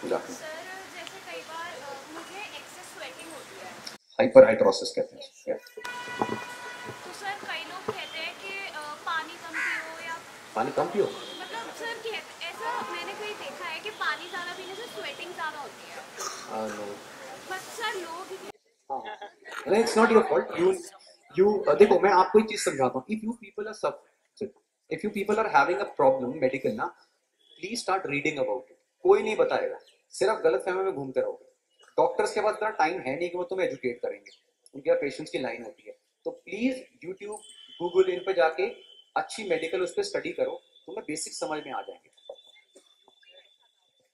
Sir, जैसे कई बार मुझे एक्सेस स्वेटिंग होती है, हाइपरहाइड्रोसिस कहते हैं। तो सर, कई लोग कहते हैं कि पानी कम पियो, या पानी कम पियो मतलब सर कि ऐसा मैंने कहीं देखा है कि पानी ज्यादा पीने से स्वेटिंग ज्यादा होती है। बट सर लोग, हां, it's not your fault. You देखो, मैं आपको एक चीज समझाता हूं। If you people are having a problem medical ना, please start reading about it. कोई नहीं बताएगा, सिर्फ गलतफहमी में घूमते रहोगे। डॉक्टर्स के पास इतना टाइम है नहीं कि वो तुम्हें एजुकेट करेंगे, उनके पास पेशेंट्स की लाइन होती है। तो प्लीज यूट्यूब, गूगल, इन पे जाके अच्छी मेडिकल उस पर स्टडी करो, तुम्हें बेसिक समझ में आ जाएंगे।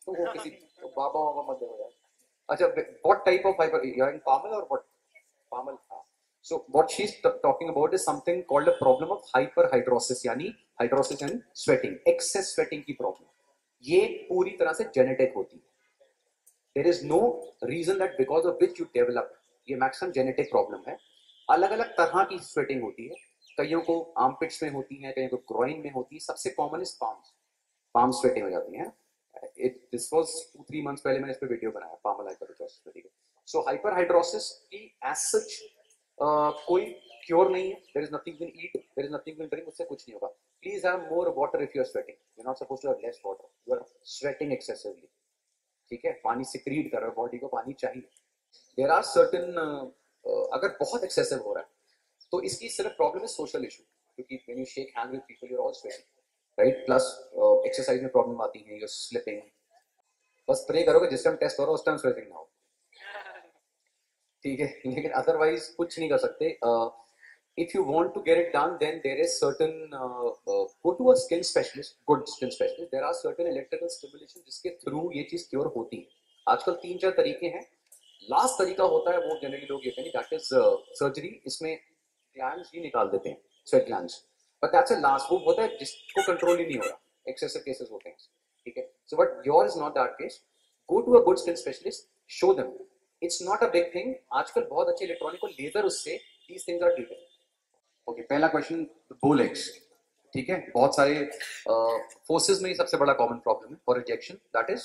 तो वो किसी तो बाबा वाबा मत हो यार। अच्छा, what type of hyper, you are in palmar और what palmar? So what she is talking about is something called a problem of hyperhidrosis, यानी hidrosis and sweating, excess sweating की प्रॉब्लम। ये पूरी तरह से जेनेटिक होती है। There is no reason that because of which you develop. ये maximum genetic problem है। अलग अलग तरह की स्वेटिंग होती है, कईयों को आर्मपिट्स में होती है, कईयों को ग्रोइन में होती है। सबसे कॉमन इज पाम स्वेटिंग हो जाती है। दिस वाज 2-3 मंथ्स पहले मैंने इस पे वीडियो बनाया, पाम हाइपरहाइड्रोसिस पे, ठीक है। सो हाइपरहाइड्रोसिस की एज सच कोई क्योर नहीं है। There is nothing in eat, there is nothing in drink, उससे कुछ नहीं होगा। Please have more water if you are sweating, you are not supposed to have less water, you are sweating excessively, ठीक है, पानी secrete कर रहा है, बॉडी को पानी चाहिए. देयर आर सर्टेन, अगर बहुत एक्सेसिव हो रहा है तो इसकी सिर्फ प्रॉब्लम है सोशल इशू, क्योंकि when you shake hand with people you are all sweating right, plus exercise में प्रॉब्लम आती है, यू आर स्लिपिंग. बस प्रे करो कि जिस टाइम टेस्ट हो रहा है उस टाइम स्वेटिंग ना हो, ठीक है, लेकिन अदरवाइज कुछ नहीं कर सकते. If you want to get it done, then there is certain go to a skin specialist, good skin specialist. There are certain electrical stimulation जिसके through ये चीज cure होती है. आजकल 3-4 तरीके हैं. Last तरीका होता है वो जनरली लोग ये कहते हैं that is surgery. इसमें glands ही निकाल देते हैं, sweat glands. But that's a last, वो होता है जिसको control ही नहीं हो रहा. Excessive cases होते हैं, ठीक है. So but yours is not that case. Go to a good skin specialist. Show them. It's not a big thing. आजकल बहुत अच्छे electronic और laser उससे these things are treated. Okay, पहला क्वेश्चन बो लेग्स. ठीक है, बहुत सारे फोर्सेस में ही सबसे बड़ा कॉमन प्रॉब्लम है for rejection, that is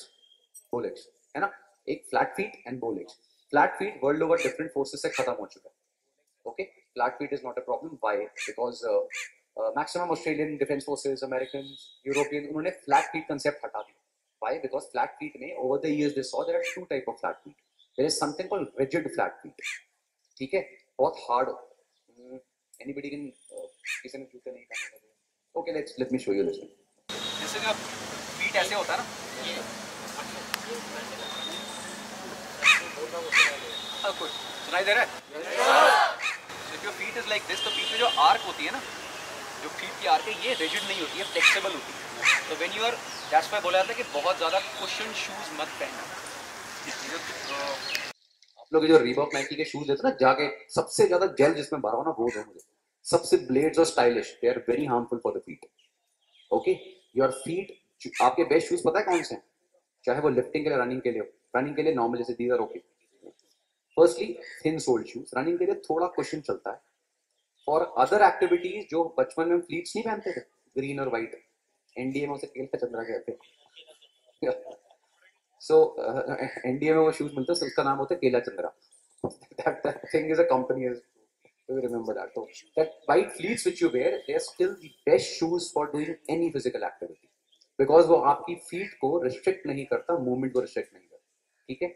bow legs, है ना. एक flat feet and bow legs. Flat feet world over different forces से खत्म हो चुका है. Okay, flat feet is not a problem. Why? Because maximum Australian defence forces, American, European, उन्होंने flat feet concept हटा दिया. व्हाई? बिकॉज फ्लैट फीट में over the years they saw there are 2 type of flat feet. There is something called rigid flat feet, ठीक है, बहुत hard. Anybody can किसी ने जूते नहीं पहना था. Okay, let me show you this one. जैसे कि आप feet ऐसे होता है ना, सब कुछ सुनाई दे रहा है. So if your feet is like this, तो feet में जो arc होती है ना, जो feet की arc है ये rigid नहीं होती है, flexible होती है. So when you are, that's why बोला जाता है कि बहुत ज़्यादा cushioned shoes मत पहनना. लोग जो रीबॉक नाइकी के शूज देते ना, जाके सबसे ज्यादा जेल जिसमें भरा हो ना वो दो मुझे. सबसे ब्लेड्स और stylish, they are very harmful for the feet. Okay, your feet, आपके बेस्ट शूज पता है कौन से हैं? चाहे वो लिफ्टिंग के लिए, रनिंग के लिए, रनिंग के लिए नॉर्मल जैसे these are okay. Firstly thin soled shoes, running के लिए थोड़ा कुशन चलता है. फॉर अदर एक्टिविटीज, जो बचपन में फ्लीट्स नहीं पहनते थे, ग्रीन और व्हाइट, एनडीए में उसे तेल का चंद्रा कहते हैं. सो एनडीए में वो शूज मिलता है, उसका नाम होता है केला चंद्रा. That thing is a company, you remember that. तो that white fleets which you wear, they are still the best shoes for doing any physical activity, because वो आपकी फीट को रिस्ट्रिक्ट नहीं करता, मूवमेंट को रिस्ट्रिक्ट नहीं करता, ठीक है.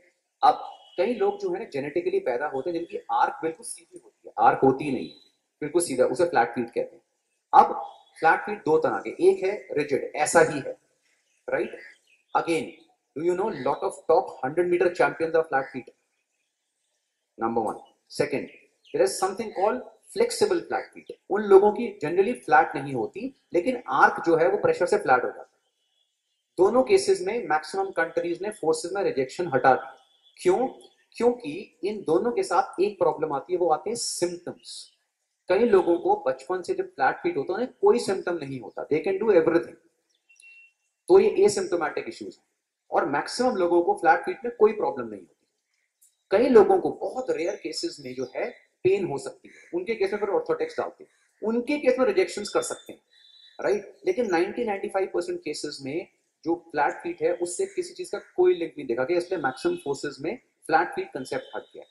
अब कई लोग जो है ना जेनेटिकली पैदा होते हैं जिनकी आर्क बिल्कुल सीधी होती है, आर्क होती नहीं, बिल्कुल सीधा, उसे फ्लैट फीट कहते हैं. अब फ्लैट फीट दो तरह के, एक है रिजिड, ऐसा ही है right. Again, do you know lot of top 100-meter champions are flat feet? Number one. Second, there is something called flexible flat feet. उन लोगों की generally flat नहीं होती, लेकिन arc जो है वो pressure से flat हो जाता है. दोनों cases में maximum countries ने forces में rejection हटा दी. क्यों? क्योंकि इन दोनों के साथ एक problem आती है, वो आते हैं symptoms. कई लोगों को बचपन से जब flat feet होता है उन्हें कोई symptom नहीं होता, they can do everything. तो ये asymptomatic issues है. और मैक्सिमम लोगों को फ्लैट फीट में कोई प्रॉब्लम नहीं होती. कई लोगों को बहुत रेयर केसेस में जो है पेन हो सकती है, उनके केस में फिर ऑर्थोटिक्स डालते हैं, उनके केस में रिजेक्शंस कर सकते हैं राइट. लेकिन 90-95% केसेस में जो फ्लैट फीट है उससे किसी चीज का कोई लिंक नहीं देखा गया, इसलिए मैक्सिमम फोर्सेज में फ्लैट फीट कंसेप्ट हट गया.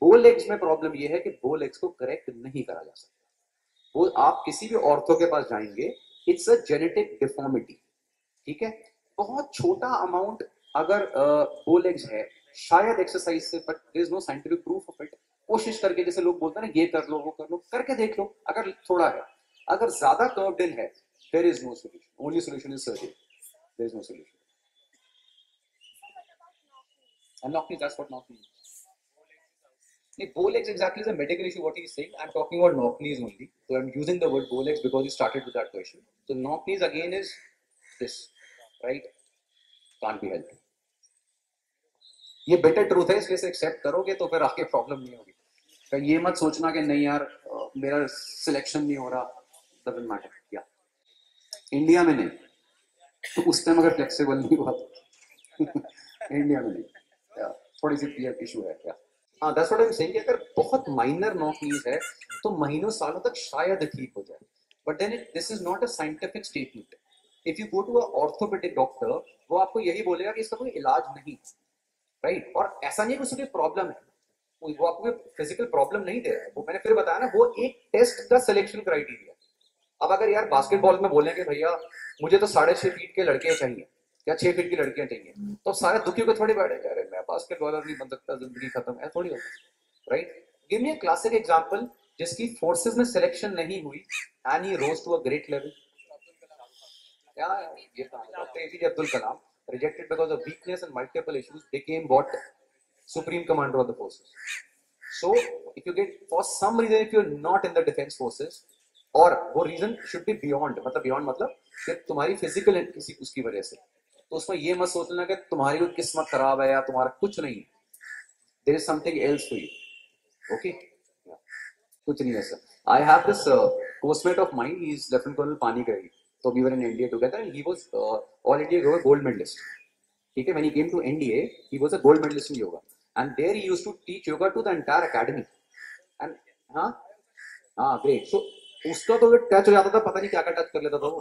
बो लेग्स में प्रॉब्लम यह है कि बो लेग्स को करेक्ट नहीं करा जा सकता. वो आप किसी भी ऑर्थो के पास जाएंगे, इट्स अ जेनेटिक डिफॉर्मिटी, ठीक है. बहुत छोटा अमाउंट अगर बो लेग्स है शायद एक्सरसाइज से, but there is no scientific proof of it. कोशिश करके, जैसे लोग बोलते हैं ना ये कर लो वो कर लो, करके देख लो. अगर थोड़ा है, अगर ज्यादा कर्व्ड इन है, there is no solution. Only solution is surgery, there is no solution. Unlocking, that's what knock means. नहीं, bow legs exactly is a medical issue what he is saying. I am talking about knock knees only, so I am using the word bow legs because he started with that question. So knock knees again is this right, can't be help. ये better truth है, इसलिए accept करोगे तो फिर आगे problem नहीं होगी. तो ये मत सोचना कि नहीं यार मेरा सिलेक्शन नहीं हो रहा, डजंट मैटर. या इंडिया में नहीं, तो उस टाइम अगर फ्लेक्सिबल नहीं हुआ इंडिया में नहीं, थोड़ी सी पीएफ इशू है क्या. हाँ, that's what I am saying. अगर बहुत माइनर नॉक नीज है तो महीनों सालों तक शायद ठीक हो जाए, but then this is not a scientific statement. If you go to a orthopaedic doctor, वो आपको यही बोलेगा कि इसका कोई इलाज नहीं राइट. और ऐसा नहीं कि उसमें प्रॉब्लम है, वो आपको फिजिकल प्रॉब्लम नहीं दे रहा है. वो मैंने फिर बताया ना, वो एक टेस्ट का सिलेक्शन क्राइटेरिया. अब अगर यार बास्केटबॉल में बोलेंगे भैया मुझे तो 6.5 फीट के लड़के चाहिए, या 6 फीट की लड़कियां चाहिए, तो सारे दुखियों को थोड़ी बैठे जा रहे हैं, मैं बास्केटबॉलर नहीं बन सकता, जिंदगी खत्म है, थोड़ी होता right. Give me a classic example जिसकी फोर्सेस में सिलेक्शन नहीं हुई and he rose to a great level. क्या ये था APJ Abdul Kalam, rejected because of weakness and multiple issues, became what, supreme commander of the forces. So if you get for some reason, if you are not in the defence forces, और वो reason should be beyond, मतलब beyond मतलब कि तुम्हारी physical किसी उसकी वजह से, तो उसमें ये मत सोचना कि तुम्हारी कोई किस्मत खराब है या तुम्हारा कुछ नहीं है, there is something else for you, okay, कुछ नहीं है sir. I have this कोचमेट of mind, he is lieutenant colonel Panigrahi, तो we were in India together and he was all India gold medallist, ठीक है, when he came to India he was a gold medallist in yoga and there he used to teach yoga to the entire academy and हां हां great. सो उसका तो touch हो जाता था, पता नहीं क्या क्या टच कर लेता था वो,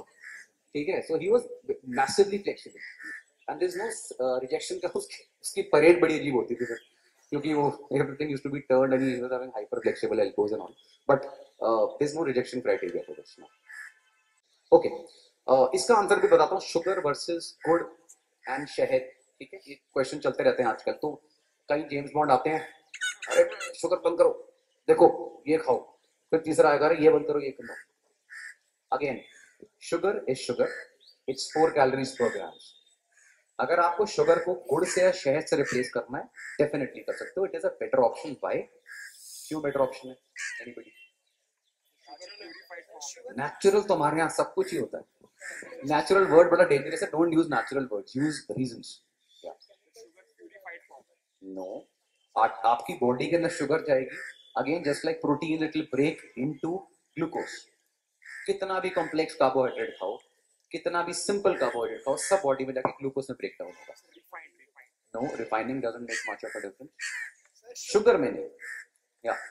ठीक है। So he was massively flexible and there is no rejection का, उसकी परेड बड़ी अजीब होती थी सर, क्योंकि वो everything used to be turned and he was having hyper flexible elbows and all, but there is no rejection criteria for this now, okay. इसका answer भी बताता हूँ, शुगर वर्सेस गुड़ एंड शहद, ठीक है, ये क्वेश्चन चलते रहते हैं आजकल, तो कई जेम्स बॉन्ड आते हैं, अरे शुगर बंद करो, देखो ये खाओ, फिर तीसरा आएगा ये बंद करो ये करो। Again sugar is sugar, it's 4 calories per gram. अगर आपको शुगर को गुड़ से या शहद से रिप्लेस करना है, डेफिनेटली कर सकते हो, it is a better option. By क्यों बेटर ऑप्शन है एनीबॉडी? नेचुरल तो हमारे यहाँ सब कुछ ही होता है, natural word but a dangerous, don't use natural words, use reasons, yeah. Sugar purified form no, aapki body ke andar sugar jayegi, again just like protein it will break into glucose. kitna bhi complex carbohydrate khao, kitna bhi simple carbohydrate khao, sab body mein jaake glucose mein break down hoga. no, refining doesn't make much of a difference sugar mein, yeah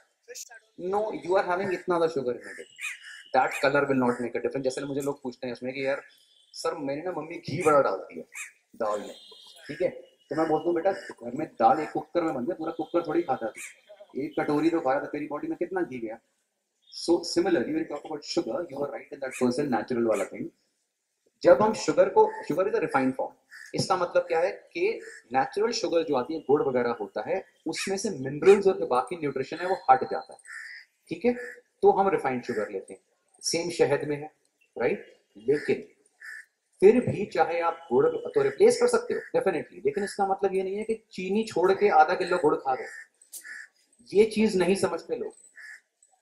no, you are having itna da sugar in it, that color will not make a difference. जैसे मुझे लोग पूछते हैं इसमें कि यार sir मैंने ना मम्मी घी बड़ा डालती है दाल में, ठीक है, तो मैं बोलता हूँ बेटा घर में दाल एक कुकर में बनती है, पूरा कुकर थोड़ी खाता थी, एक कटोरी तो खाया था, तेरी बॉडी में कितना घी गया। So similarly when you talk about sugar, you are right in that person natural वाला थिंग। जब हम शुगर को, sugar is a refined form, इसका मतलब क्या है कि नेचुरल शुगर जो आती है, गुड़ वगैरह होता है, उसमें से मिनरल्स और बाकी न्यूट्रिशन है वो हट जाता है, ठीक है, तो हम रिफाइंड शुगर लेते हैं। सेम शहद में है राइट, लेकिन फिर भी चाहे आप गुड़ तो रिप्लेस कर सकते हो डेफिनेटली, लेकिन इसका मतलब ये नहीं है कि चीनी छोड़ के आधा किलो गुड़ खा गए, ये चीज नहीं समझते लोग।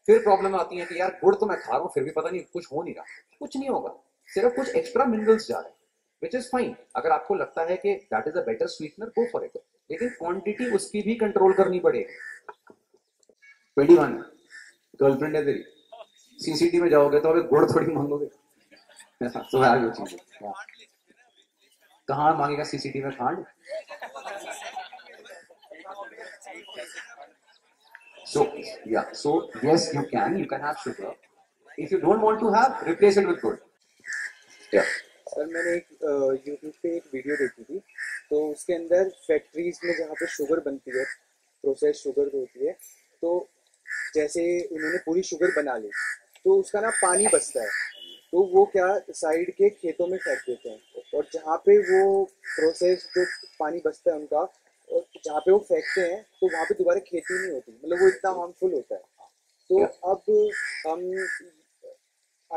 फिर प्रॉब्लम आती है कि यार गुड़ तो मैं खा रहा हूँ, फिर भी पता नहीं कुछ हो नहीं रहा, कुछ नहीं होगा, सिर्फ कुछ एक्स्ट्रा मिनरल्स जा रहे हैं, विच इज फाइन। अगर आपको लगता है कि that is a better sweetener, go for it, लेकिन क्वांटिटी उसकी भी कंट्रोल करनी पड़ेगी। 21 गर्लफ्रेंड है तेरी, सीसीटी में जाओगे तो अभी गुड़ थोड़ी मांगोगे, तो यार कहाँ मांगेगा सीसीटी में खांड। सो या so yes you can have sugar, if you don't want to have replace it with गुड़। या सर मैंने एक यूट्यूब पे एक वीडियो देखी थी, तो उसके अंदर फैक्ट्रीज में जहाँ पे शुगर बनती है, प्रोसेस शुगर जो होती है, तो जैसे उन्होंने पूरी शुगर बना ली तो उसका ना पानी बचता है, तो वो क्या साइड के खेतों में फेंक देते हैं, और जहाँ पे वो प्रोसेस जो पानी बचता है उनका, और जहाँ पे वो फेंकते हैं तो वहाँ पे दोबारा खेती नहीं होती, मतलब वो इतना हार्मफुल होता है। तो अब हम,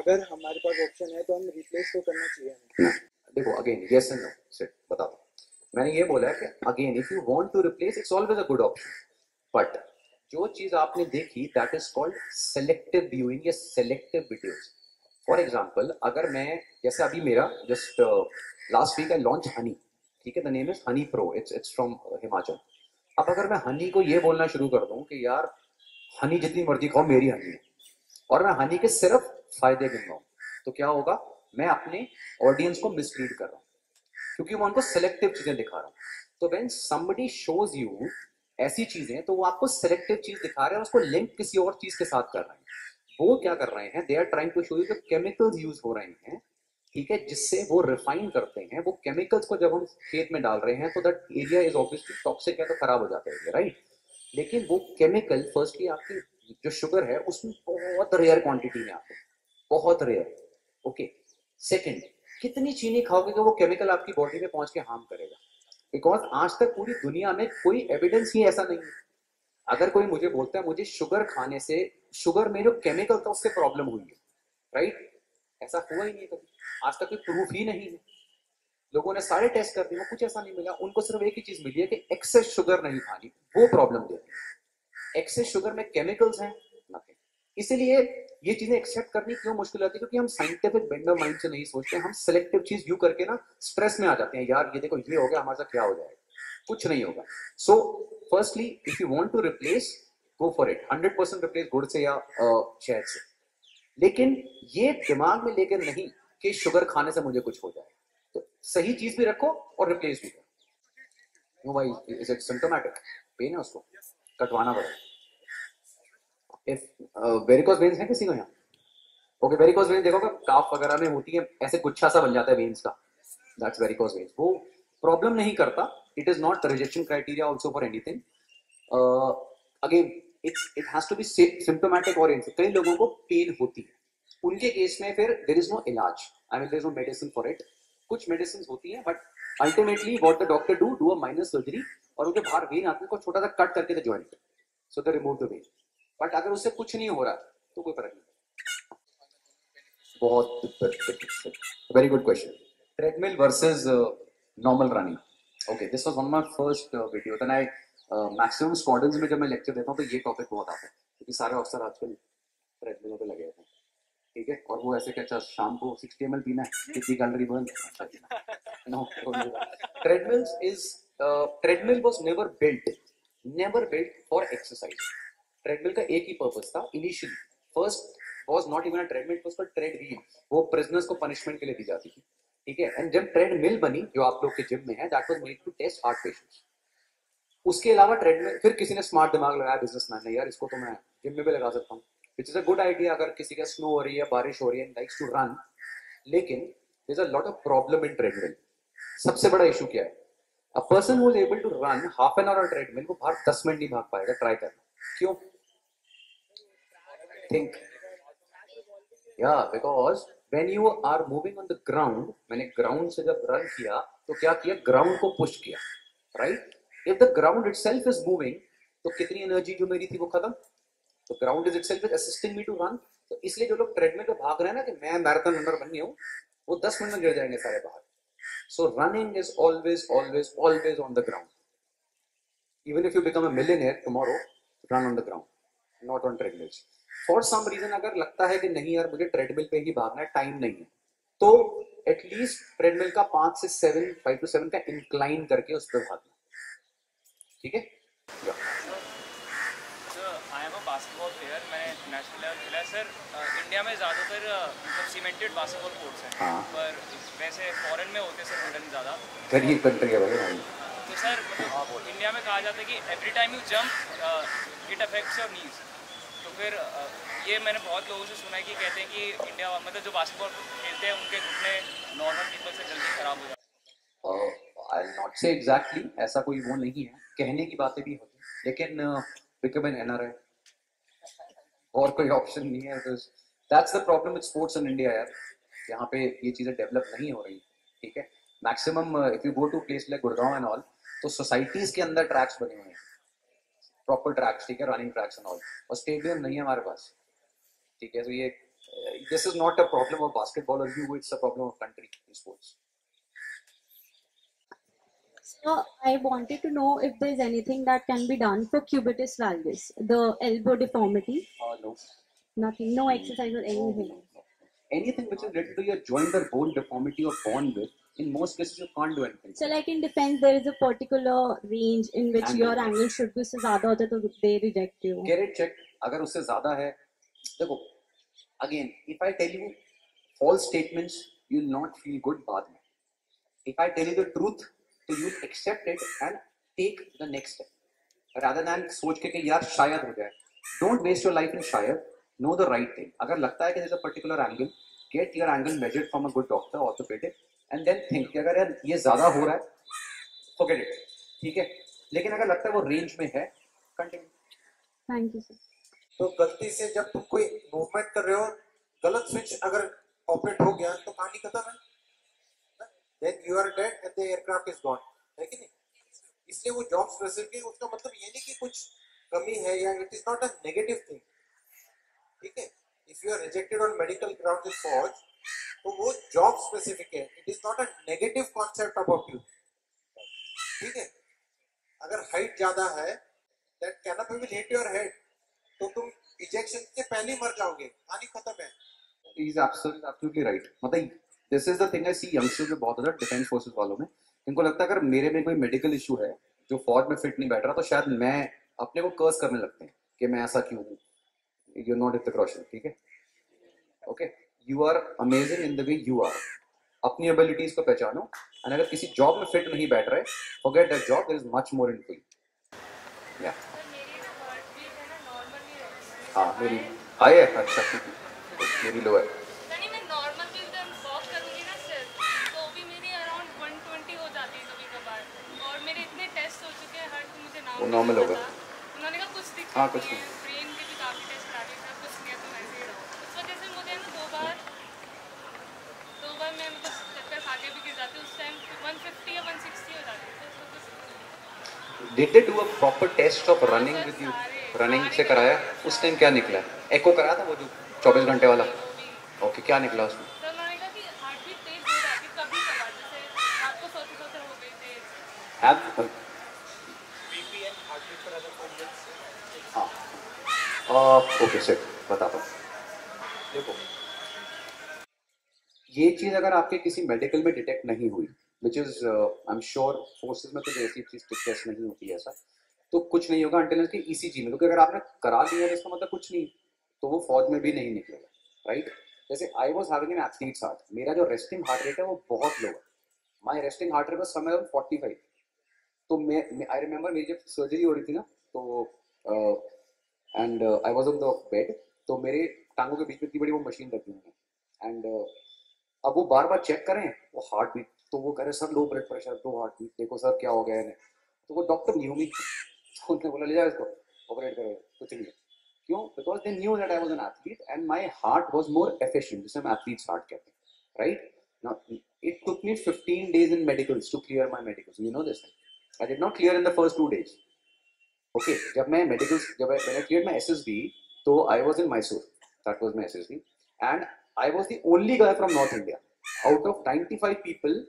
अगर हमारे पास ऑप्शन है तो हम रिप्लेस तो करना चाहिए। देखो again yes and no set, बताओ मैंने ये बोला है कि again if you want to replace it's always a good option, but जो चीज आपने देखी that is called selective viewing या सेलेक्टिव वीडियोज। फॉर एग्जाम्पल अगर मैं, जैसे अभी मेरा just last week I launch honey, ठीक है, the name is honey pro, it's from Himachal. अब अगर मैं हनी को ये बोलना शुरू कर दूं कि यार हनी जितनी मर्जी खाओ मेरी हनी है, और मैं हनी के सिर्फ फायदे गिनवाऊं, तो क्या होगा, मैं अपने ऑडियंस को मिसलीड कर रहा हूँ, क्योंकि मैं उनको सेलेक्टिव चीजें दिखा रहा हूँ। तो व्हेन समबडी शोज यू ऐसी चीजें, तो वो आपको सेलेक्टिव चीज दिखा रहे हैं और उसको लिंक किसी और चीज के साथ कर रहे हैं। वो क्या कर रहे हैं, they are trying to show you chemicals use हो रहे हैं, ठीक है, जिससे वो रिफाइन करते हैं। वो केमिकल्स को जब हम खेत में डाल रहे हैं तो that area is obviously toxic है, तो खराब हो जाता है राइट। लेकिन वो केमिकल फर्स्टली आपकी जो शुगर है उसमें बहुत रेयर क्वांटिटी में आते हैं, बहुत रेयर, ओके। सेकेंड कितनी चीनी खाओगे कि वो केमिकल आपकी बॉडी में पहुंच के हार्म करेगा? बिकॉज आज तक पूरी दुनिया में कोई एविडेंस ही ऐसा नहीं है। अगर कोई मुझे बोलता है मुझे शुगर खाने से, शुगर में जो केमिकल था उससे प्रॉब्लम हुई है, राइट? ऐसा हुआ ही नहीं कभी, आज तक कोई प्रूफ ही नहीं है। लोगों ने सारे टेस्ट कर दिए, कुछ ऐसा नहीं मिला। उनको सिर्फ एक ही चीज मिली है कि एक्सेस शुगर नहीं खानी, वो प्रॉब्लम देती है। एक्सेस शुगर में केमिकल्स हैं, इसीलिए ये चीजें एक्सेप्ट करनी क्यों मुश्किल आती है? क्योंकि हम साइंटिफिक बेंडर माइंड से नहीं सोचते, हम सिलेक्टिव चीज यू करके ना स्ट्रेस में आ जाते हैं। यार ये देखो ये हो गया, हमारे साथ क्या हो जाएगा, कुछ नहीं होगा। So firstly if you want to replace, go for it. 100% replace गुड़ से या शहद से, लेकिन ये दिमाग में लेकर नहीं कि शुगर खाने से मुझे कुछ हो जाए। तो सही चीज भी रखो और रिप्लेस भी करो। भाई इज इट सिम्टोमेटिक पेन है, उसको कटवाना पड़ेगा। वेरिकोज वेन्स है किसी को यहाँ? ओके, वेरिकोज वेन्स देखोगे काफ वगैरह में होती है, ऐसे गुच्छा सा बन जाता है वेन्स का, दैट्स वेरिकोज वेन्स। वो प्रॉब्लम नहीं करता, it is not rejection criteria also for anything. Again it has to be symptomatic और इनसे। कई लोगों को पेन होती है, उनके केस में फिर देयर इज नो इलाज, I mean there is no medicine for it. कुछ मेडिसिन होती है but ultimately what the doctor do a minor surgery, और उनके बाहर वेन आदमी को छोटा सा कट करके the joint, so they remove the vein. But अगर उससे कुछ नहीं हो रहा तो कोई फर्क नहीं। बहुत very good question. Treadmill versus normal running. Okay, this was one of my first video. Then I maximum squadrons में जब मैं लेक्चर देता हूँ तो ये टॉपिक बहुत आता है, क्योंकि सारे ऑफिसर आजकल ट्रेडमिलों पे लगे हुए हैं, ठीक है? और वो ऐसे क्या, शाम को 60 ml पीना है, कितनी calorie burn, no. Treadmills is, treadmill was never built for exercise. Treadmill का एक ही पर्पस था initially, first was not even a treadmill, it was for tread wheel. वो प्रिजनर्स को पनिशमेंट के लिए दी जाती थी, ठीक है? एंड जब ट्रेडमिल बनी जो आप लोग के जिम में है, that was made to test heart patients. उसके अलावा ट्रेडमिल, फिर किसी ने स्मार्ट दिमाग लगाया बिजनेसमैन ने, यार इसको तो मैं जिम में भी लगा सकता हूँ, which is a good idea अगर किसी का स्नो हो रही है, बारिश हो रही है, लाइक्स टू रन। लेकिन there is a lot of problem in treadmill. सबसे बड़ा इशू क्या है? A person who is able to run half an hour on treadmill वो बाहर 10 मिनट नहीं भाग पाएगा, ट्राई करना। क्यों? Think, yeah, because when you are moving on the ground, मैंने ground से जब run किया तो क्या किया, ground को push किया, right? If the ground itself is moving, तो कितनी energy जो मेरी थी वो खत्म। तो ground is itself is assisting me to run। तो इसलिए जो लोग ट्रेडमिल पे भाग रहे हैं ना कि मैं मैराथन रनर बनने हूँ, वो 10 मिनट में गिर जाएंगे सारे बाहर। So running is always, always, always on the ground. Even if you become a millionaire tomorrow, run on the ground, not on treadmills. For some reason अगर लगता है कि नहीं यार मुझे ट्रेडमिल पे ही भागना है, टाइम नहीं है, तो एटलीस्ट ट्रेडमिल का 5 to 7 का इंक्लाइन करके उस पर भागना, ठीक है? I am a basketball player, मैं नेशनल लेवल खेला है सर। इंडिया में ज्यादातर सीमेंटेड बास्केटबॉल कोर्ट्स हैं, हाँ। पर वैसे फॉरेन में होते सर वुडन ज्यादा, गरीब कंट्री है भाई। तो सर इंडिया में कहा जाता है कि every time you jump it affects your knees. तो फिर ये मैंने बहुत लोगों से सुना है कि कहते हैं कि इंडिया मतलब जो बास्केटबॉल खेलते हैं उनके घुटने नॉर्मल पीपल से जल्दी खराब हो जाते हैं। I will not say exactly, ऐसा कोई वो नहीं है, कहने की बातें भी होती हैं, लेकिन बिकम एन एनआरआई, और कोई ऑप्शन नहीं है। That's the problem with sports in India यार, यहाँ पे ये चीज़ें डेवलप नहीं हो रही, ठीक है? Maximum if you go to place like Gurgaon and all, तो सोसाइटीज के अंदर ट्रैक्स बने हुए हैं, प्रॉपर ट्रैक्स, ठीक है, रनिंग ट्रैक्स एंड ऑल, और स्टेडियम नहीं है हमारे पास, ठीक है? तो ये this is not a problem of basketball और you, it's a problem of country in sports. So I wanted to know if there is anything that can be done for cubitus valgus, the elbow deformity. No, nothing, no exercise or anything. Anything which is related to your joint or bone deformity or bone width, in most cases you can't do anything. So like in defense there is a particular range in which your angle should be, usse zyada hota to they reject you. Get it checked, agar usse zyada hai, देखो again if I tell you false statements you will not feel good बाद में, if I tell you the truth तो you will accept it and take the next step rather than सोच के कि यार शायद हो जाए। Don't waste your life in शायद, know the right thing। अगर लगता है कि there's a particular angle, get your angle measured from a good doctor orthopedic and then think कि अगर यार ये ज़्यादा हो रहा है, forget it, ठीक है? लेकिन अगर लगता है वो रेंज में है, continue। Thank you sir। तो गलती से जब तुम कोई मूवमेंट कर रहे हो, गलत स्विच अगर ऑपरेट हो गया तो कहानी खत्म है। then you are dead and the aircraft is gone, है कि नहीं? इसलिए वो job specific उसका मतलब ये नहीं कि कुछ कमी है या it is not a negative thing, ठीक है? If you are rejected on medical grounds in Bhuj, तो वो job specific है, it is not a negative concept about you, ठीक है? अगर height ज़्यादा है, that canopy will hit your head, तो तुम ejection के पहले मर जाओगे, हानि खत्म है. He is absolutely right. मतलब this is the thing I see youngsters में बहुत ज़्यादा defense forces वालों में, इनको लगता है अगर मेरे में कोई medical issue है, जो फौज में fit नहीं बैठ रहा, तो शायद मैं अपने को curse करने लगते हैं कि मैं ऐसा क्यों हूँ? You're not integration, ठीक है? Okay, you are amazing in the way you are. अपनी abilities को पहचानो, और अगर किसी job में fit नहीं बैठ रहे, forget that job. There is much more in it. Yeah. हाँ मेरी हाई है अच्छा मेरी लो है यानी मैं नॉर्मल भी एकदम वॉक करूँगी ना सिर्फ तो भी मेरी अराउंड 120 हो जाती है कभी कभार और मेरे इतने टेस्ट हो चुके हैं हर तो मुझे नाम नॉर्मल होगा उन्होंने कहा कुछ दिक्कत हाँ कुछ ब्रेन के भी काफी टेस्ट करा दिए थे कुछ नहीं तो ऐसे ही रहो उस वजह से मुझे ना दो बार मैं मतलब चक्कर खा के भी गिर जाती उस टाइम 150 या 160 हो जाती है Did they do a proper test of running with you? Running से कराया उस टाइम क्या निकला एको कराया था वो जो 24 घंटे वाला ओके क्या निकला उसमें तो मैंने कहा कि हार्ट बीट तेज हो रहा है कभी कभार जैसे आपको 170 हो गई तेज आप बीपीएन हार्ट बीट पर अगर कॉम्बिनेशन हां ओके सेट बताता हूं देखो ये चीज अगर आपके किसी मेडिकल में डिटेक्ट नहीं हुई which is I am sure forces में तो ऐसी चीज टेस्ट नहीं होती है ऐसा तो कुछ नहीं होगा अंटिल के ईसीजी में क्योंकि अगर आपने करा लिया है इसका मतलब कुछ नहीं तो वो फौज में भी नहीं निकलेगा राइट जैसे I was having an athlete's heart मेरा जो रेस्टिंग हार्ट रेट है वो बहुत लो है my resting heart rate was somewhere 45 तो मैं आई रिमेंबर मेरी जब सर्जरी हो रही थी ना तो and I was on the bed तो मेरे टांगों के बीच में इतनी बड़ी वो मशीन रखी उन्होंने एंड अब वो बार बार चेक करें वो हार्ट बीट तो वो कह रहे sir low blood pressure low heart beat देखो सर क्या हो गया है तो वो डॉक्टर नहीं होगी उन्होंने बोला ले जाओ इसको ऑपरेट करो कुछ नहीं क्यों because they knew that I was an athlete and my heart was more efficient जिसे हम एथलीट्स हार्ट कहते हैं right now it took me 15 days in medicals to clear my medicals you know this I did not clear in the first 2 days okay जब मैंने clear my SSB तो I was in Mysore that was my SSB and I was the only guy from north India out of 95 people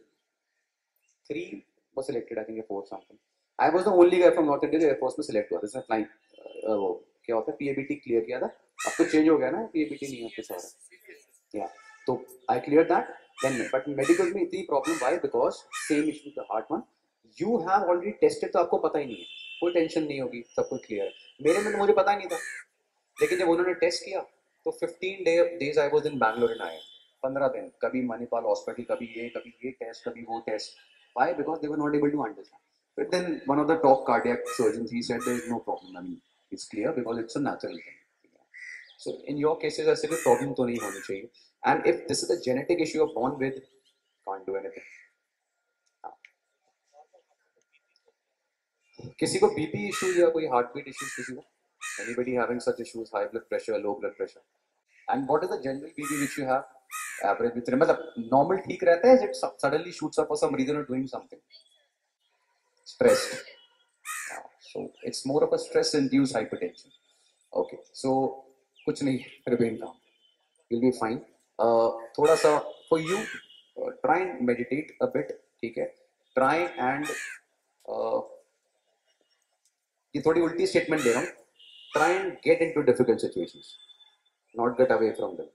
3 was selected I think 4 something I was the only guy from North India Air Force में select हुआ था इसने flying वो क्या होता है PABT clear किया था अब तो change हो गया ना PABT नहीं आपके साथ या तो I cleared that then but medical में इतनी problem why because same issue the heart one you have already tested तो आपको पता ही नहीं है कोई tension नहीं होगी सब कुछ clear है मेरे में मुझे पता नहीं था लेकिन जब उन्होंने test किया तो 15 days I was in Bangalore and I 15 दिन कभी मणिपाल hospital कभी ये test कभी वो test why because they were not able to understand But then one of the top cardiac surgeons he said there is no problem. I mean it's clear because it's a natural thing. So in your cases, I said the problem to nahi honi chahiye. And if this is a genetic issue you're born with, can't do anything. किसी को BP issue या कोई heartbeat issues किसी को? Anybody having such issues? High blood pressure, low blood pressure. And what is the general BP which you have? Average with मतलब normal ठीक रहता है? Is it suddenly shoots up for some reason or doing something? Stressed. So it's more of a stress-induced hypertension. Okay. So कुछ नहीं remain calm. You'll be fine. थोड़ा सा for you try and meditate a bit. ठीक है. Try and ये थोड़ी उल्टी statement दे रहा हूँ. Try and get into difficult situations. Not get away from them.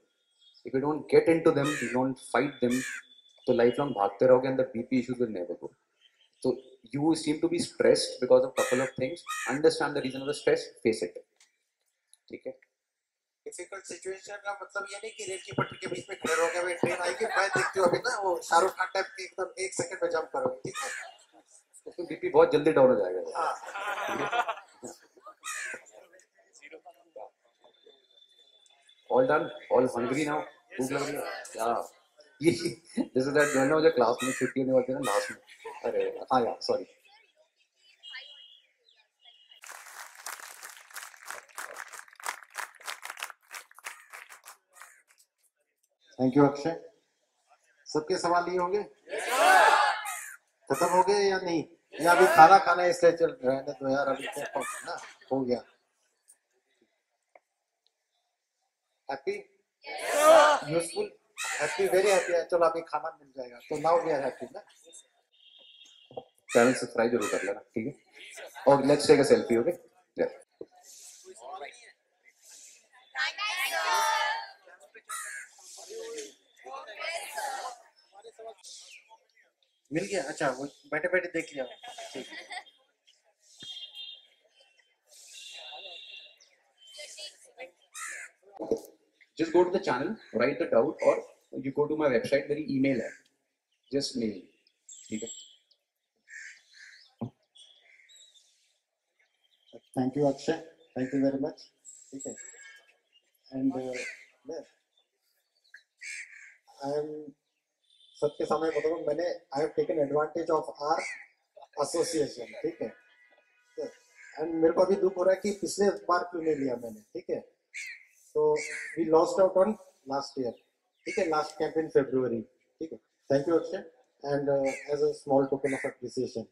If you don't get into them, you don't fight them, तो lifelong भागते रहोगे and the BP issues will never go. So you seem to be stressed because of couple of things. Understand the reason of the stress. Face it. ठीक है. Difficult situation का मतलब ये नहीं कि रेल की पटरी के बीच में खड़े रहोगे अभी ट्रेन आएगी मैं देखती हूँ अभी ना वो शाहरुख खान टाइप की एकदम 1 सेकंड में जंप करोगे ठीक है. उसमें बीपी बहुत जल्दी डाउन हो जाएगा. हाँ. All done. All hungry now. भूख लग रही है. Yeah. ये जैसे दैट जो है ना मुझे क्लास में छुट्टी होने वाली है ना लास्ट में अरे हाँ यार सॉरी थैंक यू अक्षय सबके सवाल ये होंगे खत्म हो गए या नहीं, या अभी खाना खाना इसलिए चल रहने दो यार, अभी ना हो गया। Happy, useful, happy, very happy है। चलो अभी खाना मिल जाएगा तो नाउ वी आर हैप्पी ना। चैनल सब्सक्राइब जरूर कर लेना, ठीक है। और let's take a selfie, okay. मिल गया, अच्छा वो बैठे बैठे देख लिया, ठीक है। Just go to the channel, write the doubt, or you go to my website, मेरी email है, just mail me, ठीक है। Thank you Akshay, thank you very much, ठीक है। And सबके सामने बता दूँ, मैंने I have taken advantage of our association, ठीक है। And मेरे को भी दुख हो रहा है कि पिछले बार क्यों नहीं लिया मैंने, ठीक है। So we lost out on last year, ठीक है, last camp in February, ठीक है। Thank you Akshay, and as a small token of appreciation.